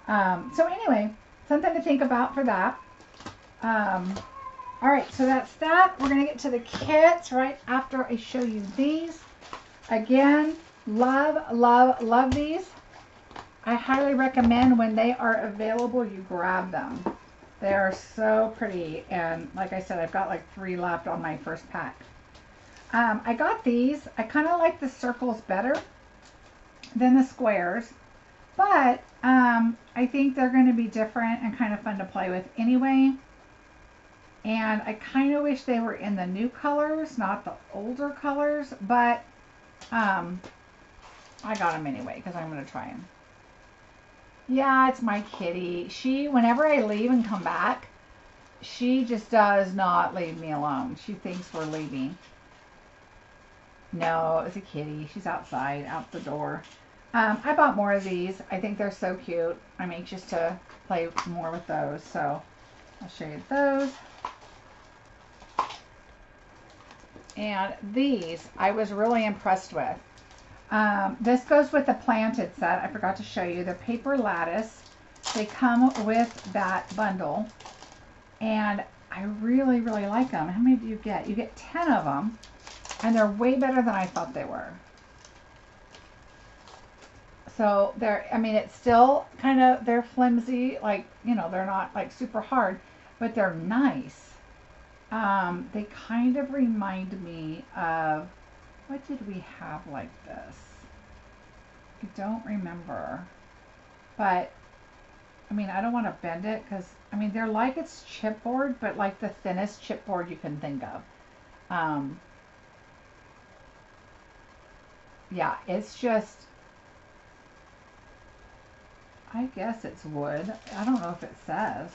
Um, so anyway, something to think about for that. Um, all right, so that's that. We're going to get to the kits right after I show you these. Again, love, love, love these. I highly recommend when they are available, you grab them. They are so pretty, and like I said, I've got like three left on my first pack. Um, I got these. I kind of like the circles better than the squares, but um, I think they're going to be different and kind of fun to play with anyway. And I kind of wish they were in the new colors, not the older colors, but um, I got them anyway because I'm going to try them. Yeah, it's my kitty. She, whenever I leave and come back, she just does not leave me alone. She thinks we're leaving. No, it's a kitty. She's outside, out the door. Um, I bought more of these. I think they're so cute. I'm anxious to play more with those, so I'll show you those. And these, I was really impressed with. Um, this goes with the planted set. I forgot to show you the paper lattice. They come with that bundle, and I really, really like them. How many do you get? You get ten of them, and they're way better than I thought they were. So they're, I mean, it's still kind of, they're flimsy, like, you know, they're not like super hard, but they're nice. Um, they kind of remind me of, what did we have like this? I don't remember. But, I mean, I don't want to bend it because, I mean, they're like it's chipboard, but like the thinnest chipboard you can think of. Um, yeah, it's just, I guess it's wood. I don't know if it says.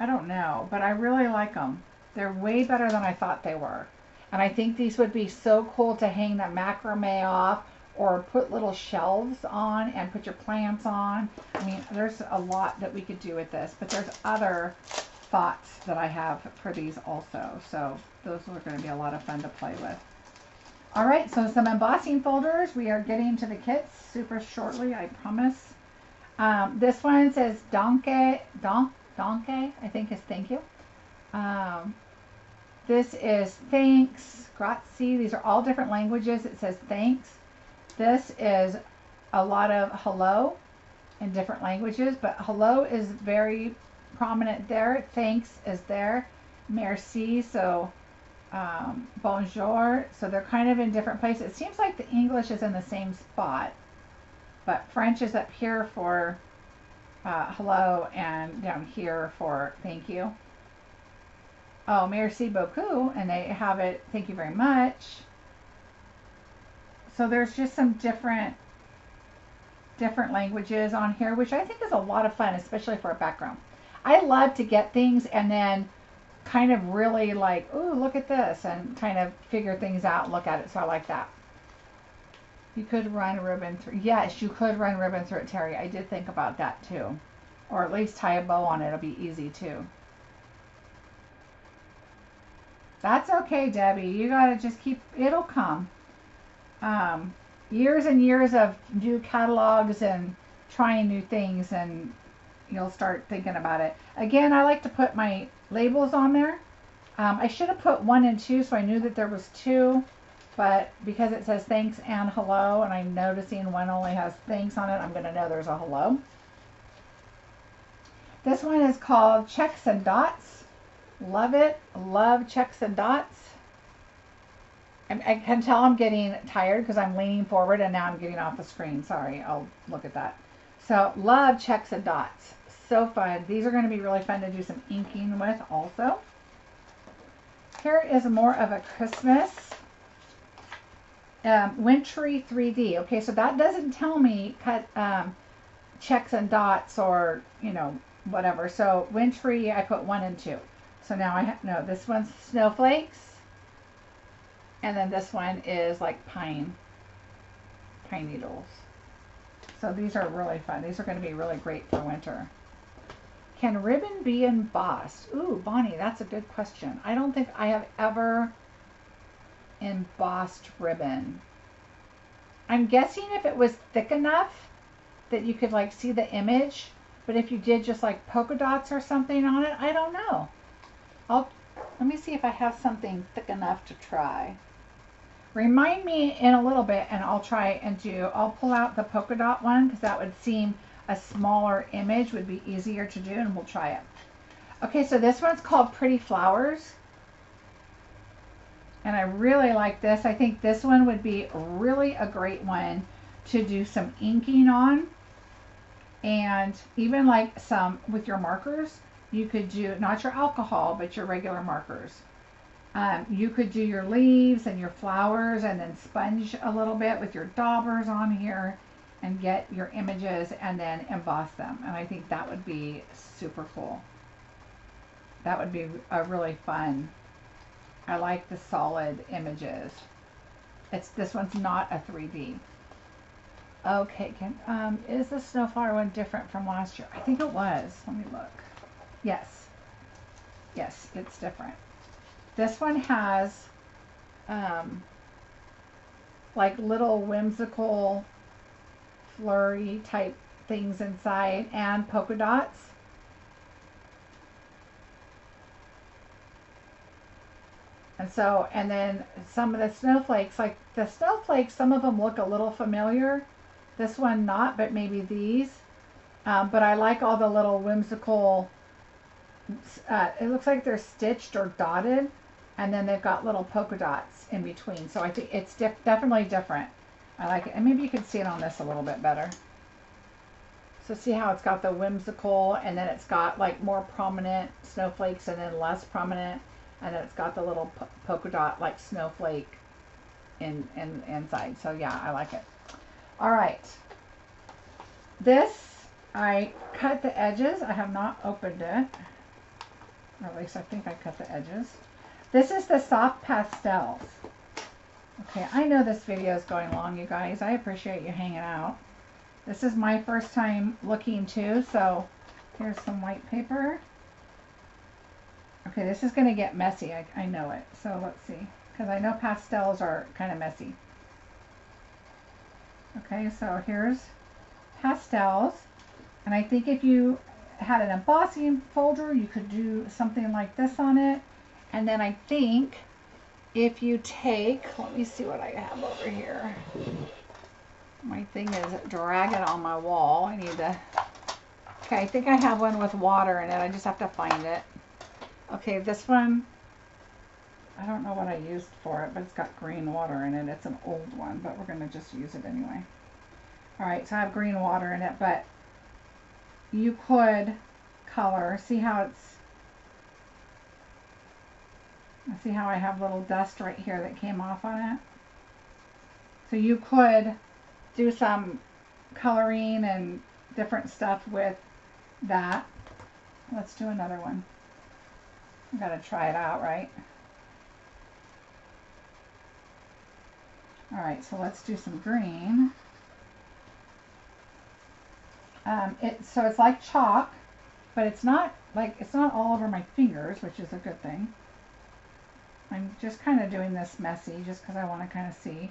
I don't know, but I really like them. They're way better than I thought they were. And I think these would be so cool to hang the macrame off or put little shelves on and put your plants on. I mean, there's a lot that we could do with this, but there's other thoughts that I have for these also. So those are going to be a lot of fun to play with. All right, so some embossing folders. We are getting to the kits super shortly, I promise. Um, this one says Danke, don, Danke, I think is thank you. Um, this is thanks, grazie. These are all different languages. It says thanks. This is a lot of hello in different languages, but hello is very prominent there. Thanks is there. Merci, so um, bonjour. So they're kind of in different places. It seems like the English is in the same spot, but French is up here for uh, hello and down here for thank you. Oh, merci beaucoup, and they have it, thank you very much. So there's just some different different languages on here, which I think is a lot of fun, especially for a background. I love to get things and then kind of really like, oh, look at this, and kind of figure things out, look at it, so I like that. You could run a ribbon through, yes, you could run ribbon through it, Terry. I did think about that too. Or at least tie a bow on it, it'll be easy too. That's okay, Debbie. You gotta just keep, it'll come. Um, years and years of new catalogs and trying new things, and you'll start thinking about it. Again, I like to put my labels on there. Um, I should have put one and two, so I knew that there was two, but because it says thanks and hello, and I'm noticing one only has thanks on it, I'm gonna know there's a hello. This one is called Checks and Dots. Love it. Love Checks and Dots. I, I can tell I'm getting tired because I'm leaning forward and now I'm getting off the screen. Sorry, I'll look at that. So, love Checks and Dots. So fun. These are going to be really fun to do some inking with also. Here is more of a Christmas. Um, Wintry three D. Okay, so that doesn't tell me cut um, Checks and Dots or, you know, whatever. So, Wintry, I put one and two. So now I have, no, this one's snowflakes, and then this one is like pine, pine needles. So these are really fun. These are going to be really great for winter. Can ribbon be embossed? Ooh, Bonnie, that's a good question. I don't think I have ever embossed ribbon. I'm guessing if it was thick enough that you could like see the image, but if you did just like polka dots or something on it, I don't know. I'll, let me see if I have something thick enough to try. Remind me in a little bit and I'll try and do, I'll pull out the polka dot one because that would seem a smaller image would be easier to do, and we'll try it. Okay, so this one's called Pretty Flowers. And I really like this. I think this one would be really a great one to do some inking on. And even like some with your markers. You could do, not your alcohol, but your regular markers. Um, you could do your leaves and your flowers and then sponge a little bit with your daubers on here and get your images and then emboss them. And I think that would be super cool. That would be a really fun. I like the solid images. It's, this one's not a three D. Okay, can, um, is the snowflower one different from last year? I think it was. Let me look. Yes, yes, it's different. This one has um, like little whimsical flurry type things inside and polka dots. And so, and then some of the snowflakes, like the snowflakes, some of them look a little familiar. This one not, but maybe these. Um, but I like all the little whimsical Uh, it looks like they're stitched or dotted, and then they've got little polka dots in between. So I think it's diff definitely different. I like it. And maybe you can see it on this a little bit better. So see how it's got the whimsical, and then it's got like more prominent snowflakes and then less prominent, and then it's got the little po polka dot like snowflake in, in inside. So yeah, I like it. All right. This, I cut the edges. I have not opened it. Or at least I think I cut the edges. This is the soft pastels. Okay, I know this video is going long, you guys. I appreciate you hanging out. This is my first time looking too, so here's some white paper. Okay, this is going to get messy. I, I know it. So let's see, because I know pastels are kind of messy. Okay, so here's pastels. And I think if you had an embossing folder, you could do something like this on it. And then I think if you take, let me see what I have over here. My thing is dragging on my wall. I need to, okay, I think I have one with water in it. I just have to find it. Okay, this one, I don't know what I used for it, but it's got green water in it. It's an old one, but we're gonna just use it anyway. All right, so I have green water in it, but you could color, see how it's, see how I have little dust right here that came off on it? So you could do some coloring and different stuff with that. Let's do another one. I've got to try it out, right? All right, so let's do some green. Um, it, so it's like chalk, but it's not like, it's not all over my fingers, which is a good thing. I'm just kind of doing this messy just because I want to kind of see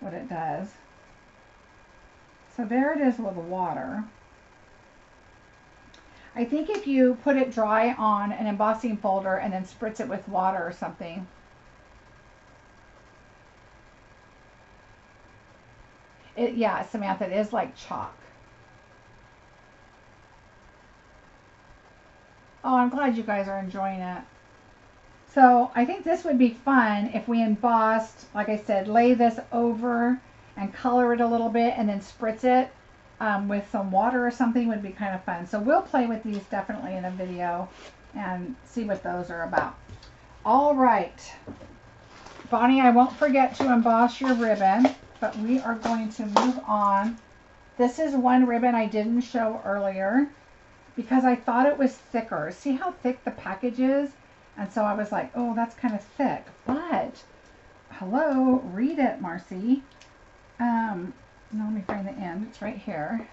what it does. So there it is with the water. I think if you put it dry on an embossing folder and then spritz it with water or something, it, yeah, Samantha, it is like chalk. Oh, I'm glad you guys are enjoying it. So I think this would be fun if we embossed, like I said, lay this over and color it a little bit and then spritz it um, with some water or something would be kind of fun. So we'll play with these definitely in a video and see what those are about. All right, Bonnie, I won't forget to emboss your ribbon, but we are going to move on. This is one ribbon I didn't show earlier, because I thought it was thicker. See how thick the package is? And so I was like, oh, that's kind of thick, but hello, read it, Marcie. Um, let me find the end, it's right here.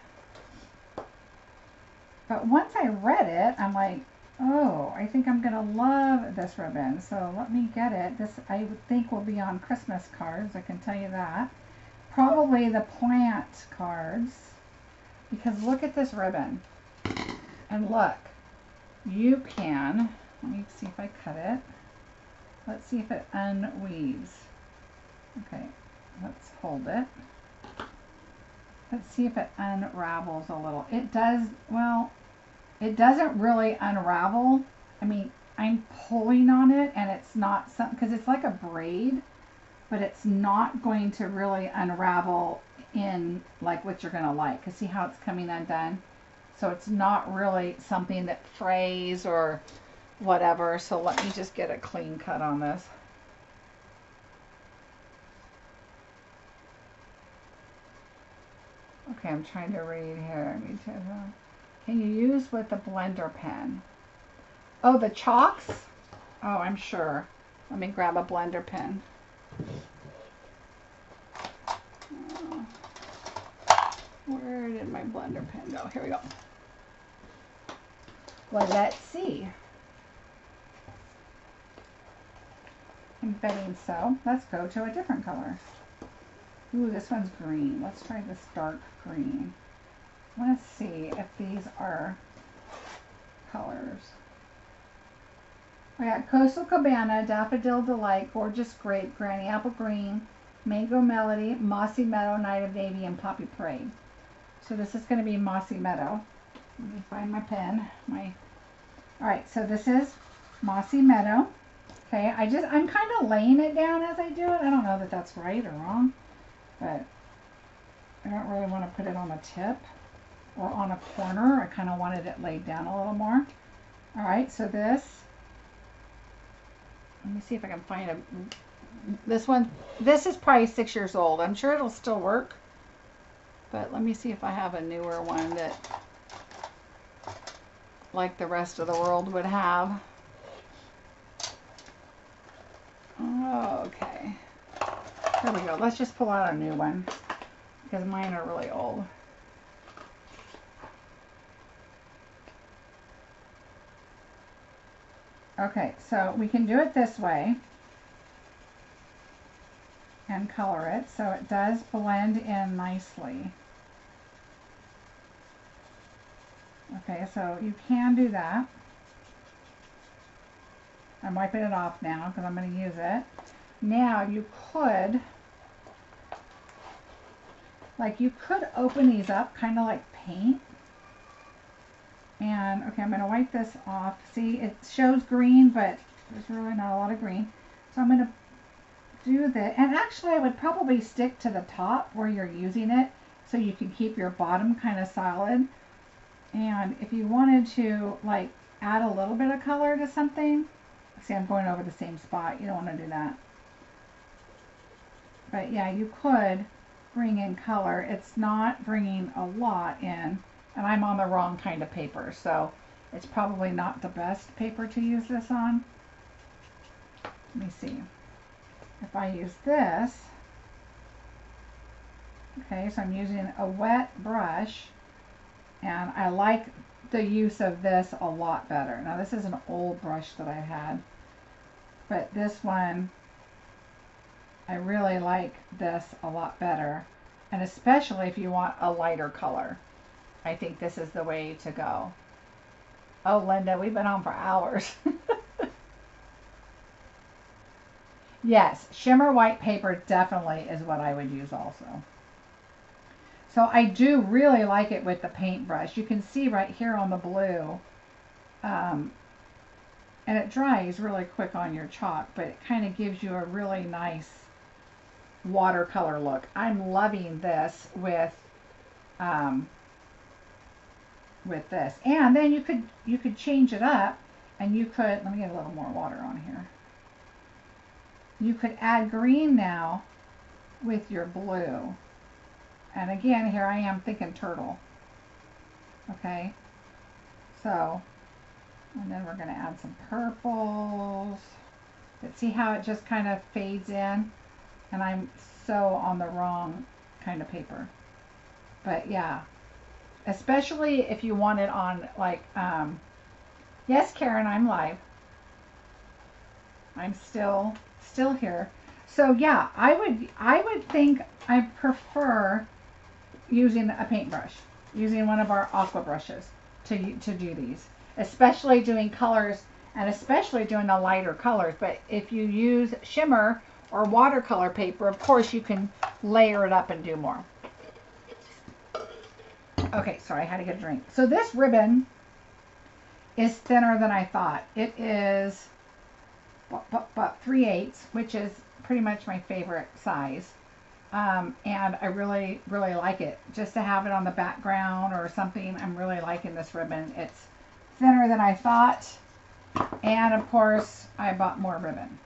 But once I read it, I'm like, oh, I think I'm gonna love this ribbon. So let me get it. This, I would think, will be on Christmas cards, I can tell you that. Probably the plant cards, because look at this ribbon. And look, you can, let me see if I cut it. Let's see if it unweaves. Okay, let's hold it. Let's see if it unravels a little. It does, well, it doesn't really unravel. I mean, I'm pulling on it and it's not something, because it's like a braid, but it's not going to really unravel in like what you're going to like. Because see how it's coming undone? So it's not really something that frays or whatever. So let me just get a clean cut on this. Okay, I'm trying to read here. Can you use with the blender pen? Oh, the chalks? Oh, I'm sure. Let me grab a blender pen. Where did my blender pen go? Here we go. Well, let's see. I'm betting so. Let's go to a different color. Ooh, this one's green. Let's try this dark green. I want to see if these are colors. I got Coastal Cabana, Daffodil Delight, Gorgeous Grape, Granny Apple Green, Mango Melody, Mossy Meadow, Night of Navy, and Poppy Parade. So this is going to be Mossy Meadow. Let me find my pen. My all right. So this is Mossy Meadow. Okay. I just I'm kind of laying it down as I do it. I don't know that that's right or wrong, but I don't really want to put it on a tip or on a corner. I kind of wanted it laid down a little more. All right. So this. Let me see if I can find a. This one. This is probably six years old. I'm sure it'll still work. But let me see if I have a newer one that, like the rest of the world would have. Okay. There we go. Let's just pull out a new one, because mine are really old. Okay, so we can do it this way and color it so it does blend in nicely. Okay, so you can do that. I'm wiping it off now because I'm going to use it. Now you could, like you could open these up kind of like paint. And okay, I'm going to wipe this off. See, it shows green, but there's really not a lot of green. So I'm going to do that. And actually I would probably stick to the top where you're using it so you can keep your bottom kind of solid. And if you wanted to like add a little bit of color to something, see I'm going over the same spot, you don't want to do that. But yeah, you could bring in color. It's not bringing a lot in, and I'm on the wrong kind of paper, so it's probably not the best paper to use this on. Let me see. If I use this, okay, so I'm using a wet brush, and I like the use of this a lot better. Now this is an old brush that I had, but this one, I really like this a lot better, and especially if you want a lighter color. I think this is the way to go. Oh, Linda, we've been on for hours. Yes, shimmer white paper definitely is what I would use also. So I do really like it with the paintbrush. You can see right here on the blue, um, and it dries really quick on your chalk, but it kind of gives you a really nice watercolor look. I'm loving this with um, with this, and then you could you could change it up, and you could, let me get a little more water on here. You could add green now with your blue. And again, here I am thinking turtle. Okay. So, and then we're going to add some purples. But see how it just kind of fades in? And I'm so on the wrong kind of paper. But yeah. Especially if you want it on like, um, yes, Karen, I'm live. I'm still... still here. So yeah, I would I would think I prefer using a paintbrush, using one of our aqua brushes to to do these, especially doing colors and especially doing the lighter colors. But if you use shimmer or watercolor paper, of course you can layer it up and do more. Okay, sorry, I had to get a drink. So this ribbon is thinner than I thought. It is about three eighths, which is pretty much my favorite size, um, and I really really like it just to have it on the background or something. I'm really liking this ribbon. It's thinner than I thought, and of course I bought more ribbon.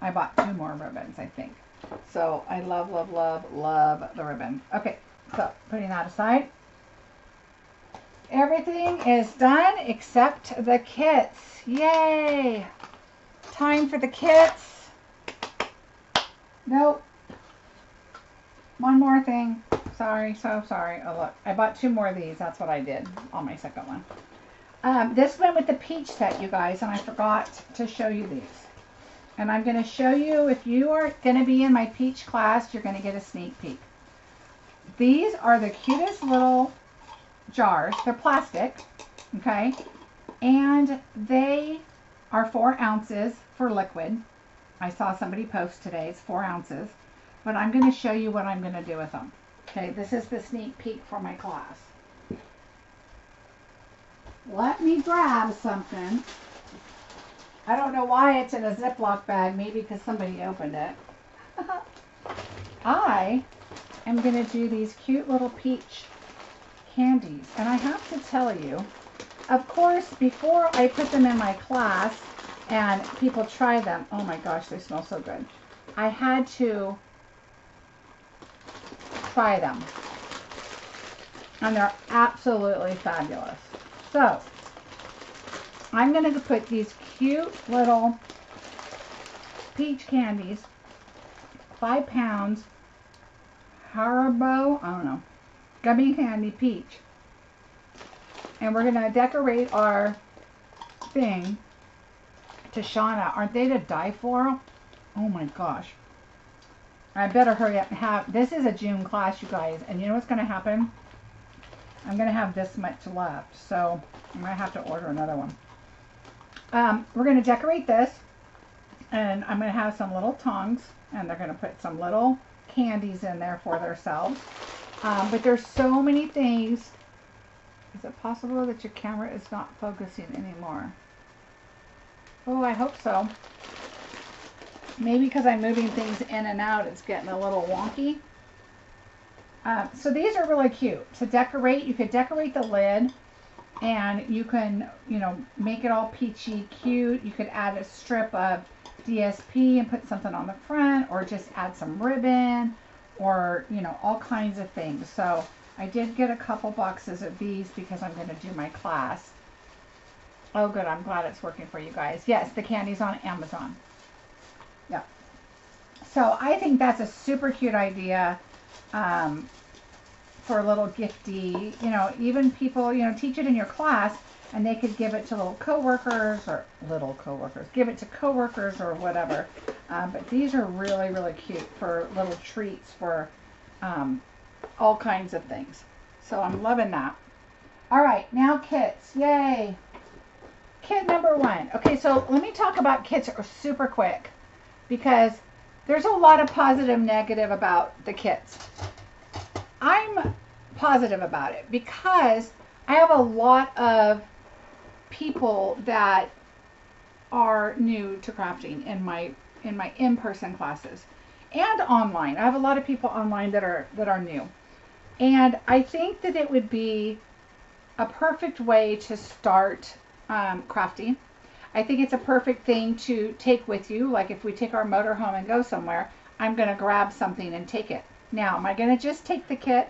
I bought two more ribbons, I think. So I love love love love the ribbon. Okay, so putting that aside, everything is done except the kits. Yay! Time for the kits. Nope. One more thing. Sorry, so sorry. Oh, look. I bought two more of these. That's what I did on my second one. Um, this went with the peach set, you guys, and I forgot to show you these. And I'm going to show you, if you are going to be in my peach class, you're going to get a sneak peek. These are the cutest little jars. They're plastic, okay? And they... are four ounces for liquid. I saw somebody post today, it's four ounces, but I'm going to show you what I'm going to do with them. Okay, this is the sneak peek for my class. Let me grab something. I don't know why it's in a Ziploc bag, maybe because somebody opened it. I am going to do these cute little peach candies, and I have to tell you, of course, before I put them in my class and people try them, oh my gosh, they smell so good. I had to try them. And they're absolutely fabulous. So, I'm going to put these cute little peach candies, five pounds, Haribo, I don't know, gummy candy peach. And we're going to decorate our thing to Shauna. Aren't they to die for? Oh my gosh. I better hurry up and have... This is a June class, you guys. And you know what's going to happen? I'm going to have this much left, so I might have to order another one. Um, we're going to decorate this, and I'm going to have some little tongs, and they're going to put some little candies in there for themselves. Um, but there's so many things. Is it possible that your camera is not focusing anymore? Oh, I hope so. Maybe because I'm moving things in and out, it's getting a little wonky. Uh, so these are really cute to decorate. You could decorate the lid, and you can, you know, make it all peachy cute. You could add a strip of D S P and put something on the front, or just add some ribbon, or, you know, all kinds of things. So I did get a couple boxes of these because I'm going to do my class. Oh, good. I'm glad it's working for you guys. Yes, the candy's on Amazon. Yeah. So I think that's a super cute idea. Um, for a little gifty, you know, even people, you know, teach it in your class, and they could give it to little coworkers or little coworkers, give it to coworkers or whatever. Uh, but these are really, really cute for little treats for um, all kinds of things. So I'm loving that. All right, now kits. Yay. Kit number one. Okay, so let me talk about kits super quick, because there's a lot of positive, negative about the kits. I'm positive about it because I have a lot of people that are new to crafting in my in my in-person classes and online. I have a lot of people online that are that are new, and I think that it would be a perfect way to start um, crafting. I think it's a perfect thing to take with you. Like if we take our motor home and go somewhere, I'm going to grab something and take it. Now, am I going to just take the kit?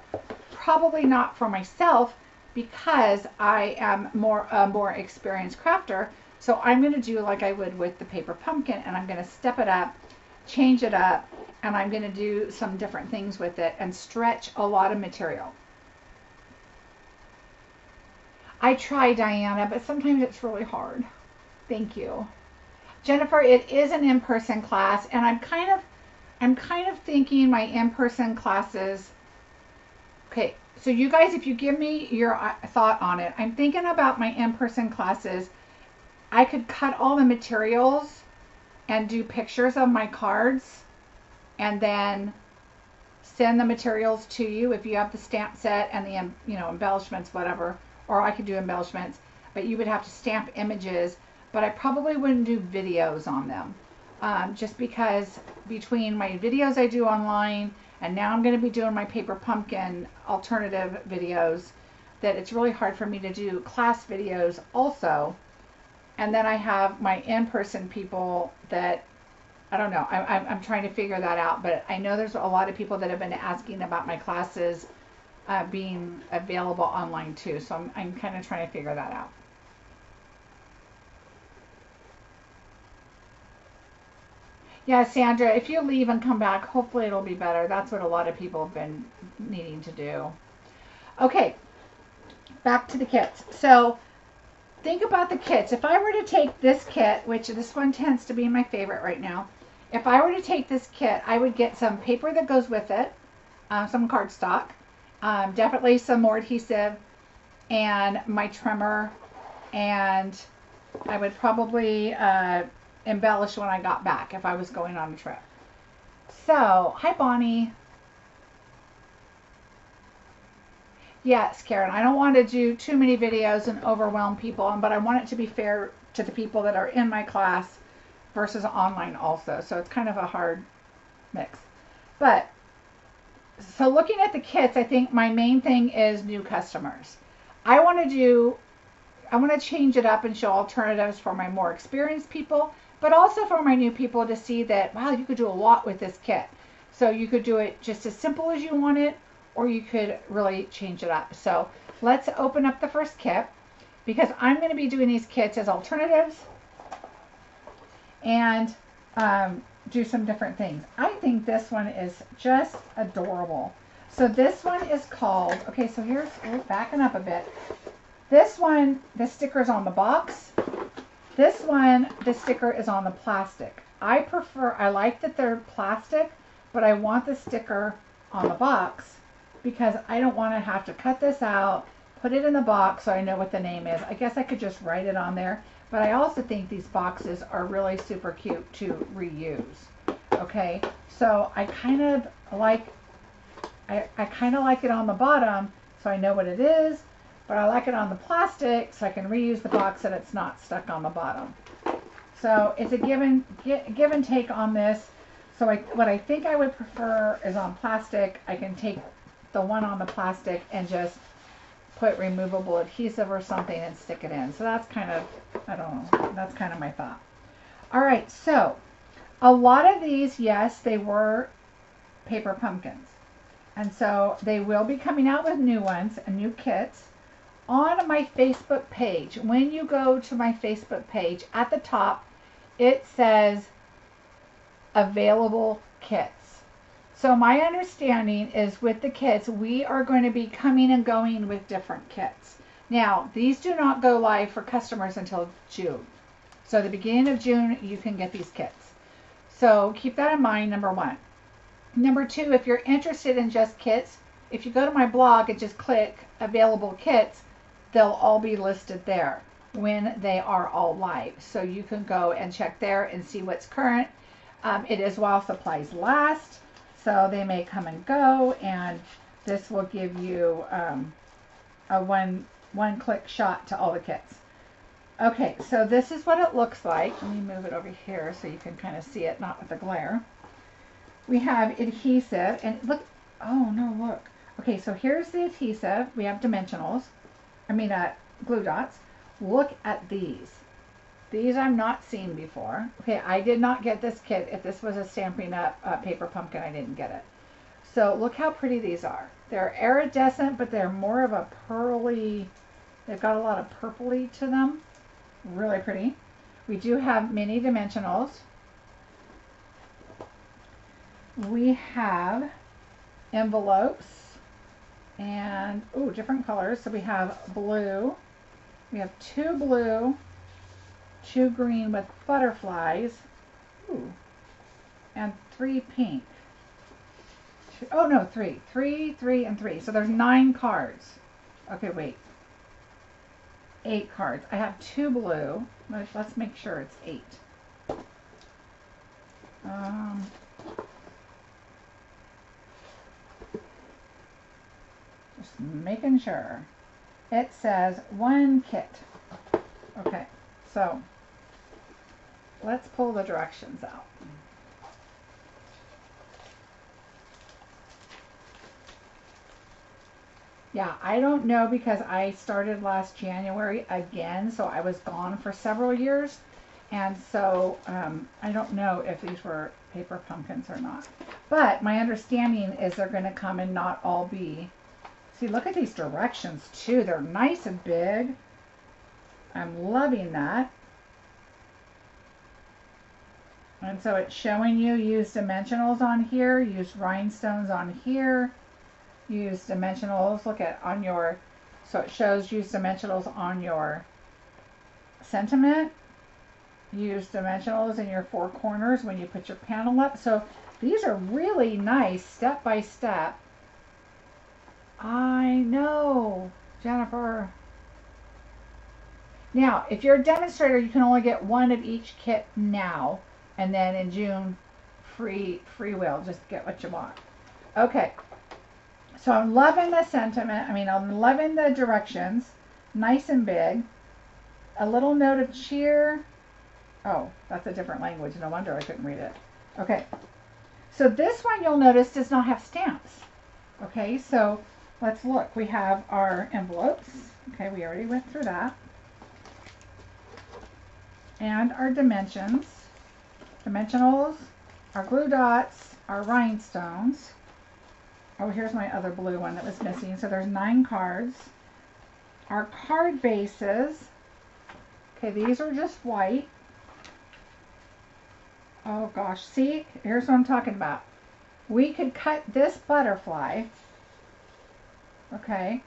Probably not for myself, because I am more a more experienced crafter. So I'm going to do like I would with the paper pumpkin, and I'm going to step it up, change it up, and I'm going to do some different things with it and stretch a lot of material. I try, Diana, but sometimes it's really hard. Thank you, Jennifer. It is an in-person class, and I'm kind of, I'm kind of thinking my in-person classes. Okay, so you guys, if you give me your thought on it, I'm thinking about my in-person classes. I could cut all the materials and do pictures of my cards, and then send the materials to you if you have the stamp set and the, you know, embellishments, whatever. Or I could do embellishments, but you would have to stamp images. But I probably wouldn't do videos on them, um, just because between my videos I do online, and now I'm going to be doing my paper pumpkin alternative videos, that it's really hard for me to do class videos also. And then I have my in-person people that, I don't know, I, I'm trying to figure that out, but I know there's a lot of people that have been asking about my classes uh, being available online too, so I'm, I'm kind of trying to figure that out. Yeah, Sandra, if you leave and come back, hopefully it'll be better. That's what a lot of people have been needing to do. Okay, back to the kits. So think about the kits. If I were to take this kit, which this one tends to be my favorite right now, if I were to take this kit, I would get some paper that goes with it, uh, some cardstock, um, definitely some more adhesive, and my trimmer, and I would probably... Uh, embellish when I got back if I was going on a trip. So, hi Bonnie. Yes, Karen, I don't want to do too many videos and overwhelm people, but I want it to be fair to the people that are in my class versus online also. So it's kind of a hard mix. But, so looking at the kits, I think my main thing is new customers. I want to do, I want to change it up and show alternatives for my more experienced people, but also for my new people to see that, wow, you could do a lot with this kit. So you could do it just as simple as you want it, or you could really change it up. So let's open up the first kit, because I'm going to be doing these kits as alternatives and um, do some different things. I think this one is just adorable. So this one is called, okay, so here's, we're backing up a bit. This one, the sticker's on the box. This one, the sticker is on the plastic. I prefer, I like that they're plastic, but I want the sticker on the box because I don't want to have to cut this out put it in a box so I know what the name is. I guess I could just write it on there, but I also think these boxes are really super cute to reuse. Okay, so I kind of like I, I kind of like it on the bottom so I know what it is, but I like it on the plastic so I can reuse the box and it's not stuck on the bottom. So it's a give and, give and take on this. So I, what I think I would prefer is on plastic. I can take the one on the plastic and just put removable adhesive or something and stick it in. So that's kind of, I don't know, that's kind of my thought. All right, so a lot of these, yes, they were paper pumpkins. And so they will be coming out with new ones and new kits on my Facebook page. When you go to my Facebook page, at the top, it says available kits. So my understanding is with the kits, we are going to be coming and going with different kits. Now, these do not go live for customers until June. So the beginning of June, you can get these kits. So keep that in mind, number one. Number two, if you're interested in just kits, if you go to my blog and just click available kits, they'll all be listed there when they are all live. So you can go and check there and see what's current. Um, it is while supplies last, so they may come and go, and this will give you um, a one, one click shot to all the kits. Okay, so this is what it looks like. Let me move it over here so you can kind of see it, not with the glare. We have adhesive, and look, oh no, look. Okay, so here's the adhesive. We have dimensionals, I mean uh, glue dots. Look at these. These I've not seen before. Okay, I did not get this kit. If this was a Stampin' Up! Uh, paper pumpkin, I didn't get it. So look how pretty these are. They're iridescent, but they're more of a pearly, they've got a lot of purpley to them. Really pretty. We do have mini dimensionals. We have envelopes and, ooh, different colors. So we have blue. We have two blue. Two green with butterflies, ooh, and three pink. Two, oh no, three, three, three, and three. So there's nine cards. Okay, wait, eight cards. I have two blue. Let's, let's make sure it's eight. Um, just making sure. It says one kit. Okay, so. Let's pull the directions out. Yeah, I don't know because I started last January again, so I was gone for several years. And so um, I don't know if these were paper pumpkins or not. But my understanding is they're going to come and not all be. See, look at these directions too. They're nice and big. I'm loving that. And so it's showing you use dimensionals on here, use rhinestones on here, use dimensionals, look at on your, so it shows use dimensionals on your sentiment, use dimensionals in your four corners when you put your panel up. So these are really nice step by step. I know, Jennifer. Now, if you're a demonstrator, you can only get one of each kit now. And then in June, free free will, just get what you want. Okay, so I'm loving the sentiment. I mean, I'm loving the directions. Nice and big. A little note of cheer. Oh, that's a different language. No wonder I couldn't read it. Okay, so this one you'll notice does not have stamps. Okay, so let's look. We have our envelopes. Okay, we already went through that. And our dimensions. Dimensionals, our glue dots, our rhinestones. Oh, here's my other blue one that was missing. So there's nine cards. Our card bases. Okay, these are just white. Oh gosh, see, here's what I'm talking about. We could cut this butterfly. Okay,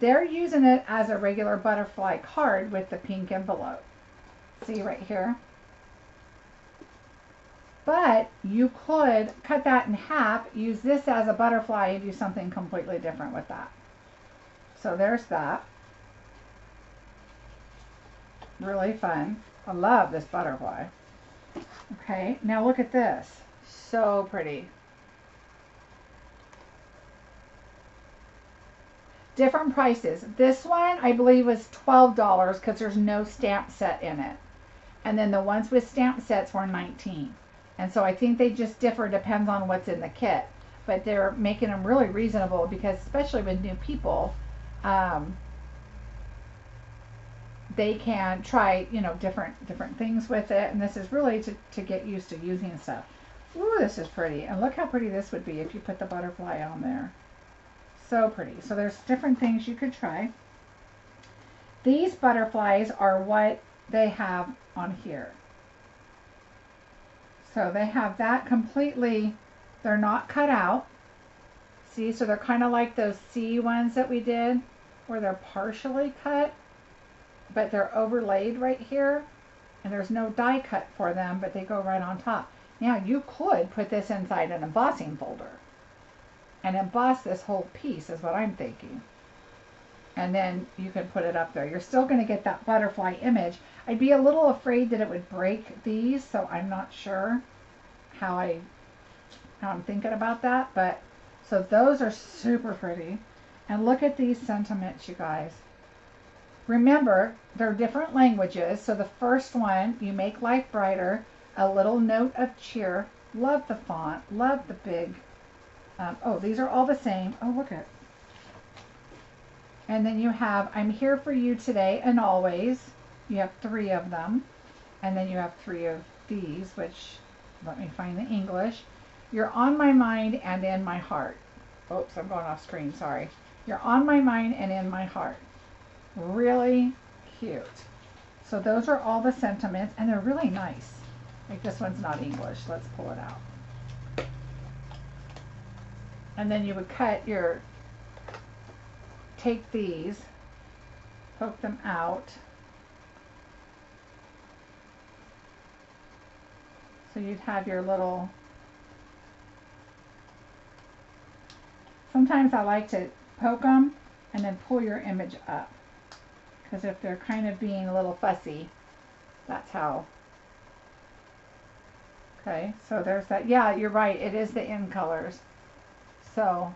they're using it as a regular butterfly card with the pink envelope. See right here. But you could cut that in half, use this as a butterfly, and do something completely different with that. So there's that. Really fun. I love this butterfly. Okay, now look at this. So pretty. Different prices. This one I believe was twelve dollars because there's no stamp set in it. And then the ones with stamp sets were nineteen dollars. And so I think they just differ, depends on what's in the kit. But they're making them really reasonable because, especially with new people, um, they can try, you know, different different things with it. And this is really to, to get used to using stuff. Ooh, this is pretty. And look how pretty this would be if you put the butterfly on there. So pretty. So there's different things you could try. These butterflies are what they have on here. So they have that completely, they're not cut out. See, so they're kind of like those C ones that we did where they're partially cut, but they're overlaid right here and there's no die cut for them, but they go right on top. Now you could put this inside an embossing folder and emboss this whole piece is what I'm thinking. And then you can put it up there. You're still going to get that butterfly image. I'd be a little afraid that it would break these, so I'm not sure how, I, how I'm thinking about that. But so those are super pretty. And look at these sentiments, you guys. Remember, they're different languages. So the first one, you make life brighter, a little note of cheer. Love the font, love the big. Um, oh, these are all the same. Oh, look at. And then you have, I'm here for you today and always. You have three of them. And then you have three of these, which, let me find the English. You're on my mind and in my heart. Oops, I'm going off screen, sorry. You're on my mind and in my heart. Really cute. So those are all the sentiments, and they're really nice. Like this one's not English. Let's pull it out. And then you would cut your... Take these, poke them out, so you'd have your little. Sometimes I like to poke them and then pull your image up, because if they're kind of being a little fussy, that's how. Okay, so there's that. Yeah, you're right, it is the end colors. So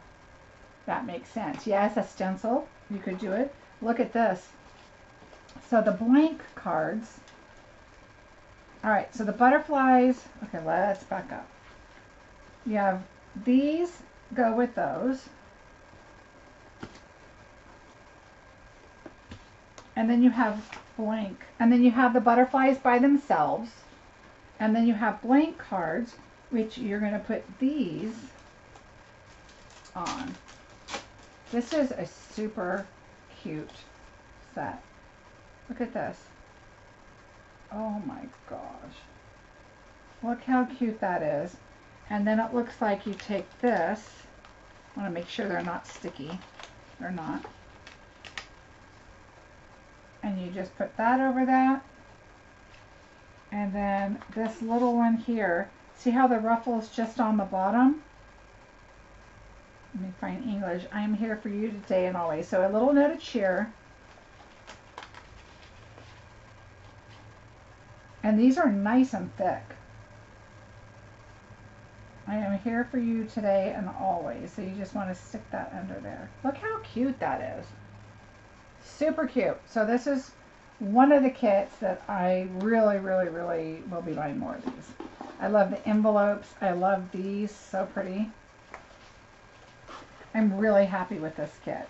that makes sense. Yes, a stencil, you could do it. Look at this. So the blank cards. All right, so the butterflies. Okay, let's back up. You have these go with those. And then you have blank. And then you have the butterflies by themselves. And then you have blank cards, which you're going to put these on. This is a super cute set. Look at this. Oh my gosh. Look how cute that is. And then it looks like you take this. I want to make sure they're not sticky. They're not. And you just put that over that. And then this little one here. See how the ruffle's just on the bottom? Let me find English. I am here for you today and always. So a little note of cheer. And these are nice and thick. I am here for you today and always. So you just want to stick that under there. Look how cute that is. Super cute. So this is one of the kits that I really, really, really will be buying more of these. I love the envelopes. I love these. So pretty. I'm really happy with this kit.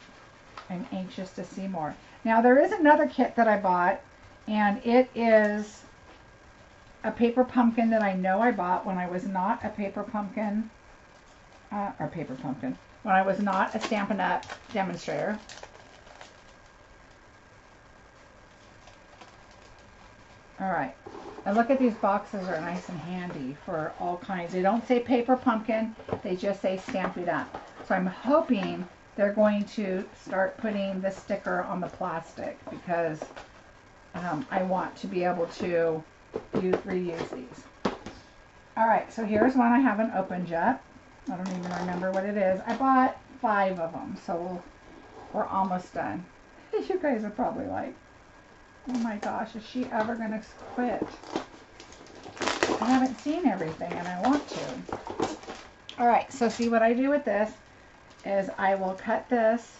I'm anxious to see more. Now there is another kit that I bought, and it is a paper pumpkin that I know I bought when I was not a paper pumpkin, uh, or paper pumpkin, when I was not a Stampin' Up! Demonstrator. All right, now look at these boxes, are nice and handy for all kinds. They don't say paper pumpkin, they just say Stampin' Up! So I'm hoping they're going to start putting the sticker on the plastic, because um, I want to be able to use, reuse these. Alright, so here's one I haven't opened yet. I don't even remember what it is. I bought five of them, so we'll We're almost done. You guys are probably like, oh my gosh, is she ever going to quit? I haven't seen everything and I want to. All right, so see what I do with this is I will cut this.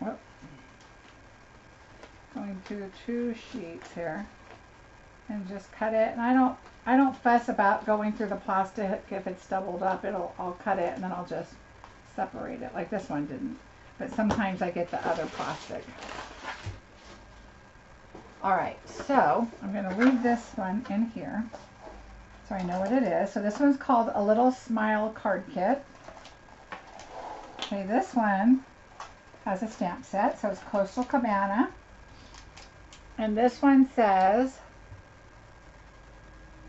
Whoop. Going through two sheets here and just cut it. And I don't, I don't fuss about going through the plastic. If it's doubled up, it'll, I'll cut it and then I'll just separate it. Like this one didn't. But sometimes I get the other plastic. Alright, so I'm going to leave this one in here so I know what it is. So this one's called A Little Smile Card Kit. Okay, this one has a stamp set, so it's Coastal Cabana. And this one says,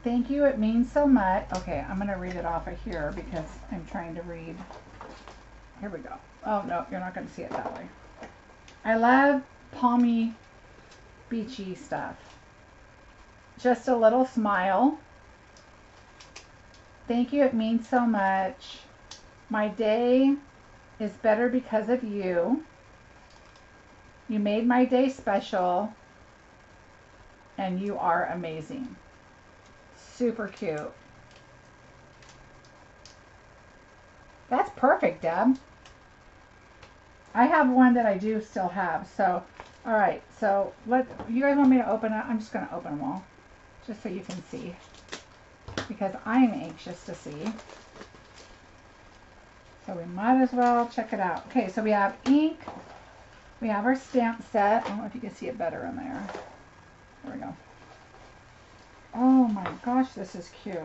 thank you, it means so much. Okay, I'm going to read it off of here because I'm trying to read. Here we go. Oh, no, you're not going to see it that way. I love palmy, beachy stuff. Just a little smile. Thank you, it means so much. My day is better because of you. You made my day special. And you are amazing. Super cute. That's perfect, Deb. I have one that I do still have. So, all right. So, let you guys want me to open it? I'm just going to open them all, just so you can see, because I'm anxious to see. So we might as well check it out. Okay. So we have ink. We have our stamp set. I don't know if you can see it better in there. There we go. Oh my gosh, this is cute.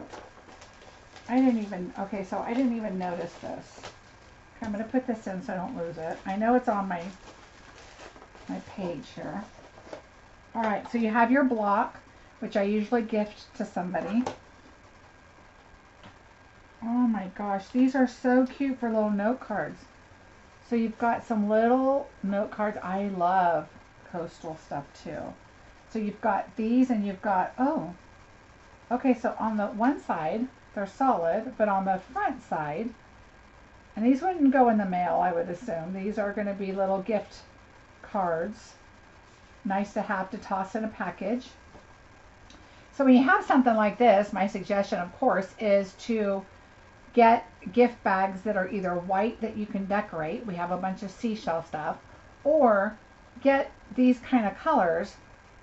I didn't even. Okay, so I didn't even notice this. I'm going to put this in so I don't lose it. I know it's on my my page here. All right, so you have your block, which I usually gift to somebody. Oh my gosh, these are so cute for little note cards. So you've got some little note cards. I love coastal stuff too. So you've got these and you've got, oh, okay, so on the one side, they're solid, but on the front side, and these wouldn't go in the mail, I would assume. These are going to be little gift cards. Nice to have to toss in a package. So when you have something like this, my suggestion, of course, is to get gift bags that are either white that you can decorate. We have a bunch of seashell stuff. Or get these kind of colors,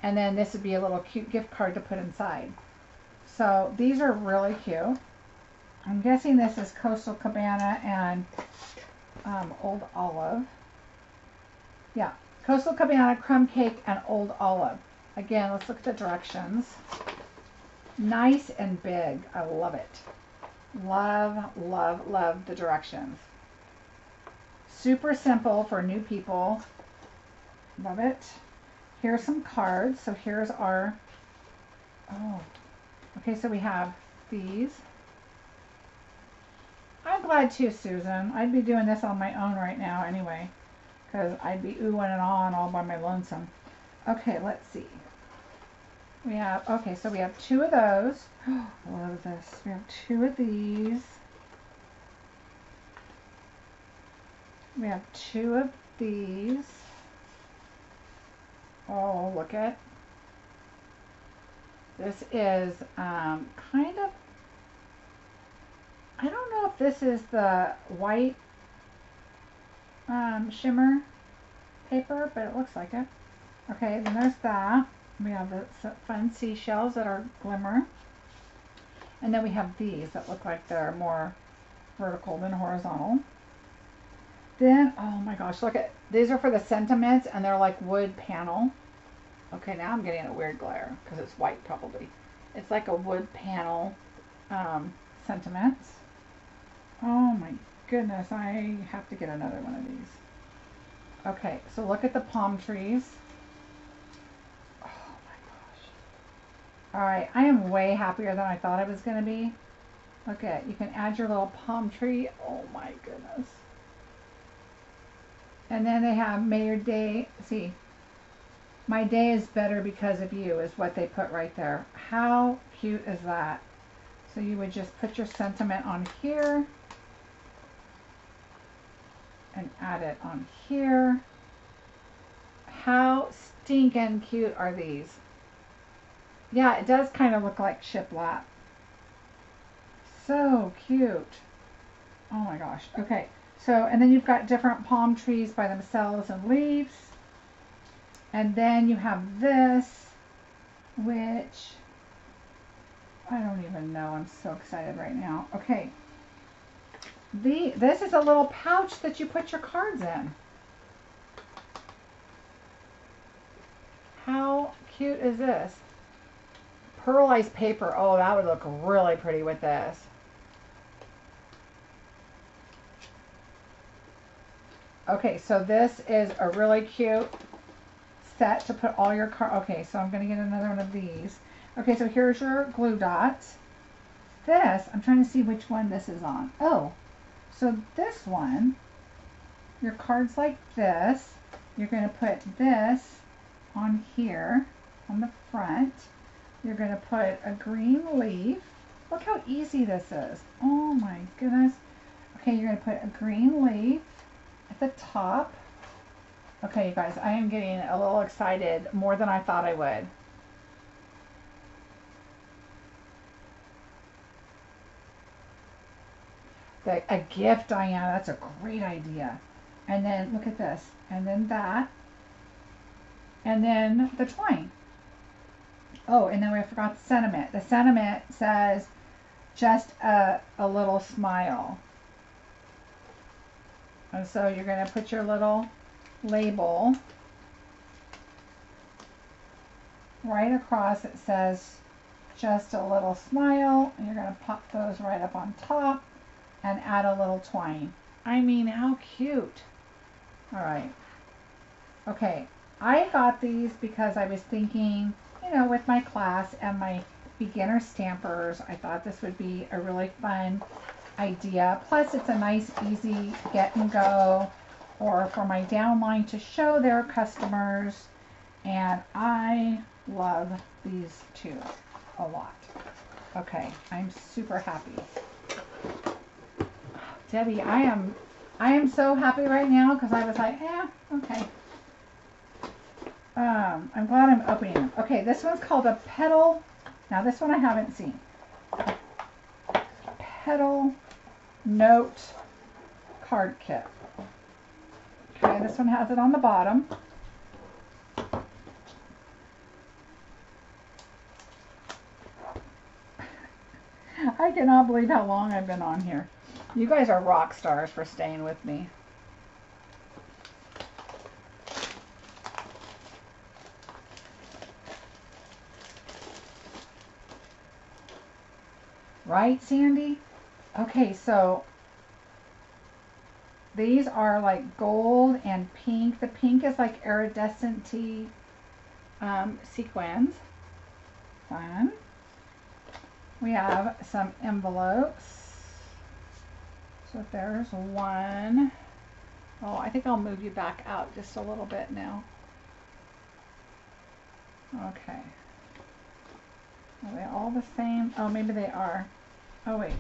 and then this would be a little cute gift card to put inside. So these are really cute. I'm guessing this is Coastal Cabana and um, Old Olive. Yeah, Coastal Cabana, Crumb Cake, and Old Olive. Again, let's look at the directions. Nice and big. I love it. Love, love, love the directions. Super simple for new people. Love it. Here's some cards. So here's our... Oh. Okay, so we have these. I'm glad too, Susan. I'd be doing this on my own right now anyway, because I'd be oohing and ahhing all by my lonesome. Okay, let's see. We have, okay, so we have two of those. I love this. We have two of these. We have two of these. Oh, look at. This is um, kind of, I don't know if this is the white um, shimmer paper, but it looks like it. Okay, then there's that. We have the fun seashells that are glimmer. And then we have these that look like they're more vertical than horizontal. Then, oh my gosh, look at, these are for the sentiments and they're like wood panel. Okay, now I'm getting a weird glare because it's white probably. It's like a wood panel um, sentiments. Oh my goodness, I have to get another one of these. Okay, so look at the palm trees. Oh my gosh. Alright, I am way happier than I thought I was going to be. Look at, you can add your little palm tree. Oh my goodness. And then they have May Your Day. See, my day is better because of you is what they put right there. How cute is that? So you would just put your sentiment on here. and add it on here. How stinking cute are these? Yeah, it does kind of look like shiplap. So cute. Oh my gosh. Okay, so, and then you've got different palm trees by themselves and leaves. And then you have this, which I don't even know. I'm so excited right now. Okay. The, this is a little pouch that you put your cards in. How cute is this? Pearlized paper. Oh, that would look really pretty with this. Okay, so this is a really cute set to put all your cards. Okay, so I'm going to get another one of these. Okay, so here's your glue dots. This, I'm trying to see which one this is on. Oh, so this one, your card's like this. You're going to put this on here, on the front. You're going to put a green leaf. Look how easy this is. Oh my goodness. Okay, you're going to put a green leaf at the top. Okay, you guys, I am getting a little excited, more than I thought I would. The, a gift, Diana, that's a great idea. And then look at this, and then that, and then the twine. Oh, and then we forgot the sentiment. The sentiment says, just a, a little smile. And so you're going to put your little label right across. It says, just a little smile. And you're going to pop those right up on top and add a little twine. I mean, how cute. All right. Okay. I got these because I was thinking, you know, with my class and my beginner stampers, I thought this would be a really fun idea. Plus, it's a nice, easy get and go, or for my downline to show their customers. And I love these two a lot. Okay, I'm super happy. Debbie, I am, I am so happy right now because I was like, eh, okay. Um, I'm glad I'm opening them. Okay, this one's called a petal. Now this one I haven't seen. Petal note card kit. Okay, this one has it on the bottom. I cannot believe how long I've been on here. You guys are rock stars for staying with me. Right, Sandy? Okay, so these are like gold and pink. The pink is like iridescent-y um, sequins. Fun. We have some envelopes. So there's one. Oh, I think I'll move you back out just a little bit now. Okay. Are they all the same? Oh, maybe they are. Oh, wait.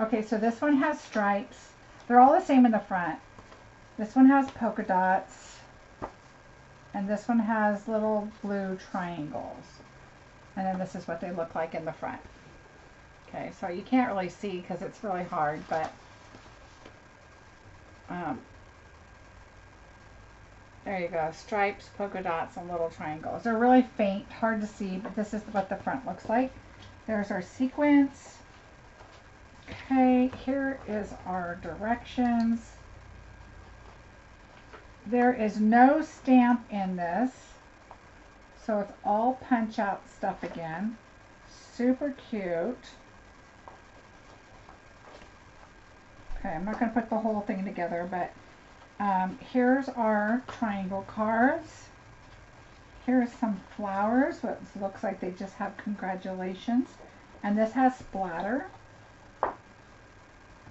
Okay, so this one has stripes. They're all the same in the front. This one has polka dots. And this one has little blue triangles. And then this is what they look like in the front. Okay, so you can't really see because it's really hard, but um, there you go. Stripes, polka dots, and little triangles. They're really faint, hard to see, but this is what the front looks like. There's our sequence. Okay, here is our directions. There is no stamp in this, so it's all punch-out stuff again. Super cute. Okay, I'm not going to put the whole thing together, but um, here's our triangle cards. Here's some flowers, which looks like they just have congratulations. And this has splatter.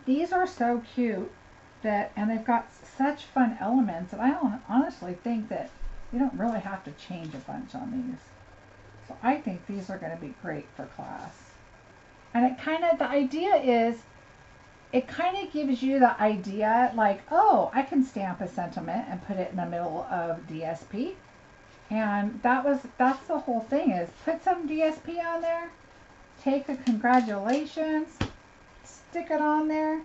These are so cute that, and they've got such fun elements that I don't honestly think that you don't really have to change a bunch on these. So I think these are going to be great for class. And it kind of, the idea is, it kind of gives you the idea like, oh, I can stamp a sentiment and put it in the middle of D S P. And that was, that's the whole thing, is put some D S P on there, take a congratulations, stick it on there,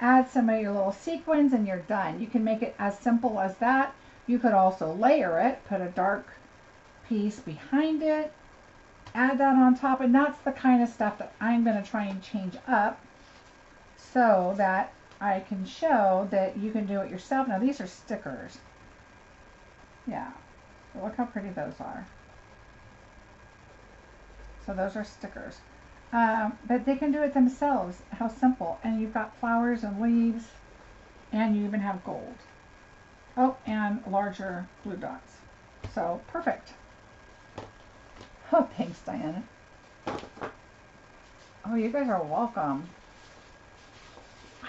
add some of your little sequins, and you're done. You can make it as simple as that. You could also layer it, put a dark piece behind it, add that on top, and that's the kind of stuff that I'm going to try and change up so that I can show that you can do it yourself. Now these are stickers. Yeah, look how pretty those are. So those are stickers. Um, but they can do it themselves. How simple. And you've got flowers and leaves, and you even have gold. Oh, and larger blue dots. So perfect. Oh, thanks, Diana. Oh, you guys are welcome.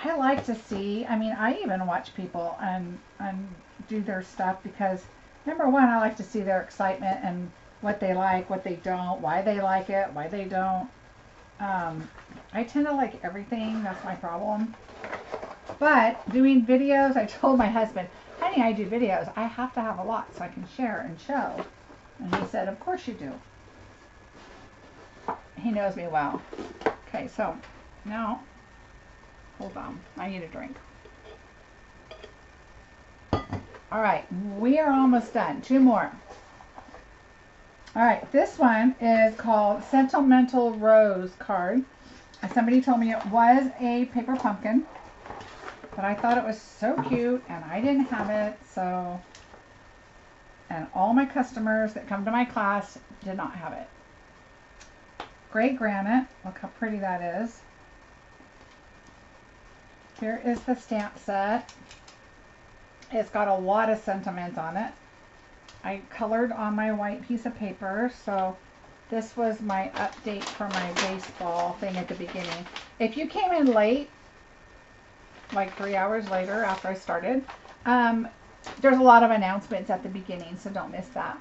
I like to see, I mean, I even watch people and, and do their stuff because, number one, I like to see their excitement and what they like, what they don't, why they like it, why they don't. Um, I tend to like everything. That's my problem. But doing videos, I told my husband, honey, I do videos. I have to have a lot so I can share and show. And he said, of course you do. He knows me well. Okay, so now, hold on. I need a drink. All right, we are almost done. Two more. All right, this one is called Sentimental Rose Card. Somebody told me it was a paper pumpkin, but I thought it was so cute, and I didn't have it, so... And all my customers that come to my class did not have it. Gray granite. Look how pretty that is. Here is the stamp set. It's got a lot of sentiment on it. I colored on my white piece of paper, so this was my update for my baseball thing at the beginning. If you came in late, like three hours later after I started, um, there's a lot of announcements at the beginning, so don't miss that.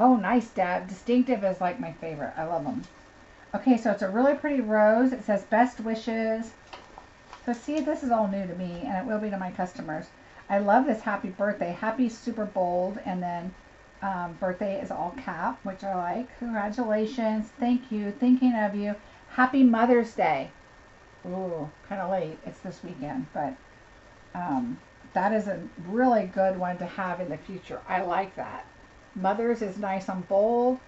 Oh, nice, Deb. Distinctive is like my favorite. I love them. Okay, so it's a really pretty rose. It says best wishes. So see, this is all new to me, and it will be to my customers. I love this happy birthday. Happy super bold, and then um, birthday is all cap, which I like. Congratulations. Thank you. Thinking of you. Happy Mother's Day. Ooh, kind of late. It's this weekend, but um, that is a really good one to have in the future. I like that. Mother's is nice and bold.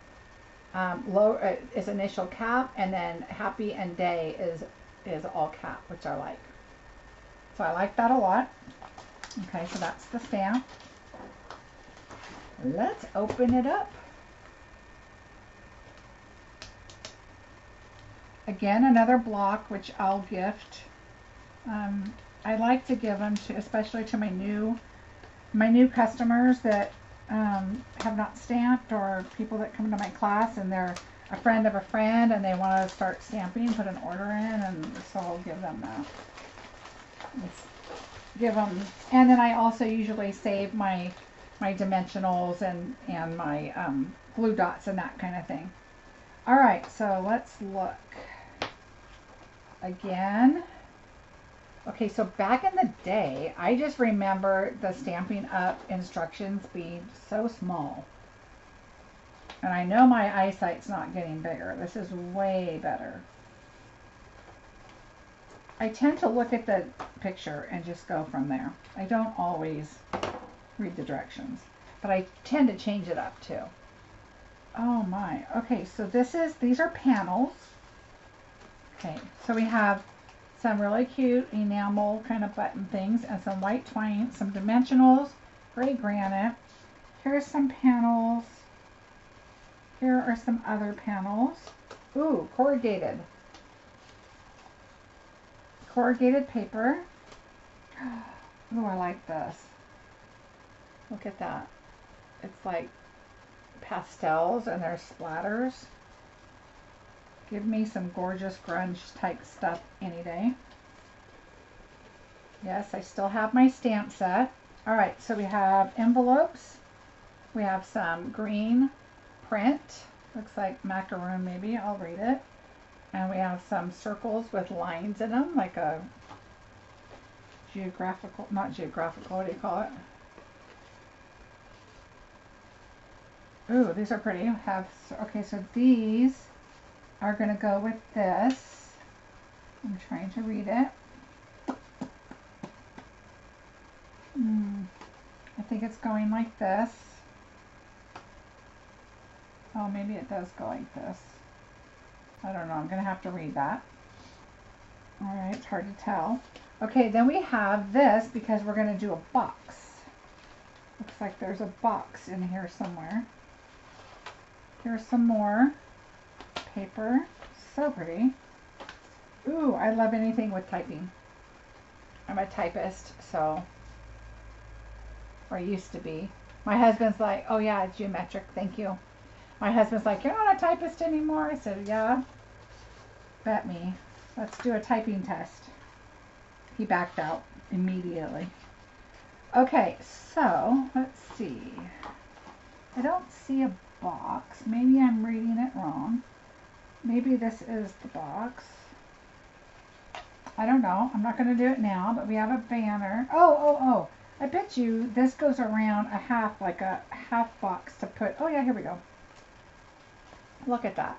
Um, low uh, is initial cap, and then happy and day is, is all cap, which I like. So I like that a lot. Okay, so that's the stamp. Let's open it up. Again, another block, which I'll gift. Um, I like to give them to, especially to my new, my new customers that um, have not stamped, or people that come to my class and they're a friend of a friend and they want to start stamping, put an order in, and so I'll give them that. It's, give them, and then I also usually save my my dimensionals and and my um, glue dots and that kind of thing. All right, so let's look again. Okay, so back in the day, I just remember the Stampin' Up! Instructions being so small, and I know my eyesight's not getting bigger. This is way better. I tend to look at the picture and just go from there. I don't always read the directions, but I tend to change it up too. Oh my. Okay, so this is, these are panels. Okay, so we have some really cute enamel kind of button things and some white twine, some dimensionals, gray granite. Here's some panels. Here are some other panels. Ooh, corrugated. Corrugated paper. Oh, I like this. Look at that. It's like pastels and there's splatters. Give me some gorgeous grunge type stuff any day. Yes, I still have my stamp set. All right, so we have envelopes. We have some green print. Looks like macaroon maybe. I'll read it. And we have some circles with lines in them, like a geographical, not geographical, what do you call it? Ooh, these are pretty. Have okay, so these are going to go with this. I'm trying to read it. Mm, I think it's going like this. Oh, maybe it does go like this. I don't know. I'm going to have to read that. All right, it's hard to tell. Okay, then we have this because we're going to do a box. Looks like there's a box in here somewhere. Here's some more paper. So pretty. Ooh, I love anything with typing. I'm a typist, so, or used to be. My husband's like, oh yeah, it's geometric, thank you. My husband's like, you're not a typist anymore. I said, yeah, bet me. Let's do a typing test. He backed out immediately. Okay, so let's see. I don't see a box. Maybe I'm reading it wrong. Maybe this is the box. I don't know. I'm not going to do it now, but we have a banner. Oh, oh, oh. I bet you this goes around a half, like a half box to put. Oh, yeah, here we go. Look at that.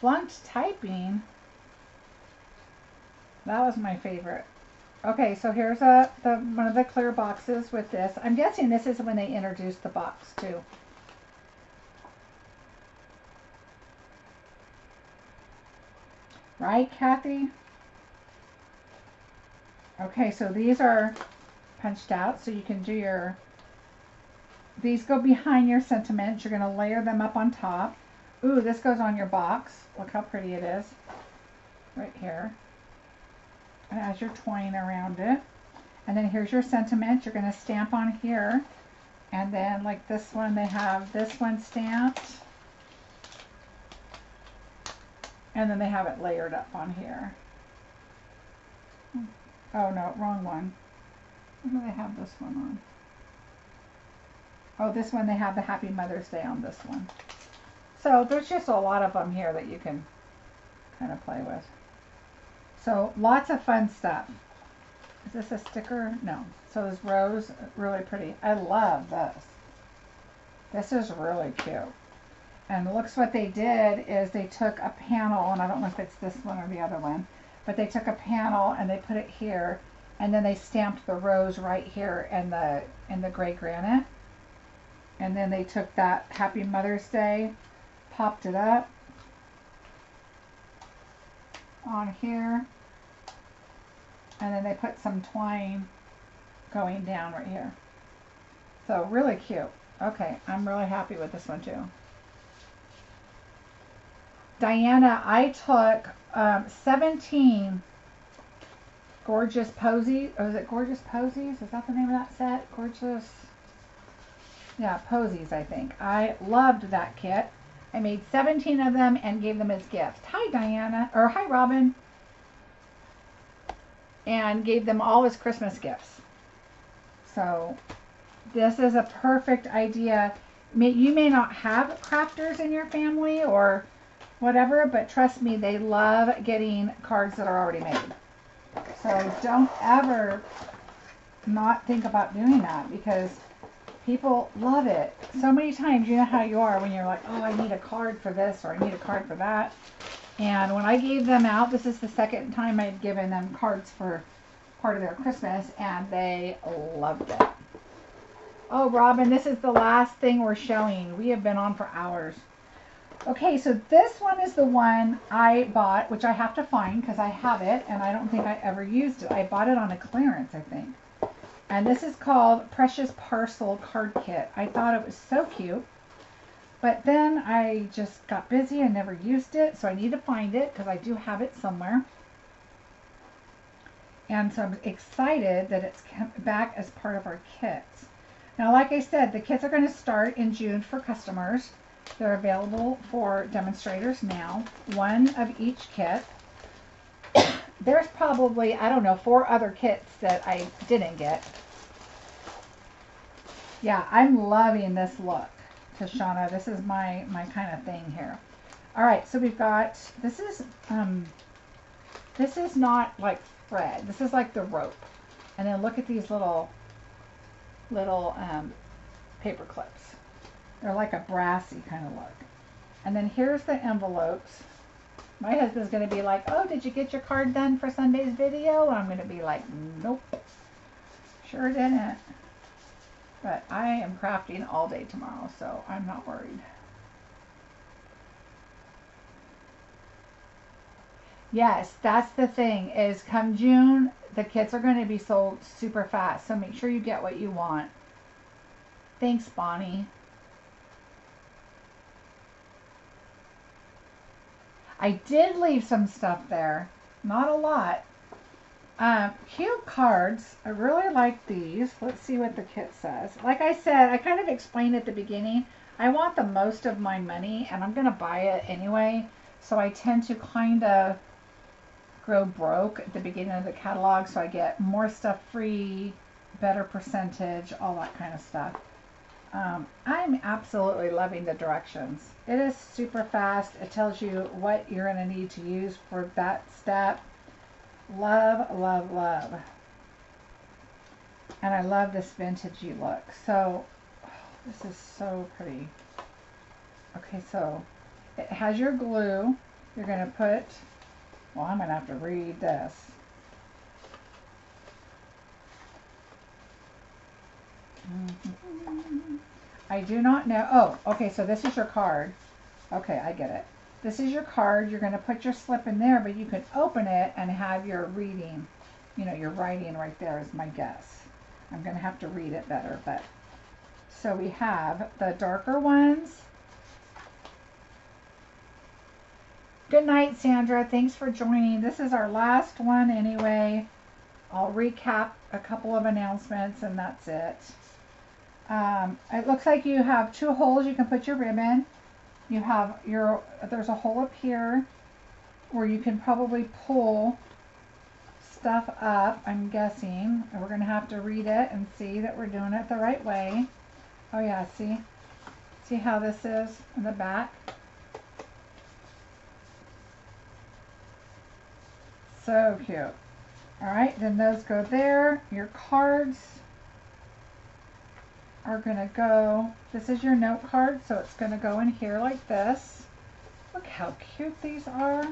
Blunt typing. That was my favorite. Okay, so here's a the, one of the clear boxes with this. I'm guessing this is when they introduced the box too. Right, Kathy? Okay, so these are punched out, so you can do your, these go behind your sentiments. You're going to layer them up on top. Ooh, this goes on your box. Look how pretty it is right here. And as you're twine around it. And then here's your sentiment. You're going to stamp on here. And then like this one, they have this one stamped. And then they have it layered up on here. Oh no, wrong one. Where do they have this one on? Oh, this one, they have the Happy Mother's Day on this one. So there's just a lot of them here that you can kind of play with. So lots of fun stuff. Is this a sticker? No. So this rose, really pretty. I love this. This is really cute. And looks what they did is they took a panel, and I don't know if it's this one or the other one, but they took a panel and they put it here, and then they stamped the rose right here and the, and the gray granite. And then they took that Happy Mother's Day, popped it up on here, and then they put some twine going down right here. So really cute. Okay, I'm really happy with this one too. Diana, I took um, seventeen Gorgeous Posies. Or is it Gorgeous Posies? Is that the name of that set? Gorgeous... Yeah, Posies, I think. I loved that kit. I made seventeen of them and gave them as gifts. Hi, Diana. Or hi, Robin. And gave them all as Christmas gifts. So, this is a perfect idea. You may not have crafters in your family or whatever, but trust me, they love getting cards that are already made. So, don't ever not think about doing that, because people love it. So many times, you know how you are when you're like, oh, I need a card for this, or I need a card for that. And when I gave them out, this is the second time I'd given them cards for part of their Christmas, and they loved it. Oh, Robin, this is the last thing we're showing. We have been on for hours. Okay, so this one is the one I bought, which I have to find because I have it, and I don't think I ever used it. I bought it on a clearance, I think. And this is called Precious Parcel Card Kit. I thought it was so cute. But then I just got busy and never used it. So I need to find it because I do have it somewhere. And so I'm excited that it's back as part of our kits. Now, like I said, the kits are going to start in June for customers. They're available for demonstrators now. One of each kit. There's probably, I don't know, four other kits that I didn't get. Yeah, I'm loving this look. because Shauna, this is my, my kind of thing here. All right, so we've got, this is, um, this is not like thread. This is like the rope. And then look at these little, little um, paper clips. They're like a brassy kind of look. And then here's the envelopes. My husband's going to be like, oh, did you get your card done for Sunday's video? And I'm going to be like, nope, sure didn't. But I am crafting all day tomorrow, so I'm not worried. Yes, that's the thing is come June, the kits are going to be sold super fast. So make sure you get what you want. Thanks, Bonnie. I did leave some stuff there. Not a lot. Um, cute cards. I really like these. Let's see what the kit says. Like I said, I kind of explained at the beginning, I want the most of my money and I'm going to buy it anyway. So I tend to kind of grow broke at the beginning of the catalog. So I get more stuff free, better percentage, all that kind of stuff. Um, I'm absolutely loving the directions. It is super fast. It tells you what you're going to need to use for that step. Love, love, love. And I love this vintagey look. So, oh, this is so pretty. Okay, so it has your glue. You're going to put, well, I'm going to have to read this. I do not know. Oh, okay, so this is your card. Okay, I get it. This is your card. You're going to put your slip in there, but you can open it and have your reading, you know, your writing right there is my guess. I'm going to have to read it better, but. So we have the darker ones. Good night, Sandra. Thanks for joining. This is our last one anyway. I'll recap a couple of announcements and that's it. Um, it looks like you have two holes you can put your ribbon. You have your, there's a hole up here where you can probably pull stuff up, I'm guessing. And we're going to have to read it and see that we're doing it the right way. Oh yeah, see? See how this is in the back? So cute. All right, then those go there. Your cards are going to go, this is your note card, so it's going to go in here like this. Look how cute these are.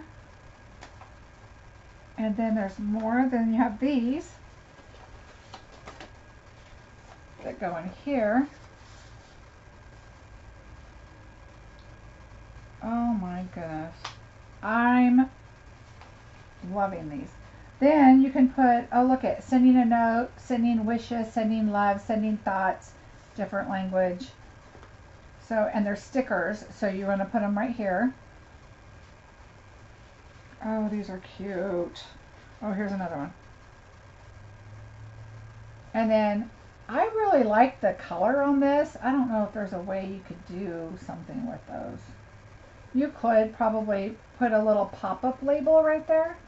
And then there's more, then you have these that go in here. Oh my goodness. I'm loving these. Then you can put, oh look at sending a note, sending wishes, sending love, sending thoughts, different language. So, and they're stickers, so you want to put them right here. Oh, these are cute. Oh, here's another one. And then I really like the color on this. I don't know if there's a way you could do something with those. You could probably put a little pop-up label right there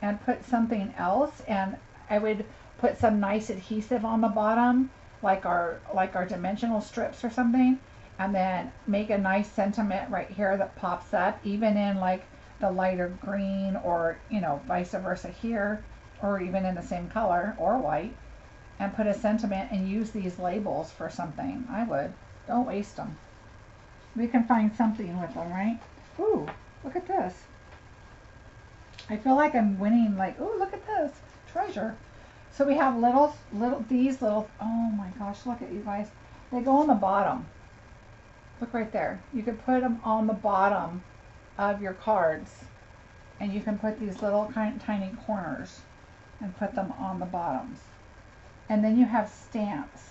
and put something else, and I would put some nice adhesive on the bottom, like our like our dimensional strips or something, and then make a nice sentiment right here that pops up, even in like the lighter green, or you know, vice versa here, or even in the same color or white, and put a sentiment and use these labels for something. I would. Don't waste them. We can find something with them, right? Ooh, look at this. I feel like I'm winning, like, ooh, look at this treasure. So we have little, little, these little, oh my gosh, look at you guys. They go on the bottom. Look right there. You can put them on the bottom of your cards. And you can put these little kind, tiny corners and put them on the bottoms. And then you have stamps.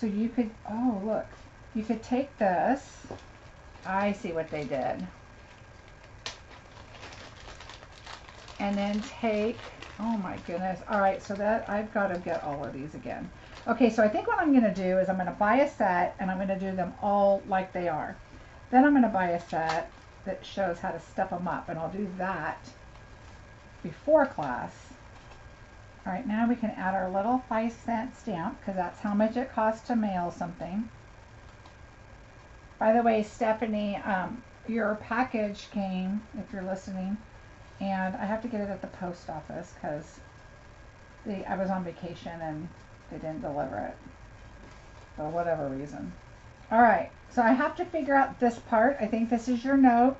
So you could, oh, look. You could take this. I see what they did. And then take, oh my goodness. All right, so that I've got to get all of these again. Okay, so I think what I'm going to do is I'm going to buy a set and I'm going to do them all like they are. Then I'm going to buy a set that shows how to step them up, and I'll do that before class. All right, now we can add our little five cent stamp because that's how much it costs to mail something. By the way, Stephanie, um, your package came, if you're listening, and I have to get it at the post office because I was on vacation and they didn't deliver it for whatever reason. All right, so I have to figure out this part. I think this is your note.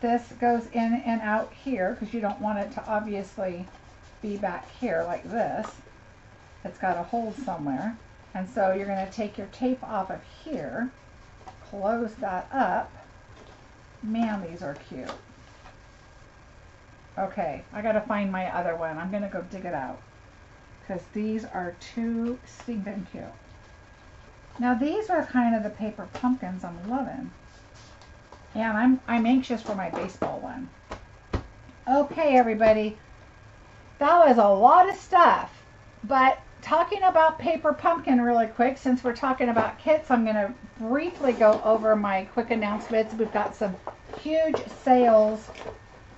This goes in and out here because you don't want it to obviously be back here like this. It's got a hole somewhere. And so you're going to take your tape off of here, close that up. Man, these are cute. Okay, I got to find my other one. I'm going to go dig it out because these are too stinking cute. Now these are kind of the paper pumpkins I'm loving. And I'm, I'm anxious for my baseball one. Okay, everybody. That was a lot of stuff. But talking about Paper Pumpkin really quick, since we're talking about kits, I'm going to briefly go over my quick announcements. We've got some huge sales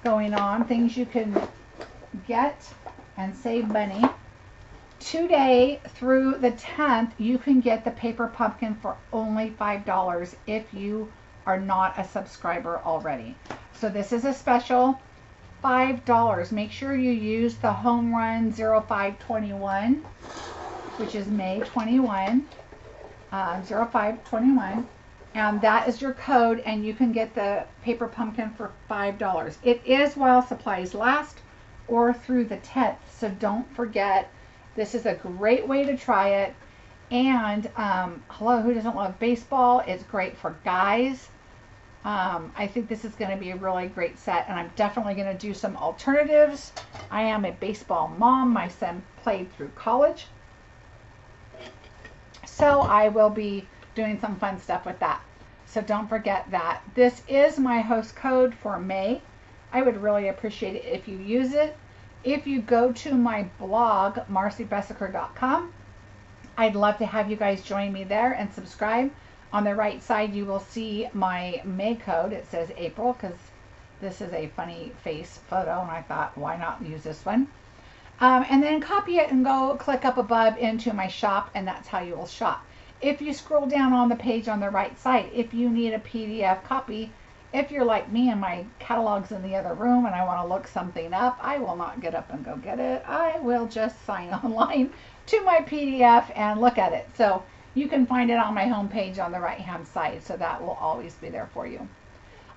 going on, things you can get and save money. Today through the tenth, you can get the Paper Pumpkin for only five dollars if you are not a subscriber already. So this is a special five dollars. Make sure you use the Home Run oh five twenty-one, which is May twenty-first, uh, oh five twenty-one, and that is your code, and you can get the Paper Pumpkin for five dollars. It is while supplies last or through the tenth, so don't forget. This is a great way to try it. And um, hello, who doesn't love baseball? It's great for guys. Um, I think this is going to be a really great set, and I'm definitely going to do some alternatives. I am a baseball mom. My son played through college. So I will be doing some fun stuff with that. So don't forget that. This is my host code for May. I would really appreciate it if you use it. If you go to my blog, marcie besecker dot com, I'd love to have you guys join me there and subscribe. On the right side, you will see my May code. It says April because this is a funny face photo, and I thought, why not use this one? Um, and then copy it and go click up above into my shop, and that's how you will shop. If you scroll down on the page on the right side, if you need a P D F copy, if you're like me and my catalog's in the other room and I want to look something up, I will not get up and go get it. I will just sign online to my P D F and look at it. So you can find it on my homepage on the right-hand side. So that will always be there for you.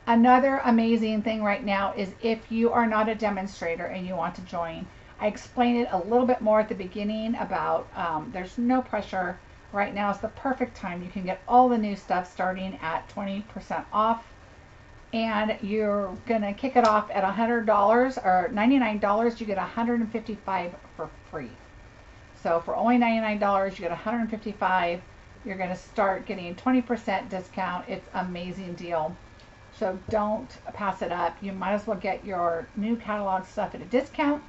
Another amazing thing right now is if you are not a demonstrator and you want to join, I explained it a little bit more at the beginning about um, there's no pressure. Right now is the perfect time. You can get all the new stuff starting at twenty percent off. And you're gonna kick it off at one hundred dollars or ninety-nine dollars, you get one hundred fifty-five dollars for free. So for only ninety-nine dollars, you get one hundred fifty-five dollars. You're gonna start getting twenty percent discount. It's an amazing deal. So don't pass it up. You might as well get your new catalog stuff at a discount.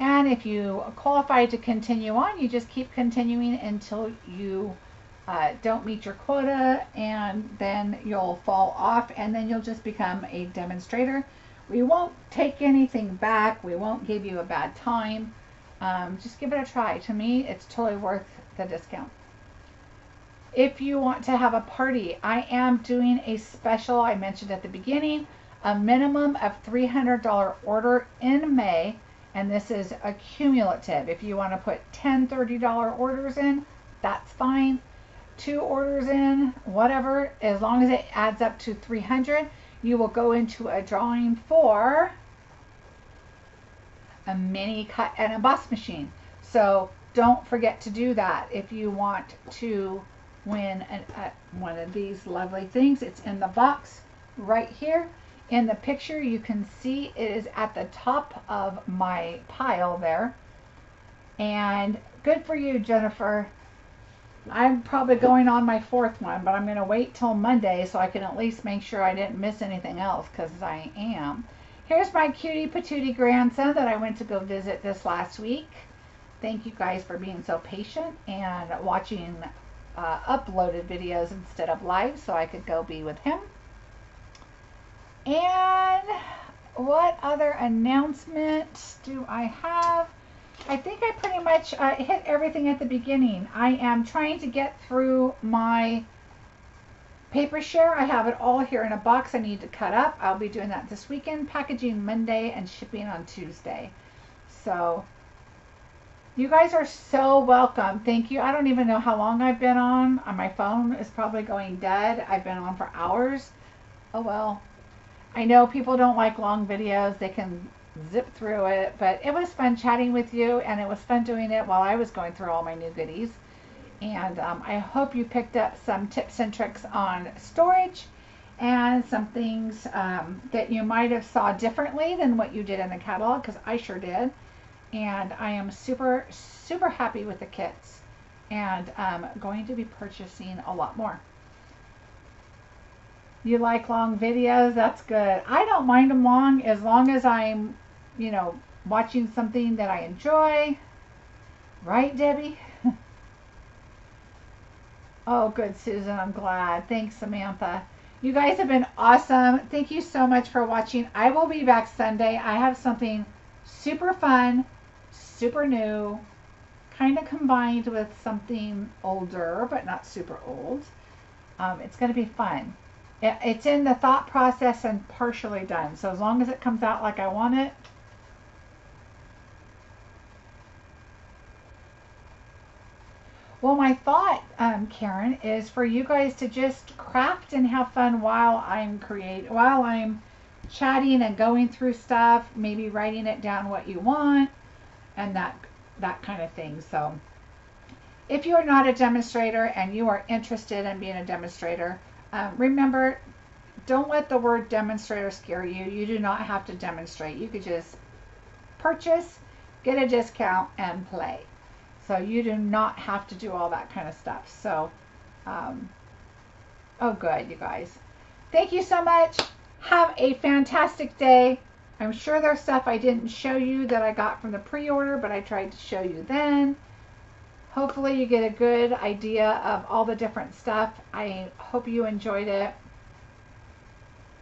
And if you qualify to continue on, you just keep continuing until you Uh, don't meet your quota, and then you'll fall off, and then you'll just become a demonstrator. We won't take anything back. We won't give you a bad time. Um, just give it a try. To me, it's totally worth the discount. If you want to have a party, I am doing a special, I mentioned at the beginning, a minimum of three hundred dollar order in May, and this is accumulative. If you want to put ten thirty dollar orders in, that's fine. Two orders in, whatever, as long as it adds up to three hundred, you will go into a drawing for a mini cut and a emboss machine. So don't forget to do that if you want to win an, uh, one of these lovely things. It's in the box right here. In the picture, you can see it is at the top of my pile there. And good for you, Jennifer. I'm probably going on my fourth one, but I'm going to wait till Monday so I can at least make sure I didn't miss anything else, because I am. Here's my cutie patootie grandson that I went to go visit this last week. Thank you guys for being so patient and watching uh, uploaded videos instead of live so I could go be with him. And what other announcements do I have? I think I pretty much uh, hit everything at the beginning. I am trying to get through my Paper share, I have it all here in a box I need to cut up. I'll be doing that this weekend, packaging Monday and shipping on Tuesday. So you guys are so welcome. Thank you. I don't even know how long I've been on. My phone is probably going dead. I've been on for hours. Oh well. I know people don't like long videos. They can zip through it, but it was fun chatting with you, and it was fun doing it while I was going through all my new goodies. And um, I hope you picked up some tips and tricks on storage and some things um, that you might have saw differently than what you did in the catalog, because I sure did. And I am super, super happy with the kits, and I'm going to be purchasing a lot more. You like long videos? That's good. I don't mind them long as long as I'm, you know, watching something that I enjoy. Right, Debbie? Oh, good, Susan. I'm glad. Thanks, Samantha. You guys have been awesome. Thank you so much for watching. I will be back Sunday. I have something super fun, super new, kind of combined with something older, but not super old. Um, it's going to be fun. It, it's in the thought process and partially done. So as long as it comes out like I want it, well, my thought, um, Karen, is for you guys to just craft and have fun while I'm create, while I'm chatting and going through stuff, maybe writing it down what you want and that that kind of thing. So if you are not a demonstrator and you are interested in being a demonstrator, um, remember, don't let the word demonstrator scare you. You do not have to demonstrate. You could just purchase, get a discount, and play. So you do not have to do all that kind of stuff. So, um, oh, good, you guys. Thank you so much. Have a fantastic day. I'm sure there's stuff I didn't show you that I got from the pre-order, but I tried to show you then. Hopefully you get a good idea of all the different stuff. I hope you enjoyed it.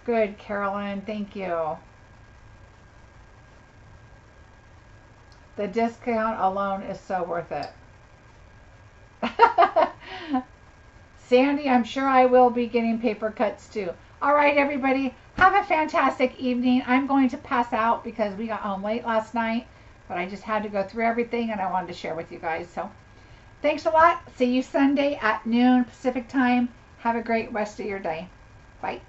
Good, Carolyn. Thank you. The discount alone is so worth it. Sandy, I'm sure I will be getting paper cuts too. All right, everybody, have a fantastic evening. I'm going to pass out because we got home late last night, but I just had to go through everything and I wanted to share with you guys. So thanks a lot. See you Sunday at noon Pacific time. Have a great rest of your day. Bye.